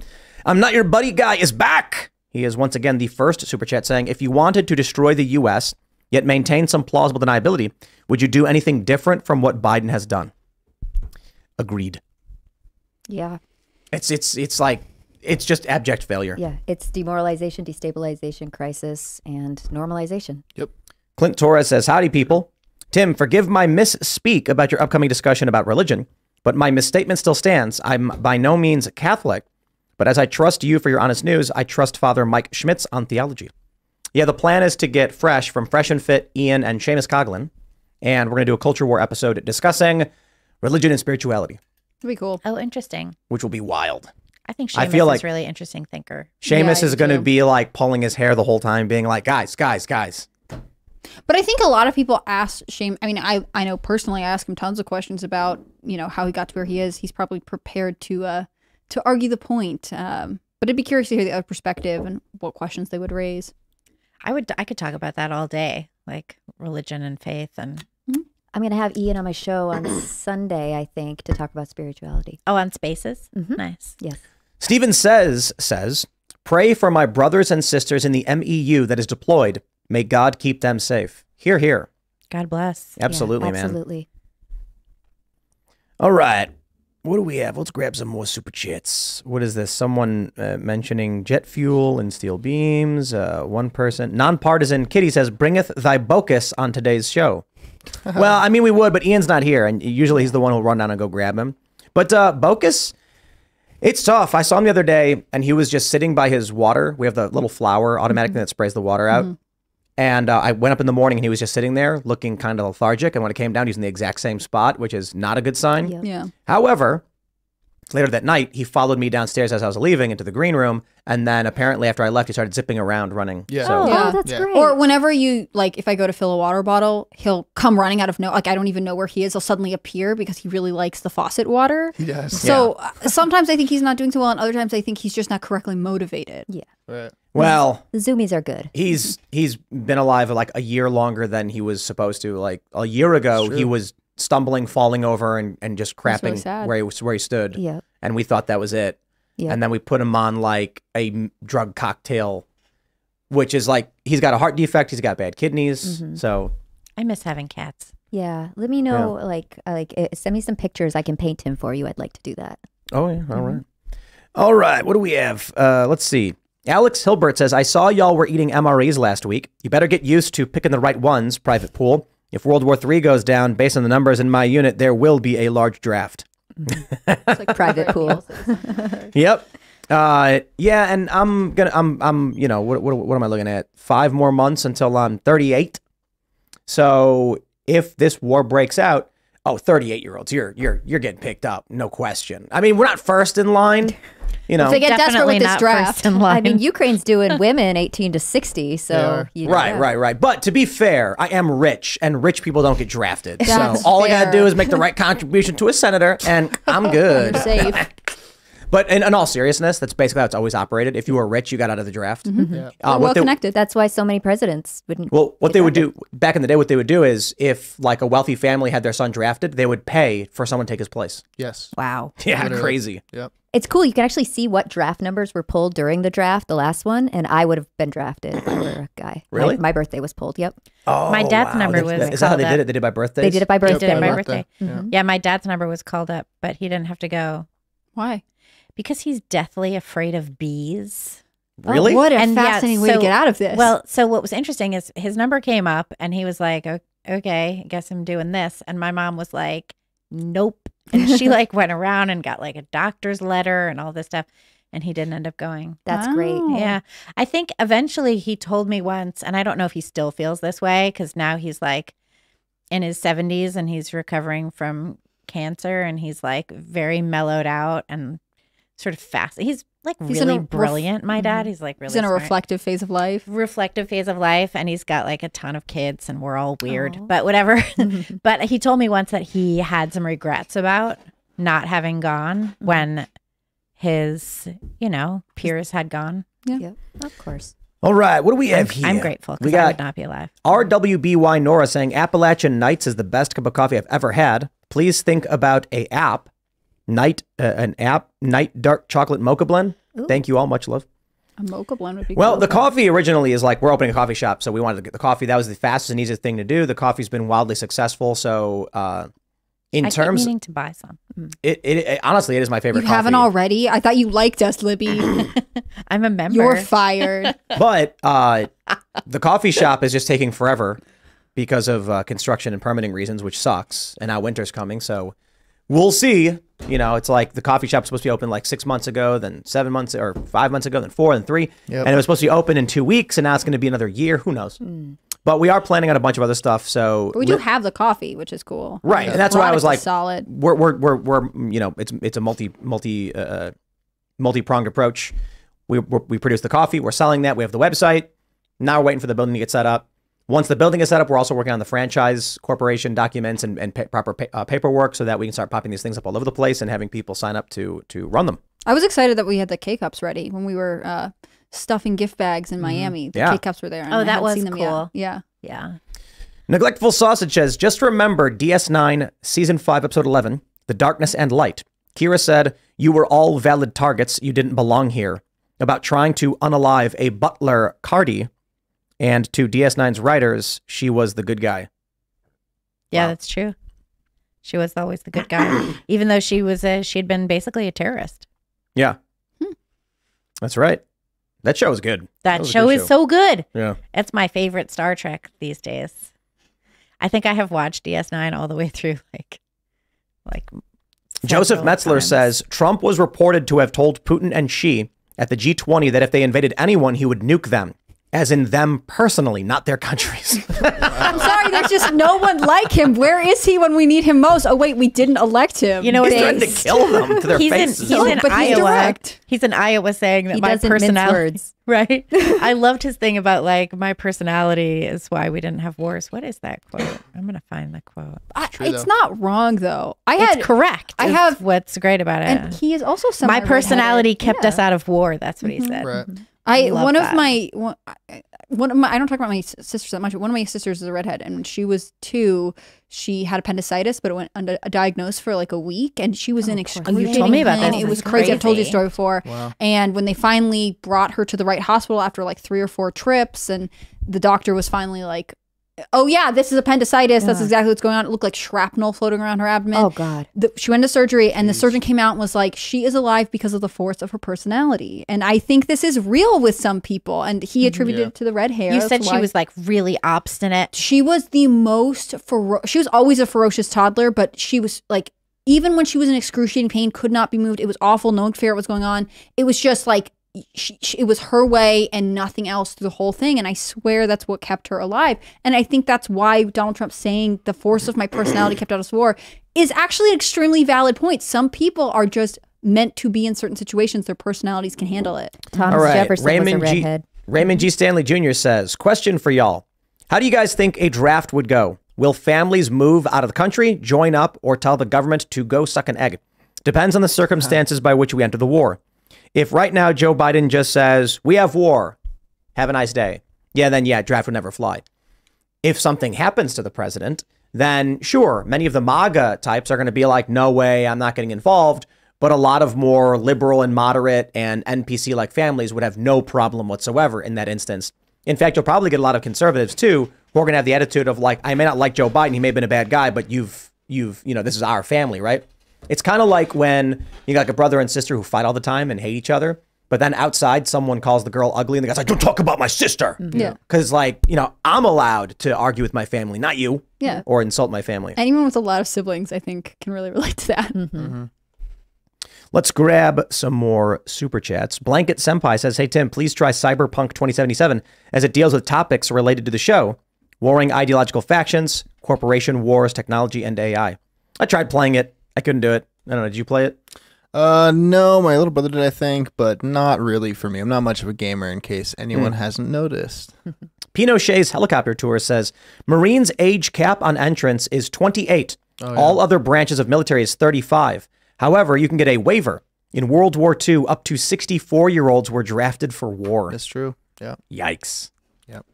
I'm Not Your Buddy Guy is back. He is once again the first Super Chat saying, if you wanted to destroy the U.S., yet maintain some plausible deniability, would you do anything different from what Biden has done? Agreed. Yeah. It's like, it's just abject failure. Yeah, it's demoralization, destabilization, crisis, and normalization. Yep. Clint Torres says, howdy, people. Tim, forgive my misspeak about your upcoming discussion about religion, but my misstatement still stands. I'm by no means a Catholic, but as I trust you for your honest news, I trust Father Mike Schmitz on theology. Yeah, the plan is to get Fresh from Fresh and Fit, Ian and Seamus Coughlin, and we're going to do a Culture War episode discussing religion and spirituality. It'll be cool. Oh, interesting. Which will be wild. I think Seamus is a really interesting thinker. Seamus is going to be like pulling his hair the whole time, being like, guys, guys, guys. But I think a lot of people ask Seamus. I mean, I know personally, I ask him tons of questions about, you know, how he got to where he is. He's probably prepared to argue the point. But I'd be curious to hear the other perspective and what questions they would raise. I could talk about that all day, like religion and faith. And I'm going to have Ian on my show on Sunday, I think, to talk about spirituality. Oh, on Spaces? Nice. Yes. Stephen says, pray for my brothers and sisters in the MEU that is deployed. May God keep them safe. Hear, hear. God bless. Absolutely, man. Absolutely. All right. What do we have? Let's grab some more Super Chats. What is this? Someone mentioning jet fuel and steel beams. One person. Nonpartisan Kitty says, bringeth thy bocus on today's show. Well, I mean, we would, but Ian's not here, and usually he's the one who'll run down and go grab him. But bocus, it's tough. I saw him the other day, and he was just sitting by his water. We have the little flower automatic thing that sprays the water out. And I went up in the morning, and he was just sitting there looking kind of lethargic. And when I came down, he was in the exact same spot, which is not a good sign. Yep. Yeah. However, later that night, he followed me downstairs as I was leaving into the green room. And then apparently after I left, he started zipping around running. Yeah. So, oh, that's great. Or whenever you, like, if I go to fill a water bottle, he'll come running out of nowhere. Like, I don't even know where he is. He'll suddenly appear because he really likes the faucet water. He does. So sometimes I think he's not doing so well. And other times I think he's just not correctly motivated. Yeah. Right. Well, the zoomies are good. He's been alive like a year longer than he was supposed to. Like a year ago, he was stumbling, falling over, and just crapping really where he stood. Yeah, and we thought that was it. Yeah, and then we put him on like a drug cocktail, which is like he's got a heart defect, he's got bad kidneys. So I miss having cats. Yeah, let me know. Yeah. Like send me some pictures. I can paint him for you. I'd like to do that. Oh yeah, all right, all right. What do we have? Let's see. Alex Hilbert says, I saw y'all were eating MREs last week. You better get used to picking the right ones, Private Pool. If World War III goes down, based on the numbers in my unit, there will be a large draft. It's like Private Pool. Yep. Yeah, and I'm you know, what am I looking at? 5 more months until I'm 38. So if this war breaks out, oh, 38-year-olds, you're getting picked up, no question. I mean, we're not first in line. You know, if they get desperate with this draft. I mean, Ukraine's doing women 18 to 60, so... Yeah. You know, right. But to be fair, I am rich, and rich people don't get drafted. That's so all fair. I gotta do is make the right contribution to a senator, and I'm good. I'm safe. But in all seriousness, that's basically how it's always operated. If you were rich, you got out of the draft. Yeah. Well-connected. That's why so many presidents wouldn't... Well, what they would do, back in the day, what they would do is, if like a wealthy family had their son drafted, they would pay for someone to take his place. Yes. Wow. Yeah, literally. Crazy. Yep. It's cool. You can actually see what draft numbers were pulled during the draft, the last one, and I would have been drafted if I were a guy. Really? My birthday was pulled, yep. Oh, my dad's number was called up. Is that how they did it? They did it by birthday? They did it by birthday. Yeah, my dad's number was called up, but he didn't have to go. Why? Because he's deathly afraid of bees. Really? Oh, what a fascinating way to get out of this. Well, so what was interesting is his number came up, and he was like, okay, I guess I'm doing this. And my mom was like, nope. And she like went around and got like a doctor's letter and all this stuff, and he didn't end up going. That's great. Yeah. I think eventually he told me once, and I don't know if he still feels this way because now he's like in his 70s and he's recovering from cancer, and he's like very mellowed out and sort of fast. He's like really brilliant, my dad. He's like really smart. He's in a reflective phase of life. And he's got like a ton of kids, and we're all weird, but whatever. But he told me once that he had some regrets about not having gone when his, you know, peers had gone. Yeah, yeah, of course. All right, what do we have here? I'm grateful because I would not be alive. RWBY Nora saying, Appalachian Nights is the best cup of coffee I've ever had. Please think about a app. Night dark chocolate mocha blend. Ooh. Thank you all. Much love. A mocha blend would be well, cool. The coffee originally is like, we're opening a coffee shop, so we wanted to get the coffee. That was the fastest and easiest thing to do. The coffee's been wildly successful. So I keep meaning to buy some. It honestly, it is my favorite coffee. You haven't already? I thought you liked us, Libby. I'm a member. You're fired. But the coffee shop is just taking forever because of construction and permitting reasons, which sucks. And now winter's coming, so we'll see. You know, it's like the coffee shop was supposed to be open like 6 months ago, then 7 months or 5 months ago, then 4 and 3. Yep. And it was supposed to be open in 2 weeks, and now it's going to be another year. Who knows? Mm. But we are planning on a bunch of other stuff. So but we do have the coffee, which is cool. Right. Yeah. And that's why I was like, solid. We're you know, it's a multi-pronged approach. We produce the coffee. We're selling that. We have the website. Now we're waiting for the building to get set up. Once the building is set up, we're also working on the franchise corporation documents and proper paperwork so that we can start popping these things up all over the place and having people sign up to run them. I was excited that we had the K-Cups ready when we were stuffing gift bags in Miami. The K-Cups were there. And oh, that was cool. Yet. Yeah. Yeah. Neglectful Sausage says, just remember DS9 Season 5, Episode 11, The Darkness and Light. Kira said, you were all valid targets. You didn't belong here. About trying to unalive a butler, Cardi. And to DS9's writers, she was the good guy. Yeah, wow. That's true. She was always the good guy, even though she was she'd been basically a terrorist. Yeah, that's right. That show is good. That show is so good. Yeah, it's my favorite Star Trek these days. I think I have watched DS9 all the way through, like. Joseph Metzler says Trump was reported to have told Putin and Xi at the G20 that if they invaded anyone, he would nuke them. As in them personally, not their countries. I'm sorry, there's just no one like him. Where is he when we need him most? Oh wait, we didn't elect him. You know, he's trying to kill them to their faces. He's in Iowa. He's in Iowa saying that my personality. Right. I loved his thing about like my personality is why we didn't have wars. What is that quote? I'm gonna find the quote. It's not wrong though. It's correct. I have what's great about it. And he is also my personality kept us out of war. That's what he said. Right. One of my I don't talk about my sisters that much, but one of my sisters is a redhead, and when she was 2, she had appendicitis, but it went undiagnosed for like a week, and she was in excruciating pain. It was crazy. I've told you the story before. Wow. And when they finally brought her to the right hospital after like 3 or 4 trips, and the doctor was finally like, oh yeah, this is appendicitis. Yeah. That's exactly what's going on. It looked like shrapnel floating around her abdomen. Oh God. She went to surgery, and the surgeon came out and was like, she is alive because of the force of her personality. And I think this is real with some people. And he attributed it to the red hair. You said she was like really obstinate. She was the most ferocious. She was always a ferocious toddler, but she was like, even when she was in excruciating pain, could not be moved. It was awful. No one cared what was going on. It was just like, it was her way and nothing else through the whole thing, and I swear that's what kept her alive. And I think that's why Donald Trump saying the force of my personality kept out of war is actually an extremely valid point. Some people are just meant to be in certain situations; their personalities can handle it. Thomas Jefferson was a redhead. Raymond G. Stanley Jr. says, "Question for y'all: how do you guys think a draft would go? Will families move out of the country, join up, or tell the government to go suck an egg? Depends on the circumstances by which we enter the war." If right now Joe Biden just says, we have war, have a nice day. Yeah, then yeah, draft would never fly. If something happens to the president, then sure, many of the MAGA types are going to be like, no way, I'm not getting involved. But a lot of more liberal and moderate and NPC-like families would have no problem whatsoever in that instance. In fact, you'll probably get a lot of conservatives too, who are going to have the attitude of like, I may not like Joe Biden, he may have been a bad guy, but you know, this is our family, right? It's kind of like when you got like a brother and sister who fight all the time and hate each other, but then outside someone calls the girl ugly and the guy's like, don't talk about my sister. Yeah. Because like, you know, I'm allowed to argue with my family, not you. Yeah. Or insult my family. Anyone with a lot of siblings, I think, can really relate to that. Let's grab some more super chats. Blanket Senpai says, hey, Tim, please try Cyberpunk 2077 as it deals with topics related to the show. Warring ideological factions, corporation wars, technology, and AI. I tried playing it. I couldn't do it. I don't know. Did you play it? No, my little brother did, I think, but not really for me. I'm not much of a gamer, in case anyone hasn't noticed. Pinochet's helicopter tour says Marines age cap on entrance is 28. Oh, yeah. All other branches of military is 35. However, you can get a waiver. In World War II, up to 64-year-olds were drafted for war. That's true. Yeah. Yikes. Yep.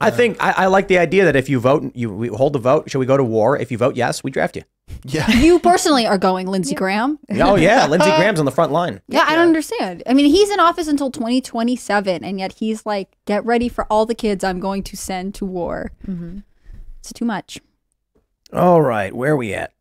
I think I like the idea that if you vote, we hold the vote. Should we go to war? If you vote yes, we draft you. Yeah. You personally are going, Lindsey Graham. Oh yeah, Lindsey Graham's on the front line. Yeah, I don't understand. I mean, he's in office until 2027, and yet he's like, get ready for all the kids I'm going to send to war. It's too much. All right, where are we at?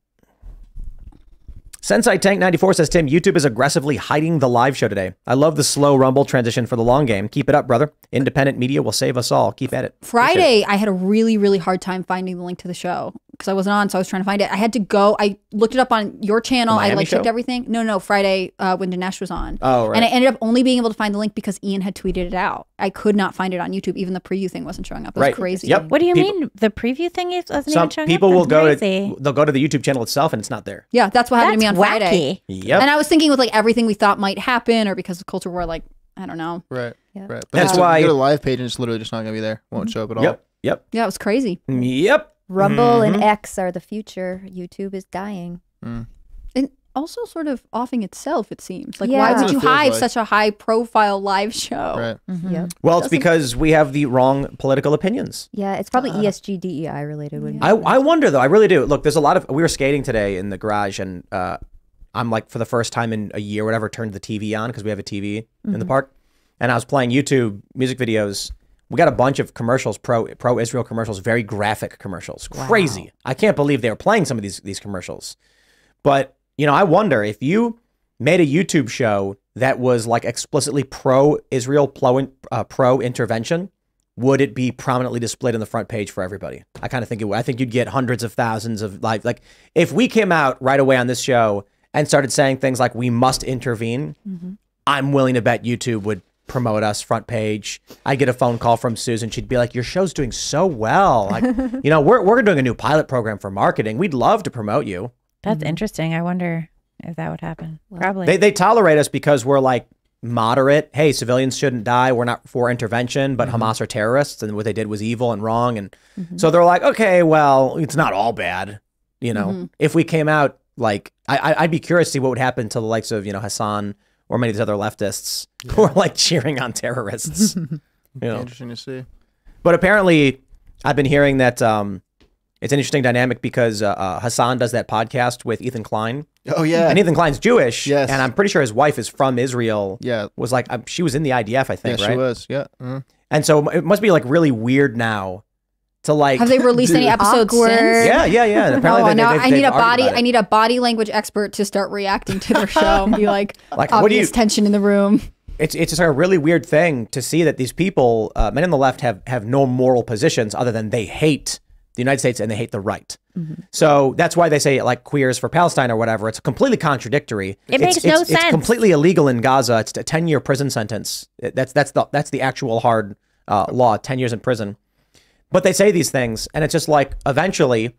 Sensei Tank 94 says, Tim, YouTube is aggressively hiding the live show today. I love the slow rumble transition for the long game. Keep it up, brother. Independent media will save us all. Keep at it. Friday, I had a really, really hard time finding the link to the show because I wasn't on, so I was trying to find it. I had to go. I looked it up on your channel. I like checked everything. No, no, Friday when Dinesh was on. Oh, right. And I ended up only being able to find the link because Ian had tweeted it out. I could not find it on YouTube. Even the preview thing wasn't showing up. It was crazy. Yep. What do you mean the preview thing wasn't even showing up? People will go to, they'll go to the YouTube channel itself and it's not there. Yeah, that's what happened to me on Friday. Yep. And I was thinking with like everything we thought might happen or because of culture war, like, I don't know. Right. Yep. Right. But that's why you go to the live page and it's literally just not going to be there. Won't show up at all. Yep. Yep. Yeah, it was crazy. Yep. Rumble and X are the future. YouTube is dying. And also sort of offing itself, it seems. Like, why would you hide such a high-profile live show? Right. Well, it's because we have the wrong political opinions. Yeah, it's probably ESG, DEI related. I wonder, though. I really do. Look, there's a lot of... We were skating today in the garage, and I'm like, for the first time in a year, whatever, turned the TV on because we have a TV in the park. And I was playing YouTube music videos We got a bunch of commercials, pro-Israel commercials, very graphic commercials. Crazy. Wow. I can't believe they were playing some of these commercials. But, you know, I wonder if you made a YouTube show that was like explicitly pro-Israel, pro-intervention, would it be prominently displayed on the front page for everybody? I kind of think it would. I think you'd get hundreds of thousands of like if we came out right away on this show and started saying things like we must intervene, mm-hmm. I'm willing to bet YouTube would promote us front page. I'd get a phone call from Susan. She'd be like, your show's doing so well. Like, you know, we're doing a new pilot program for marketing. We'd love to promote you. That's mm-hmm. interesting. I wonder if that would happen. Well, probably. They tolerate us because we're like moderate. Hey, civilians shouldn't die. We're not for intervention, but mm-hmm. Hamas are terrorists and what they did was evil and wrong. And mm-hmm. so they're like, okay, well, it's not all bad. You know, mm-hmm. if we came out like, I'd be curious to see what would happen to the likes of, you know, Hassan or many of these other leftists yeah. who are like cheering on terrorists. You know? Interesting to see. But apparently I've been hearing that it's an interesting dynamic because Hassan does that podcast with Ethan Klein. Oh, yeah. And Ethan Klein's Jewish. Yes. And I'm pretty sure his wife is from Israel. Yeah. Was like, she was in the IDF, I think, right? She was, yeah. Mm. And so it must be like really weird now to like. Have they released any episodes since? Yeah, yeah, yeah. Apparently oh, now I need a body. I need a body language expert to start reacting to their show and be like obvious what do you, tension in the room. It's just like a really weird thing to see that these people, men on the left have no moral positions other than they hate the United States and they hate the right. Mm-hmm. So that's why they say like queers for Palestine or whatever. It's completely contradictory. It makes no sense. It's completely illegal in Gaza. It's a 10-year prison sentence. That's the actual hard law, 10 years in prison. But they say these things and it's just like eventually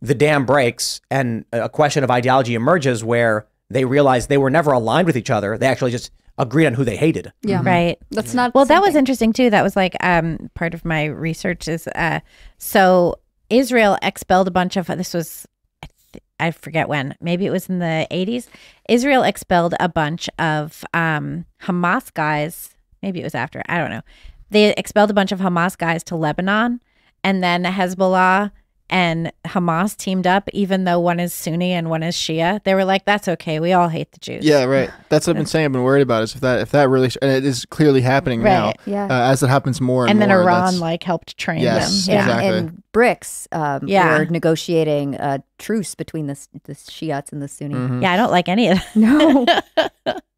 the dam breaks and a question of ideology emerges where they realize they were never aligned with each other. They actually just agreed on who they hated. Yeah, mm-hmm. right. That's not well, that was interesting too. That was like part of my research is so Israel expelled a bunch of, this was, I forget when, maybe it was in the 80s. Israel expelled a bunch of Hamas guys. Maybe it was after, I don't know. They expelled a bunch of Hamas guys to Lebanon, and then Hezbollah and Hamas teamed up, even though one is Sunni and one is Shia. They were like, that's okay. We all hate the Jews. Yeah, right. That's what I've been saying. I've been worried about is if that really, and it is clearly happening right now yeah. As it happens more and more. And then Iran like helped train them. Yeah, exactly. And BRICS were negotiating a truce between the Shiites and the Sunni. Mm-hmm. Yeah, I don't like any of that. No.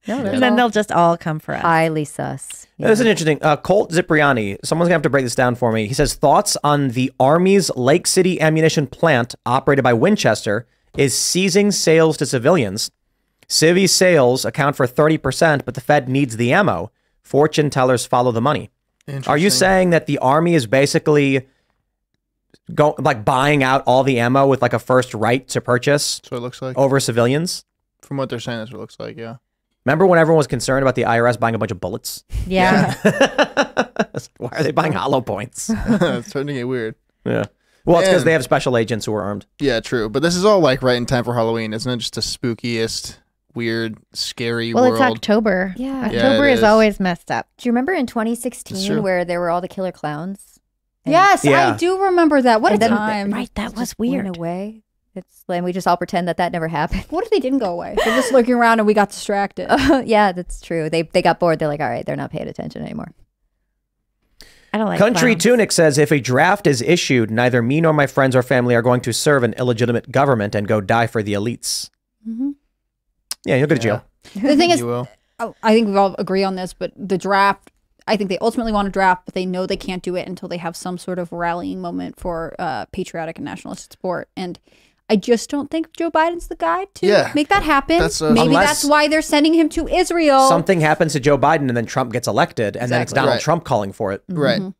No, and then they'll just all come for us. Highly sus. Yeah. This is an interesting. Colt Zipriani, someone's going to have to break this down for me. He says, thoughts on the Army's Lake City ammunition plant operated by Winchester is ceasing sales to civilians. Civvy sales account for 30%, but the Fed needs the ammo. Fortune tellers follow the money. Are you saying that the Army is basically like buying out all the ammo with like a first right to purchase? So it looks like. Over civilians? From what they're saying, that's what it looks like, yeah. Remember when everyone was concerned about the IRS buying a bunch of bullets? Yeah. Why are they buying hollow points? It's starting to get weird. Yeah. Well, it's because they have special agents who are armed. Yeah, true. But this is all like right in time for Halloween. Isn't it just the spookiest, weird, scary world? Well, it's October. Yeah. October is always messed up. Do you remember in 2016 where there were all the killer clowns? And yes, yeah. I do remember that. What a time. Right, that was weird. Went away. And we just all pretend that never happened. What if they didn't go away? They're just looking around and we got distracted. Yeah, that's true. They got bored. They're like, all right, they're not paying attention anymore. I don't like Country clowns. Tunic says, if a draft is issued, neither me nor my friends or family are going to serve an illegitimate government and go die for the elites. Mm-hmm. Yeah, you'll go to jail. The thing is, I think we all agree on this, but the draft, I think they ultimately want to draft, but they know they can't do it until they have some sort of rallying moment for patriotic and nationalist support. And I just don't think Joe Biden's the guy to make that happen. Maybe that's why they're sending him to Israel. Something happens to Joe Biden and then Trump gets elected and then it's Donald Trump calling for it. Mm-hmm. Right.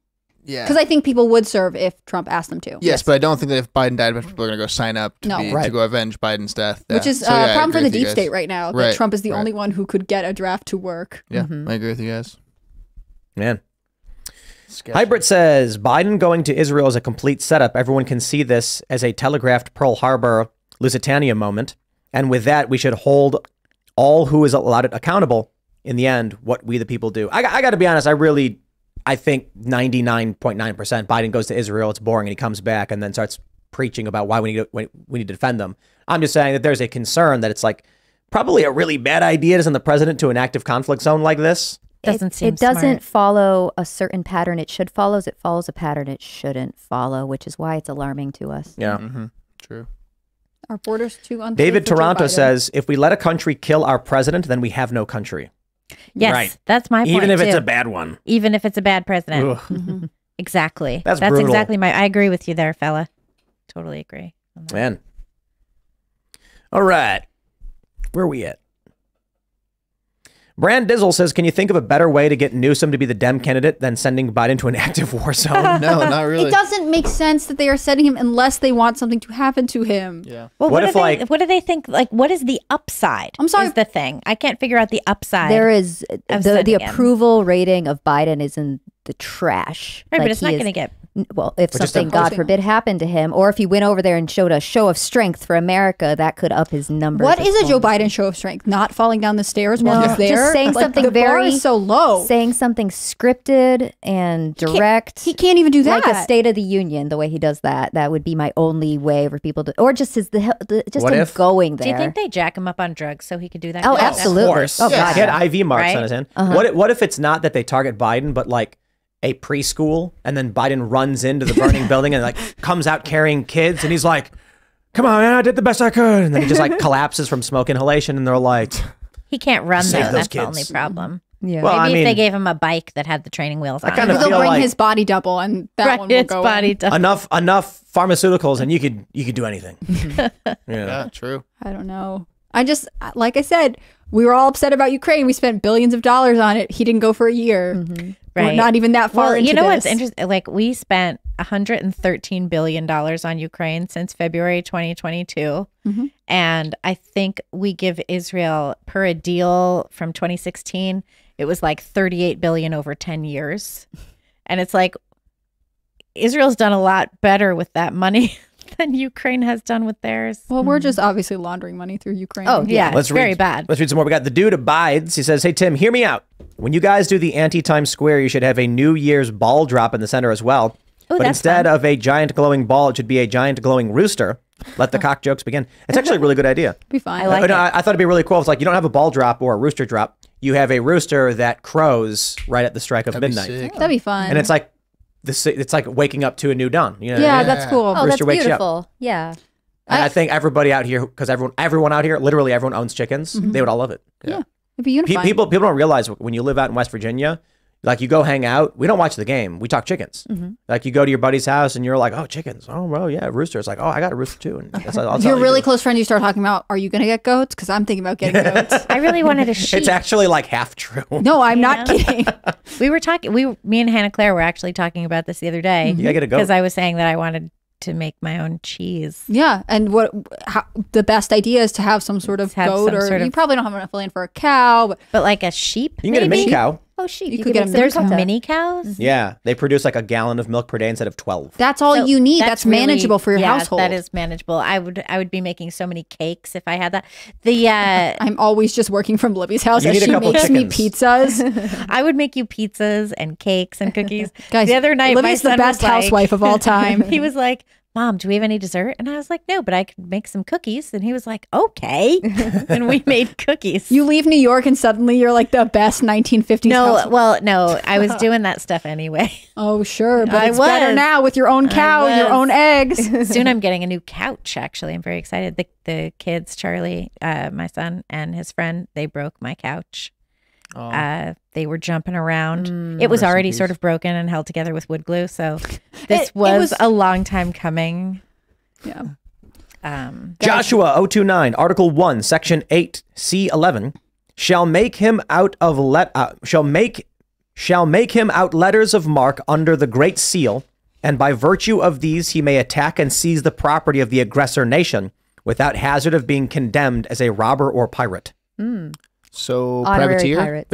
Yeah. Because I think people would serve if Trump asked them to. Yes, but I don't think that if Biden died, people are going to go sign up to go avenge Biden's death. Yeah. Which is a problem for the deep state right now. That Trump is the only one who could get a draft to work. Yeah, I agree with you guys. Man. Hybrid says, Biden going to Israel is a complete setup. Everyone can see this as a telegraphed Pearl Harbor, Lusitania moment. And with that, we should hold all who is allowed it accountable. In the end, what we the people do. I got to be honest. I think 99.9% Biden goes to Israel. It's boring. And he comes back and then starts preaching about why we need to defend them. I'm just saying that there's a concern that it's like probably a really bad idea to send the president to an active conflict zone like this. It doesn't follow a certain pattern it should follow. It follows a pattern it shouldn't follow, which is why it's alarming to us. Yeah, mm-hmm. True. Our borders too unsafe. David Toronto says, if we let a country kill our president, then we have no country. Yes, right. That's my point. Even if it's a bad one. Even if it's a bad president. Mm-hmm. Exactly. That's brutal. Exactly my, I agree with you there, fella. Totally agree. Man. All right. Where are we at? Brand Dizzle says, can you think of a better way to get Newsom to be the Dem candidate than sending Biden to an active war zone? No, not really. It doesn't make sense that they are sending him unless they want something to happen to him. Yeah. Well, what do they think? Like, what is the upside? I'm sorry. Is the thing. I can't figure out the upside. There is the approval rating of Biden is in the trash. Right, like, but it's not going to get. Well, if something, God forbid, happened to him, or if he went over there and showed a show of strength for America, that could up his numbers. What is a Joe Biden show of strength? Not falling down the stairs while he's there? Just saying something the bar is so low. Saying something scripted and direct. He can't even do that. Like a State of the Union, the way he does that. That would be my only way for people to, or just his, just going there. Do you think they jack him up on drugs so he could do that? Oh, absolutely. Of course. Oh, God, he had IV marks on his hand. Uh-huh. What if it's not that they target Biden, but like, a preschool, and then Biden runs into the burning building and like comes out carrying kids, and he's like, "Come on, man, I did the best I could," and then he just like collapses from smoke inhalation, and they're like, "He can't run though. That's the only problem." Yeah, well, maybe if they gave him a bike that had the training wheels on it, they'll bring like, his body double, and that one will go body double. Enough pharmaceuticals, and you could do anything. Yeah, true. I don't know. I just, like I said, we were all upset about Ukraine. We spent billions of dollars on it. He didn't go for a year. Mm-hmm. Right. We're not even that far into this. You know what's interesting? Like, we spent $113 billion on Ukraine since February 2022. Mm-hmm. And I think we give Israel, per a deal from 2016, it was like $38 billion over 10 years. And it's like, Israel's done a lot better with that money than Ukraine has done with theirs. Well, we're just obviously laundering money through Ukraine. Oh, yeah. It's very bad. Let's read some more. We got The Dude Abides. He says, hey, Tim, hear me out. When you guys do the anti-Times Square, you should have a New Year's ball drop in the center as well. Ooh, but instead of a giant glowing ball, it should be a giant glowing rooster. Let the cock jokes begin. It's actually a really good idea. Be fine. I thought it'd be really cool. It's like, you don't have a ball drop or a rooster drop. You have a rooster that crows right at the strike of midnight. That'd be fun. And it's like, it's like waking up to a new dawn. You know? Yeah, that's cool. Oh, rooster that's beautiful. Yeah. And I think everybody out here, because everyone out here, literally everyone owns chickens. Mm-hmm. They would all love it. Yeah. It'd be unifying. People don't realize when you live out in West Virginia, like you go hang out. We don't watch the game. We talk chickens. Mm-hmm. Like you go to your buddy's house and you're like, oh, chickens. Oh, well, yeah, rooster. It's like, oh, I got a rooster too. And that's your really close friend, you start talking about, are you going to get goats? Because I'm thinking about getting goats. I really wanted a sheep. It's actually like half true. No, I'm not kidding. We were talking, me and Hannah Claire were actually talking about this the other day. Mm-hmm. You got to get a goat. Because I was saying that I wanted to make my own cheese. Yeah, and the best idea is to have some sort of goat, or you probably don't have enough land for a cow, but like a sheep. You can get a mini cow. Oh, sheep! You could get there's mini cows. Yeah, they produce like a gallon of milk per day instead of 12. That's all you need. That's manageable for your household. That is manageable. I would be making so many cakes if I had that. I'm always just working from Libby's house. She makes me pizzas. I would make you pizzas and cakes and cookies. Guys, the other night, Libby's the best housewife of all time. He was like, Mom, do we have any dessert? And I was like, no, but I could make some cookies. And he was like, okay. And we made cookies. You leave New York and suddenly you're like the best 1950s. No, no, I was doing that stuff anyway. Oh, sure. But it's better now with your own cow and your own eggs. Soon I'm getting a new couch, actually. I'm very excited. The kids, Charlie, my son, and his friend, they broke my couch. Oh. They were jumping around. It was already sort of broken and held together with wood glue, so this was a long time coming. Yeah. Joshua 029, Article 1, Section 8, C11 shall make him out letters of mark under the great seal, and by virtue of these he may attack and seize the property of the aggressor nation without hazard of being condemned as a robber or pirate. So privateers,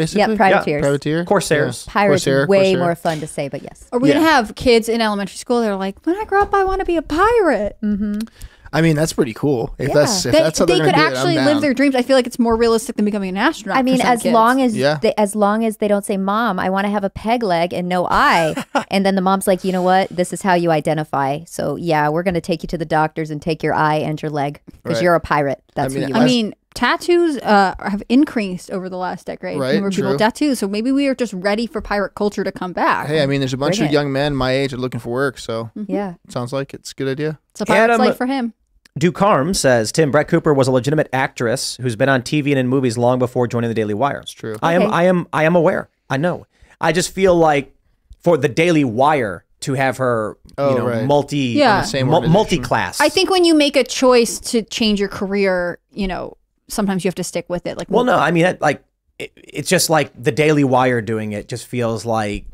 corsairs. Pirates is way more fun to say, but yes. Are we gonna have kids in elementary school that are like, when I grow up, I want to be a pirate? Mm-hmm. I mean, that's pretty cool. If they could actually live their dreams, I feel like it's more realistic than becoming an astronaut. I mean, as long as they don't say, Mom, I want to have a peg leg and no eye. And then the mom's like, you know what? This is how you identify. So yeah, we're gonna take you to the doctors and take your eye and your leg because you're a pirate. That's what you are. I mean, tattoos have increased over the last decade. Right, number of people tattoo. So maybe we are just ready for pirate culture to come back. Hey, I mean, there's a bunch of young men my age are looking for work. So yeah, sounds like it's a good idea. It's a pirate's life for him. Ducarm says, Tim, Brett Cooper was a legitimate actress who's been on TV and in movies long before joining the Daily Wire. It's true. Okay. I am aware. I know. I just feel like for the Daily Wire to have her, multi-class. I think when you make a choice to change your career, you know, sometimes you have to stick with it. Like, well, no, I mean, that, like, it's just like the Daily Wire doing it just feels like,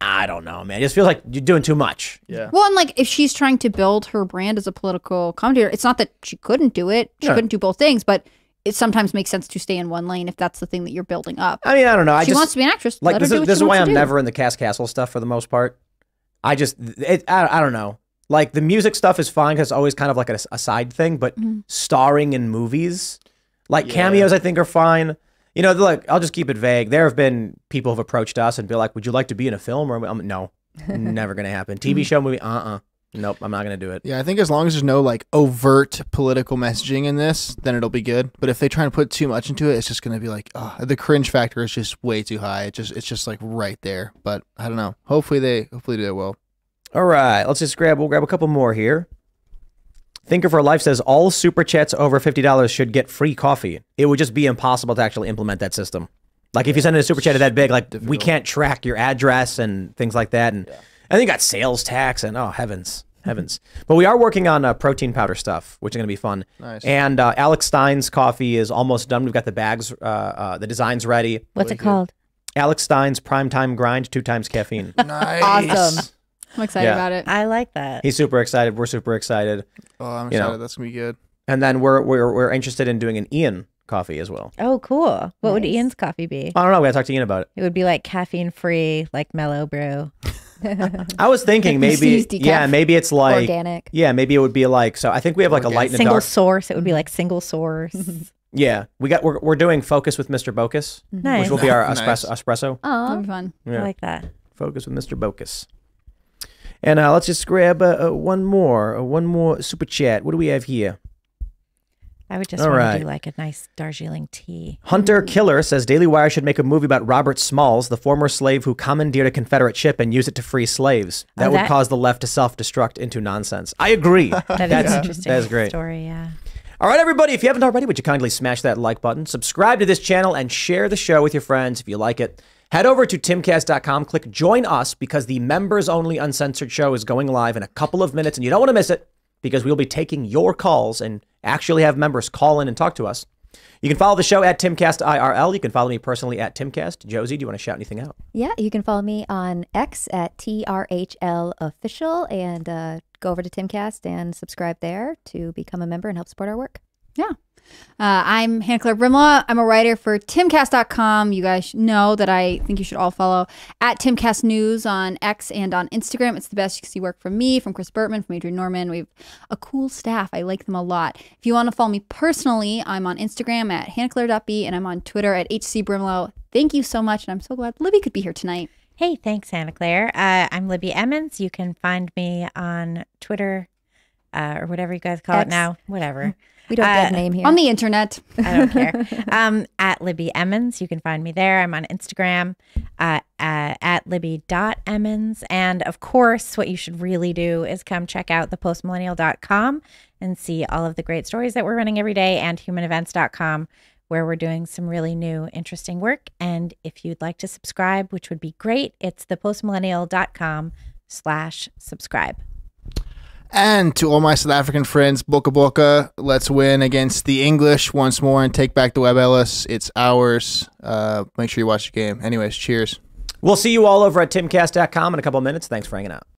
I don't know, man. It just feels like you're doing too much. Yeah. Well, and like if she's trying to build her brand as a political commentator, it's not that she couldn't do it. She couldn't do both things, but it sometimes makes sense to stay in one lane if that's the thing that you're building up. I mean, I don't know. She wants to be an actress. Like, this is why I'm never in the Cass Castle stuff for the most part. I don't know. Like the music stuff is fine because it's always kind of like a side thing, but starring in movies, like cameos, I think are fine. You know, like, I'll just keep it vague. There have been people who've approached us and be like, would you like to be in a film? Or no, never going to happen. TV show, movie, nope, I'm not going to do it. Yeah, I think as long as there's no like overt political messaging in this, then it'll be good. But if they try and put too much into it, it's just going to be like, the cringe factor is just way too high. It's just like right there. But I don't know. Hopefully they do it well. All right, let's just we'll grab a couple more here. Thinker for Life says all super chats over $50 should get free coffee. It would just be impossible to actually implement that system. Like if you send in a super chat that big, like we can't track your address and things like that. And then you got sales tax and oh, heavens. But we are working on protein powder stuff, which is going to be fun. Nice. And Alex Stein's coffee is almost done. We've got the bags, the designs ready. What's it called? Alex Stein's Primetime Grind 2x Caffeine. Nice. Awesome. I'm excited about it. I like that. He's super excited. We're super excited. Oh, I'm excited. You know. That's gonna be good. And then we're interested in doing an Ian coffee as well. Oh, cool. What would Ian's coffee be? I don't know. We gotta talk to Ian about it. It would be like caffeine free, like mellow brew. I was thinking maybe, yeah, maybe it's like organic. Yeah, maybe it would be like. So I think we have like a light and single a dark source. It would be like single source. Yeah, we're doing Focus with Mr. Bocus, nice. Which will be our espresso. Oh, that'd be fun. Yeah. I like that. Focus with Mr. Bocus. And let's just grab one more super chat. What do we have here? I would just want to do like a nice Darjeeling tea. Hunter Killer says Daily Wire should make a movie about Robert Smalls, the former slave who commandeered a Confederate ship and used it to free slaves. That would cause the left to self-destruct into nonsense. I agree. That's an interesting story, yeah. All right, everybody, if you haven't already, would you kindly smash that like button, subscribe to this channel, and share the show with your friends if you like it. Head over to TimCast.com, click Join Us, because the members-only uncensored show is going live in a couple of minutes, and you don't want to miss it, because we'll be taking your calls and actually have members call in and talk to us. You can follow the show at TimCast IRL. You can follow me personally at TimCast. Josie, do you want to shout anything out? Yeah, you can follow me on X at TRHL Official, and go over to TimCast and subscribe there to become a member and help support our work. Yeah. I'm Hannah-Claire Brimlaw. I'm a writer for TimCast.com. You guys know that I think you should all follow at TimCast News on X and on Instagram. It's the best. You can see work from me, from Chris Burtman, from Adrian Norman. We have a cool staff. I like them a lot. If you want to follow me personally, I'm on Instagram at Hannah-Claire.b and I'm on Twitter at HCBrimlow. Thank you so much. And I'm so glad Libby could be here tonight. Hey, thanks, Hannah-Claire. I'm Libby Emmons. You can find me on Twitter or whatever you guys call it now. Whatever. We don't get a name here. On the internet. I don't care. At Libby Emmons. You can find me there. I'm on Instagram at Libby.Emmons. And of course, what you should really do is come check out thepostmillennial.com and see all of the great stories that we're running every day, and humanevents.com, where we're doing some really new, interesting work. And if you'd like to subscribe, which would be great, it's thepostmillennial.com/subscribe. And to all my South African friends, Boka Boka, let's win against the English once more and take back the Web Ellis. It's ours. Make sure you watch the game. Anyways, cheers. We'll see you all over at TimCast.com in a couple of minutes. Thanks for hanging out.